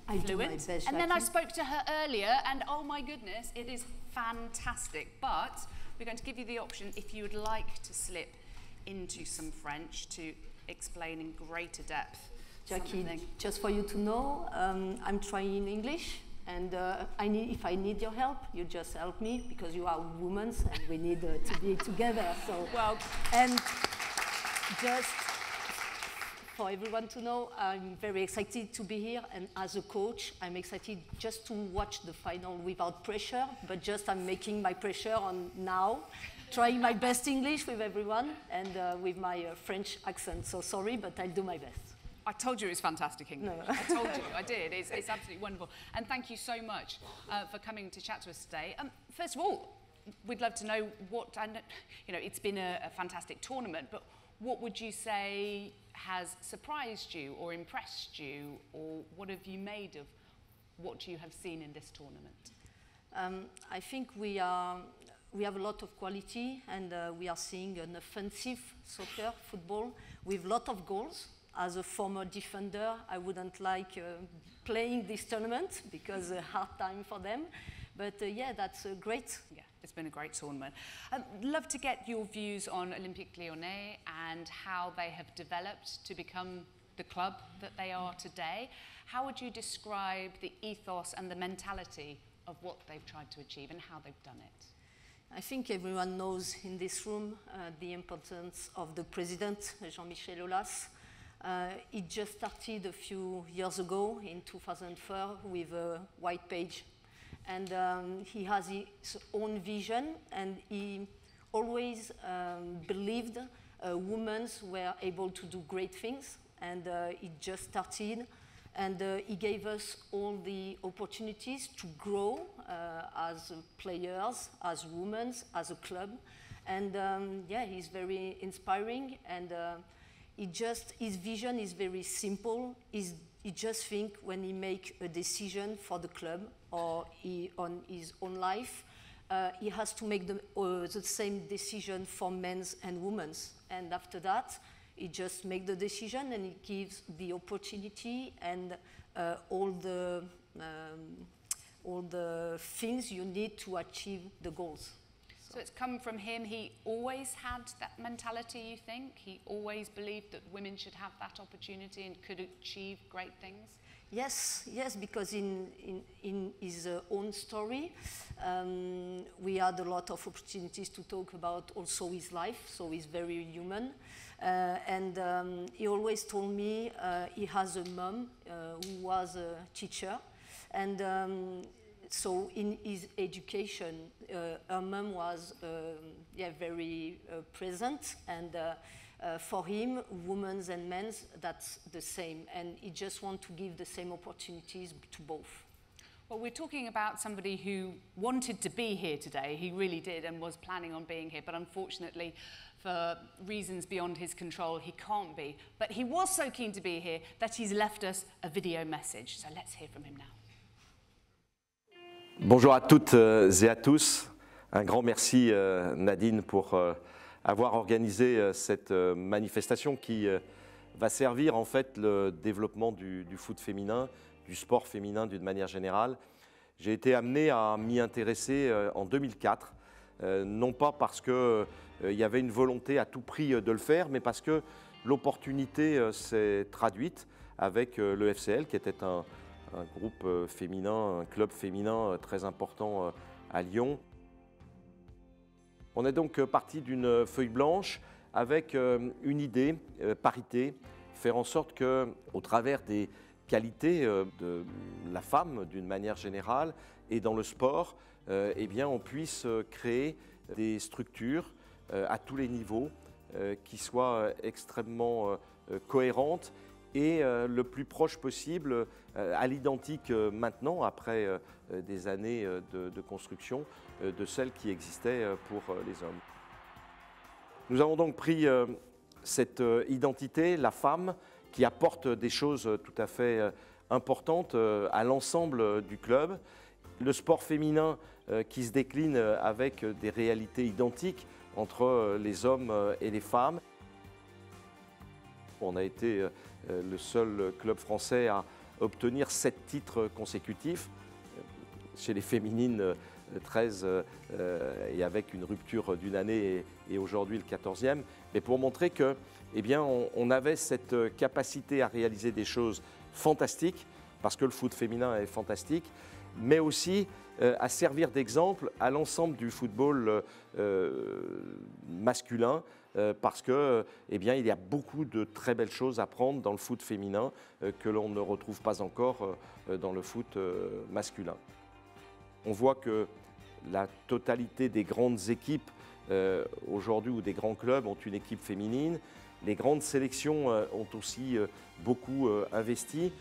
I fluent. Best, and then I spoke to her earlier, and oh my goodness, it is fantastic. But we're going to give you the option, if you would like to slip into some French to explain in greater depth. Jackie, something. Just for you to know, um, I'm trying English. And uh, I need, if I need your help, you just help me, because you are women and we need uh, to be together. So, well, and just for everyone to know, I'm very excited to be here. And as a coach, I'm excited just to watch the final without pressure, but just I'm making my pressure on now, trying my best English with everyone and uh, with my uh, French accent. So sorry, but I'll do my best. I told you it was fantastic English. No. I told you, I did. It's, it's absolutely wonderful. And thank you so much uh, for coming to chat to us today. Um, first of all, we'd love to know what, and you know, it's been a, a fantastic tournament, but what would you say has surprised you or impressed you, or what have you made of what you have seen in this tournament? Um, I think we are, we have a lot of quality, and uh, we are seeing an offensive soccer, football, with a lot of goals. As a former defender, I wouldn't like uh, playing this tournament because a hard time for them. But uh, yeah, that's uh, great. Yeah, it's been a great tournament. I'd love to get your views on Olympique Lyonnais and how they have developed to become the club that they are today. How would you describe the ethos and the mentality of what they've tried to achieve and how they've done it? I think everyone knows in this room uh, the importance of the president, Jean-Michel Aulas. Uh, it just started a few years ago in two thousand four with a white page, and um, he has his own vision, and he always um, believed uh, women were able to do great things, and uh, it just started, and uh, he gave us all the opportunities to grow uh, as players, as women, as a club, and um, yeah, he's very inspiring, and uh, He just, his vision is very simple. He's, he just think when he make a decision for the club or he, on his own life, uh, he has to make the, uh, the same decision for men's and women's. And after that, he just make the decision, and he gives the opportunity and uh, all the um, all the things you need to achieve the goals. So it's come from him. He always had that mentality, you think? He always believed that women should have that opportunity and could achieve great things? Yes, yes, because in, in, in his uh, own story, um, we had a lot of opportunities to talk about also his life, so he's very human. Uh, and um, he always told me uh, he has a mom uh, who was a teacher, and um, so in his education, uh, her mum was uh, yeah, very uh, present, and uh, uh, for him, women's and men's, that's the same, and he just wants to give the same opportunities to both. Well, we're talking about somebody who wanted to be here today. He really did and was planning on being here, but unfortunately, for reasons beyond his control, he can't be. But he was so keen to be here that he's left us a video message, so let's hear from him now. Bonjour à toutes et à tous. Un grand merci Nadine pour avoir organisé cette manifestation qui va servir en fait le développement du, du foot féminin, du sport féminin d'une manière générale. J'ai été amené à m'y intéresser en deux mille quatre, non pas parce qu'il y avait une volonté à tout prix de le faire, mais parce que l'opportunité s'est traduite avec le F C L qui était un un groupe féminin, un club féminin très important à Lyon. On est donc parti d'une feuille blanche avec une idée, parité, faire en sorte que, au travers des qualités de la femme d'une manière générale et dans le sport, eh bien, on puisse créer des structures à tous les niveaux qui soient extrêmement cohérentes et euh, le plus proche possible, euh, à l'identique euh, maintenant, après euh, des années euh, de, de construction, euh, de celles qui existaient euh, pour euh, les hommes. Nous avons donc pris euh, cette euh, identité, la femme, qui apporte des choses euh, tout à fait euh, importantes euh, à l'ensemble euh, du club. Le sport féminin euh, qui se décline euh, avec des réalités identiques entre euh, les hommes euh, et les femmes. On a été euh, le seul club français à obtenir sept titres consécutifs. Chez les féminines, treize, et avec une rupture d'une année, et aujourd'hui le quatorzième. Mais pour montrer que, eh bien, on avait cette capacité à réaliser des choses fantastiques, parce que le foot féminin est fantastique, mais aussi à servir d'exemple à l'ensemble du football masculin, parce que, eh bien, il y a beaucoup de très belles choses à prendre dans le foot féminin que l'on ne retrouve pas encore dans le foot masculin. On voit que la totalité des grandes équipes aujourd'hui ou des grands clubs ont une équipe féminine. Les grandes sélections ont aussi beaucoup investi,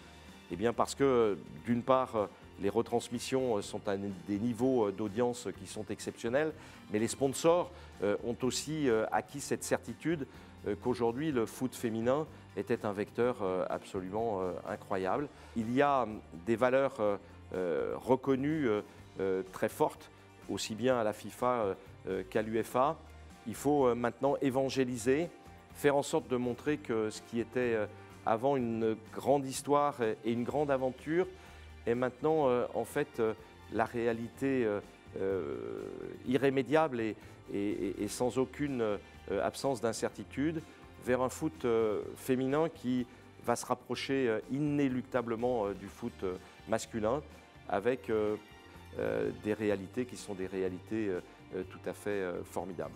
eh bien, parce que d'une part, Les retransmissions sont à des niveaux d'audience qui sont exceptionnels, mais les sponsors ont aussi acquis cette certitude qu'aujourd'hui le foot féminin était un vecteur absolument incroyable. Il y a des valeurs reconnues très fortes, aussi bien à la FIFA qu'à l'UEFA. Il faut maintenant évangéliser, faire en sorte de montrer que ce qui était avant une grande histoire et une grande aventure est maintenant en fait la réalité irrémédiable et, et, et sans aucune absence d'incertitude vers un foot féminin qui va se rapprocher inéluctablement du foot masculin avec des réalités qui sont des réalités tout à fait formidables.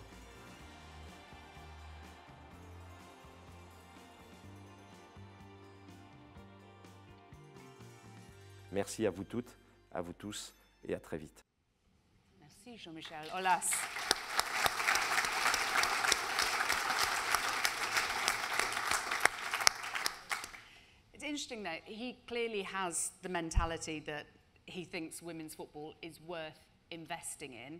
Merci à vous toutes, à vous tous et à très vite. Merci Jean-Michel Aulas. It's interesting though, he clearly has the mentality that he thinks women's football is worth investing in.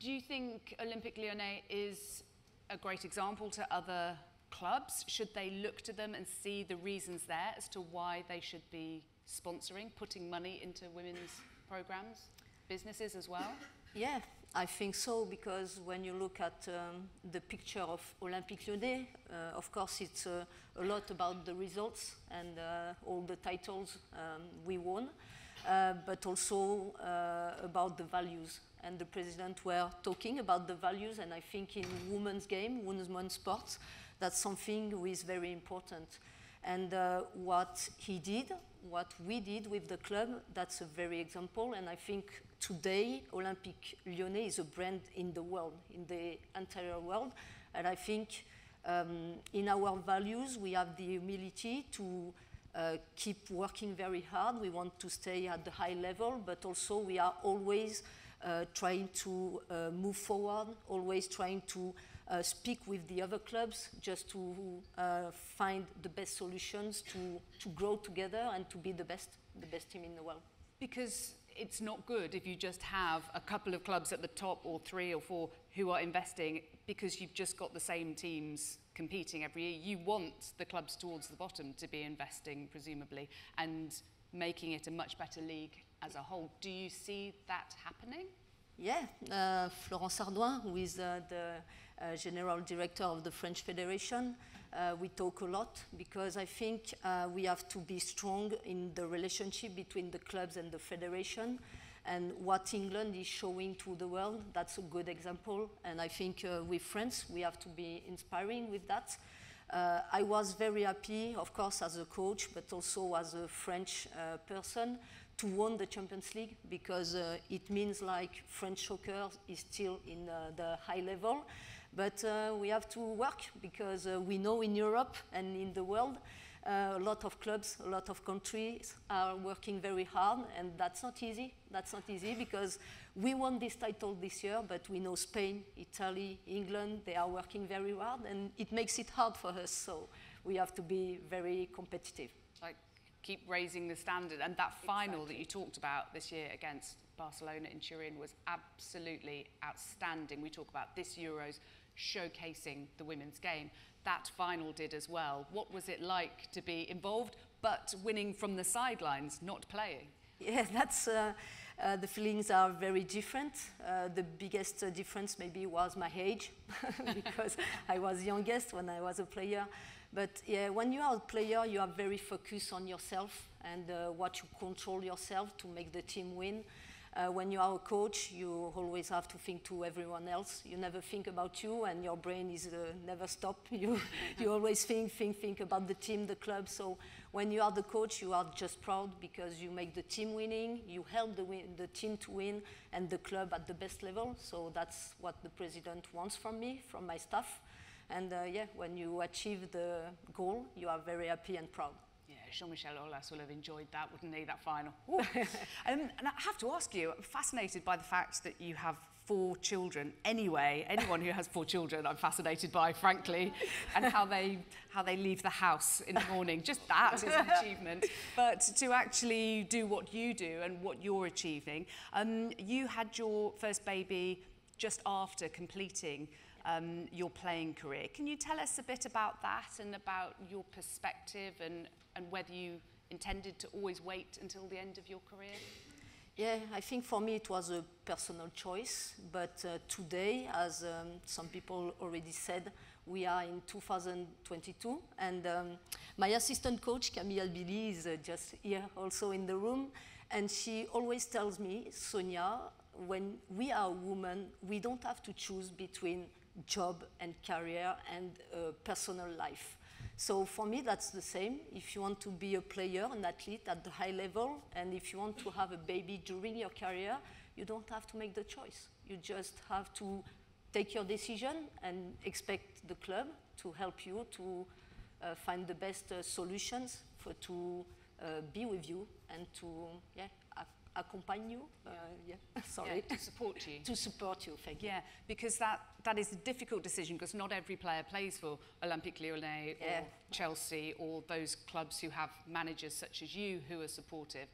Do you think Olympique Lyonnais is a great example to other clubs? Should they look to them and see the reasons there as to why they should be sponsoring, putting money into women's programs, businesses as well? Yeah, I think so, because when you look at um, the picture of Olympique Lyonnais, uh, of course it's uh, a lot about the results and uh, all the titles um, we won, uh, but also uh, about the values. And the president were talking about the values, and I think in women's game, women's sports, that's something who is very important. And uh, what he did, what we did with the club, that's a very example. And I think today, Olympique Lyonnais is a brand in the world, in the entire world. And I think um, in our values, we have the humility to uh, keep working very hard. We want to stay at the high level, but also we are always uh, trying to uh, move forward, always trying to Uh, speak with the other clubs just to uh, find the best solutions to, to grow together and to be the best, the best team in the world. Because it's not good if you just have a couple of clubs at the top or three or four who are investing because you've just got the same teams competing every year. You want the clubs towards the bottom to be investing, presumably, and making it a much better league as a whole. Do you see that happening? Yeah, uh, Florence Ardoin, who is uh, the uh, General Director of the French Federation, uh, we talk a lot because I think uh, we have to be strong in the relationship between the clubs and the federation. And what England is showing to the world, that's a good example. And I think uh, with France, we have to be inspiring with that. Uh, I was very happy, of course, as a coach, but also as a French uh, person, to win the Champions League, because uh, it means like French soccer is still in uh, the high level. But uh, we have to work, because uh, we know in Europe and in the world, uh, a lot of clubs, a lot of countries are working very hard, and that's not easy. That's not easy, because we won this title this year, but we know Spain, Italy, England, they are working very hard, and it makes it hard for us, so we have to be very competitive. Like keep raising the standard. And that final exactly. that you talked about this year against Barcelona in Turin was absolutely outstanding. We talk about this Euros showcasing the women's game. That final did as well. What was it like to be involved, but winning from the sidelines, not playing? Yeah, that's, uh, uh, the feelings are very different. Uh, the biggest uh, difference maybe was my age, because I was youngest when I was a player. But yeah, when you are a player, you are very focused on yourself and uh, what you control yourself to make the team win. Uh, when you are a coach, you always have to think to everyone else. You never think about you, and your brain is uh, never stop. You, you always think, think, think about the team, the club. So when you are the coach, you are just proud because you make the team winning, you help the, win the team to win, and the club at the best level. So that's what the president wants from me, from my staff. And uh, yeah, when you achieve the goal, you are very happy and proud. Yeah, Jean-Michel Aulas will have enjoyed that, wouldn't he, that final? um, and I have to ask you, I'm fascinated by the fact that you have four children anyway. Anyone who has four children, I'm fascinated by, frankly, and how they, how they leave the house in the morning. Just that is an achievement. But to actually do what you do and what you're achieving, um, you had your first baby just after completing Um, your playing career. Can you tell us a bit about that and about your perspective and, and whether you intended to always wait until the end of your career? Yeah, I think for me it was a personal choice, but uh, today, as um, some people already said, we are in two thousand twenty-two, and um, my assistant coach, Camille Albili, is uh, just here also in the room, and she always tells me, Sonia, when we are women, we don't have to choose between job and career and uh, personal life. So for me, that's the same. If you want to be a player, an athlete at the high level, and if you want to have a baby during your career, you don't have to make the choice. You just have to take your decision and expect the club to help you to uh, find the best uh, solutions for to uh, be with you and to yeah accompany you, uh, yeah, sorry. Yeah, to support you. To support you, thank you. Yeah, because that, that is a difficult decision, because not every player plays for Olympique Lyonnais yeah. or Chelsea or those clubs who have managers such as you who are supportive.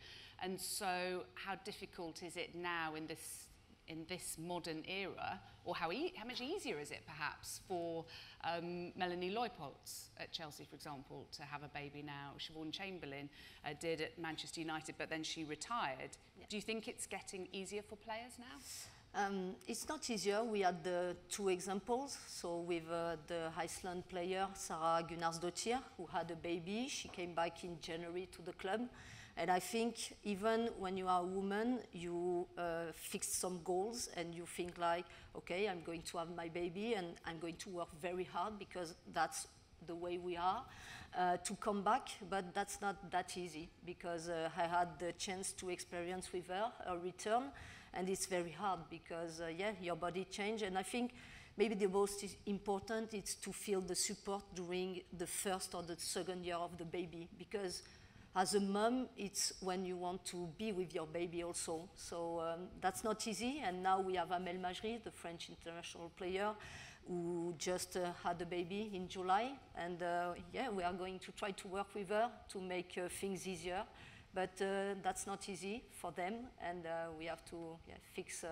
And so how difficult is it now in this, in this modern era, or how, e how much easier is it perhaps for um, Melanie Leupolz at Chelsea, for example, to have a baby now? Siobhan Chamberlain uh, did at Manchester United, but then she retired. Yeah. Do you think it's getting easier for players now? Um, it's not easier. We had the two examples. So with uh, the Iceland player, Sarah Gunnarsdóttir, who had a baby. She came back in January to the club. And I think even when you are a woman, you uh, fix some goals and you think like, okay, I'm going to have my baby and I'm going to work very hard because that's the way we are uh, to come back. But that's not that easy because uh, I had the chance to experience with her a return, and it's very hard because, uh, yeah, your body changes. And I think maybe the most important is to feel the support during the first or the second year of the baby, because as a mom, it's when you want to be with your baby also. So um, that's not easy. And now we have Amel Majri, the French international player, who just uh, had a baby in July. And uh, yeah, we are going to try to work with her to make uh, things easier. But uh, that's not easy for them. And uh, we have to yeah, fix uh,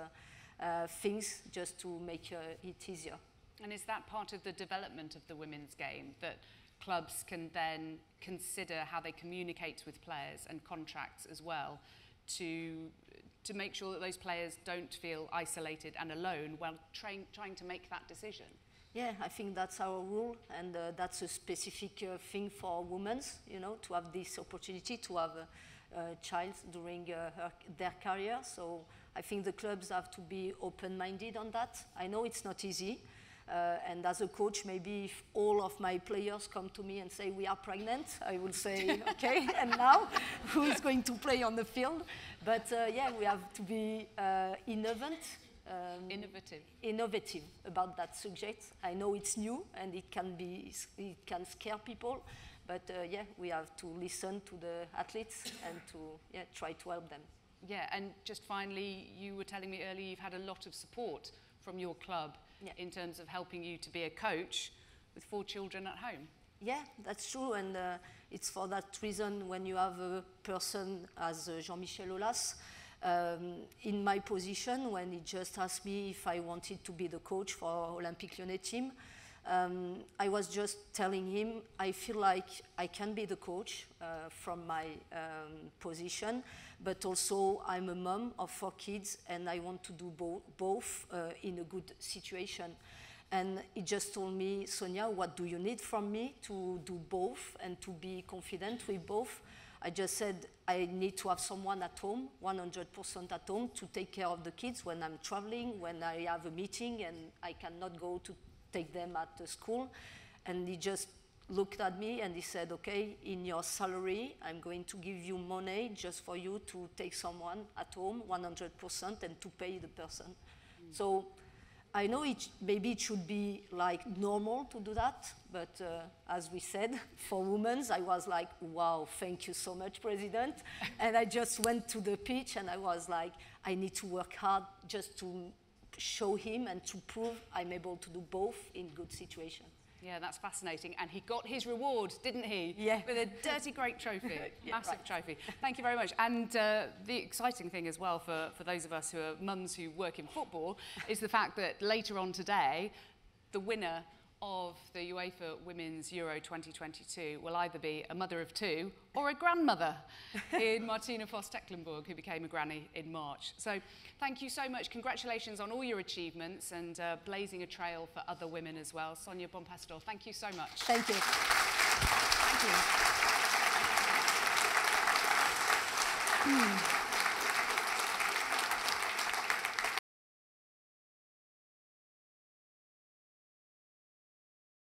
uh, things just to make uh, it easier. And is that part of the development of the women's game, that clubs can then consider how they communicate with players and contracts as well to to make sure that those players don't feel isolated and alone while trying trying to make that decision? Yeah, I think that's our rule, and uh, that's a specific uh, thing for women, you know, to have this opportunity to have a, a child during uh, her, their career. So I think the clubs have to be open-minded on that. I know it's not easy. Uh, and as a coach, maybe if all of my players come to me and say, we are pregnant, I will say, okay, and now who is going to play on the field? But uh, yeah, we have to be uh, innovant, um, innovative. innovative about that subject. I know it's new and it can, be, it can scare people, but uh, yeah, we have to listen to the athletes and to yeah, try to help them. Yeah, and just finally, you were telling me earlier you've had a lot of support from your club. Yeah. In terms of helping you to be a coach with four children at home. Yeah, that's true, and uh, it's for that reason when you have a person as uh, Jean-Michel Aulas, um, in my position, when he just asked me if I wanted to be the coach for Olympique Lyonnais team, um, I was just telling him I feel like I can be the coach uh, from my um, position, but also I'm a mom of four kids and I want to do bo both uh, in a good situation. And he just told me, Sonia, what do you need from me to do both and to be confident with both? I just said, I need to have someone at home, one hundred percent at home, to take care of the kids when I'm traveling, when I have a meeting and I cannot go to take them at the school. And he just looked at me and he said, okay, in your salary, I'm going to give you money just for you to take someone at home, one hundred percent, and to pay the person. Mm. So I know it, maybe it should be like normal to do that, but uh, as we said, for women, I was like, wow, thank you so much, President. And I just went to the pitch and I was like, I need to work hard just to show him and to prove I'm able to do both in good situations. Yeah, that's fascinating. And he got his reward, didn't he? Yeah. With a dirty great trophy, yeah, massive right. trophy. Thank you very much. And uh, the exciting thing as well for, for those of us who are mums who work in football is the fact that later on today, the winner of the UEFA Women's Euro twenty twenty-two will either be a mother of two or a grandmother in Martina Voss-Tecklenburg, who became a granny in March. So thank you so much. Congratulations on all your achievements and uh, blazing a trail for other women as well. Sonia Bonpastor, thank you so much. Thank you. Thank you. Mm.